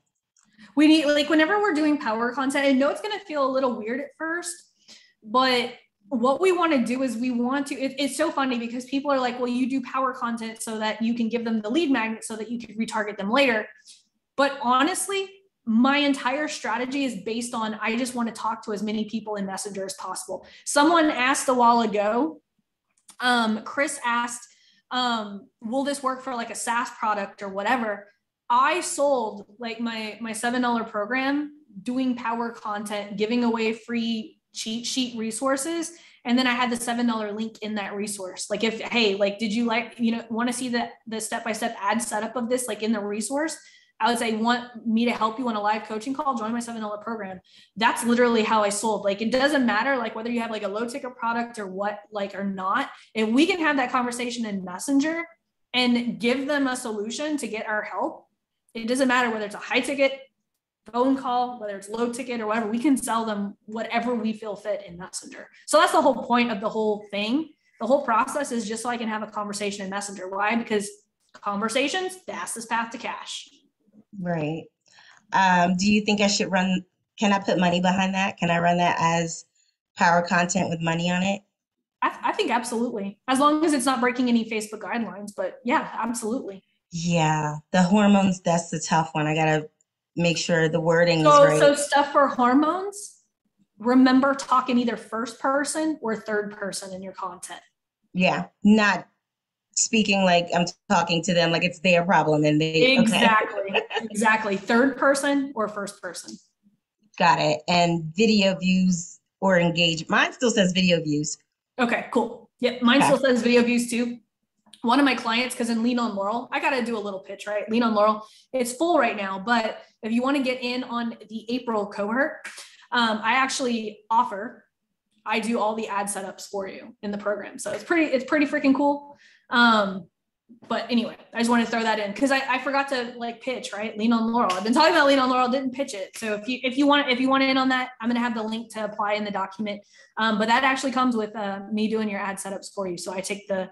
We need, like, whenever we're doing power content, I know it's going to feel a little weird at first, but what we want to do is we want to, it, it's so funny because people are like, well, you do power content so that you can give them the lead magnet so that you can retarget them later. But honestly, my entire strategy is based on, I just want to talk to as many people in Messenger as possible. Someone asked a while ago, um, Chris asked, um, will this work for like a SaaS product or whatever? I sold like my, my seven dollar program doing power content, giving away free cheat sheet resources. And then I had the seven dollar link in that resource. Like if, hey, like, did you like, you know, want to see the, the step-by-step ad setup of this, like in the resource? I would say, want me to help you on a live coaching call? Join my seven dollar program. That's literally how I sold. Like, it doesn't matter, like whether you have like a low ticket product or what, like, or not, if we can have that conversation in Messenger and give them a solution to get our help, it doesn't matter whether it's a high ticket phone call, whether it's low ticket or whatever, we can sell them whatever we feel fit in Messenger. So that's the whole point of the whole thing. The whole process is just so I can have a conversation in Messenger. Why? Because conversations, fastest path to cash. Right. Um, do you think I should run, can I put money behind that? Can I run that as power content with money on it? I, th- I think absolutely. As long as it's not breaking any Facebook guidelines, but yeah, absolutely. Yeah. The hormones, that's the tough one. I got to make sure the wording so, is right. So stuff for hormones, remember talking either first person or third person in your content. Yeah. Not speaking like I'm talking to them, like it's their problem and they exactly okay. Exactly. Third person or first person. Got it. And video views or engage. Mine still says video views. Okay, cool. Yep. Mine okay. still says video views too. One of my clients, because in Lean On Laurel, I got to do a little pitch, right? Lean On Laurel, it's full right now, but if you want to get in on the April cohort, um, I actually offer, I do all the ad setups for you in the program. So it's pretty, it's pretty freaking cool. Um, but anyway, I just wanted to throw that in because I, I forgot to like pitch, right? Lean On Laurel. I've been talking about Lean On Laurel, didn't pitch it. So if you, if you want, if you want in on that, I'm going to have the link to apply in the document. Um, but that actually comes with uh, me doing your ad setups for you. So I take the,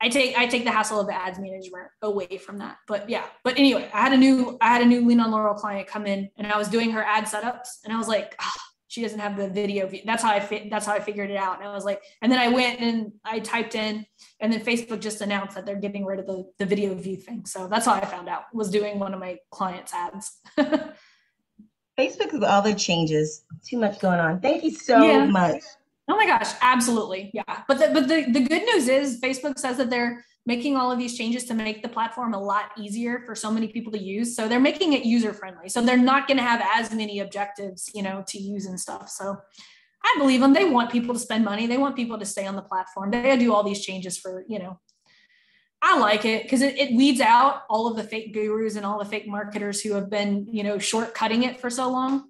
I take, I take the hassle of the ads management away from that, but yeah. But anyway, I had a new, I had a new Lean On Laurel client come in and I was doing her ad setups and I was like, oh, she doesn't have the video view. That's how I fit. That's how I figured it out. And I was like, and then I went and I typed in and then Facebook just announced that they're getting rid of the, the video view thing. So that's how I found out, was doing one of my clients' ads. Facebook is all the changes, too much going on. Thank you so yeah. much. Oh my gosh. Absolutely. Yeah. But the, but the, the good news is Facebook says that they're making all of these changes to make the platform a lot easier for so many people to use. So they're making it user friendly. So they're not going to have as many objectives, you know, to use and stuff. So I believe them. They want people to spend money. They want people to stay on the platform. They do all these changes for, you know, I like it because it, it weeds out all of the fake gurus and all the fake marketers who have been, you know, shortcutting it for so long.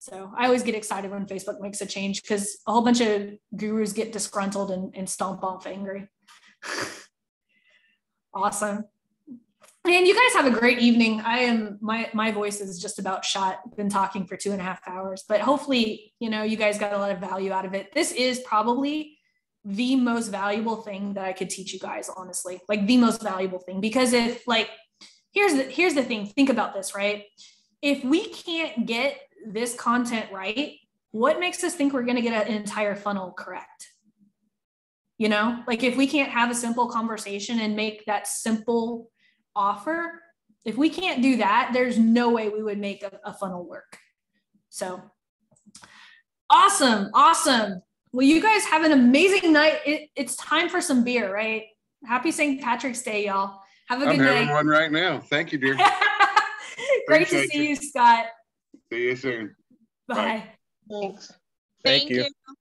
So I always get excited when Facebook makes a change because a whole bunch of gurus get disgruntled and, and stomp off angry. Awesome. And you guys have a great evening. I am, my, my voice is just about shot. Been talking for two and a half hours, but hopefully, you know, you guys got a lot of value out of it. This is probably the most valuable thing that I could teach you guys, honestly, like the most valuable thing, because if like, here's the, here's the thing, think about this, right? If we can't get this content right, what makes us think we're going to get an entire funnel correct? You know, like if we can't have a simple conversation and make that simple offer, if we can't do that, there's no way we would make a, a funnel work. So awesome. Awesome. Well, you guys have an amazing night. It, it's time for some beer, right? Happy Saint Patrick's Day, y'all. Have a good I'm night. I'm having one right now. Thank you, dear. Great Appreciate to see you, you Scott. See you soon. Bye. Bye. Thanks. Thank, Thank you. you.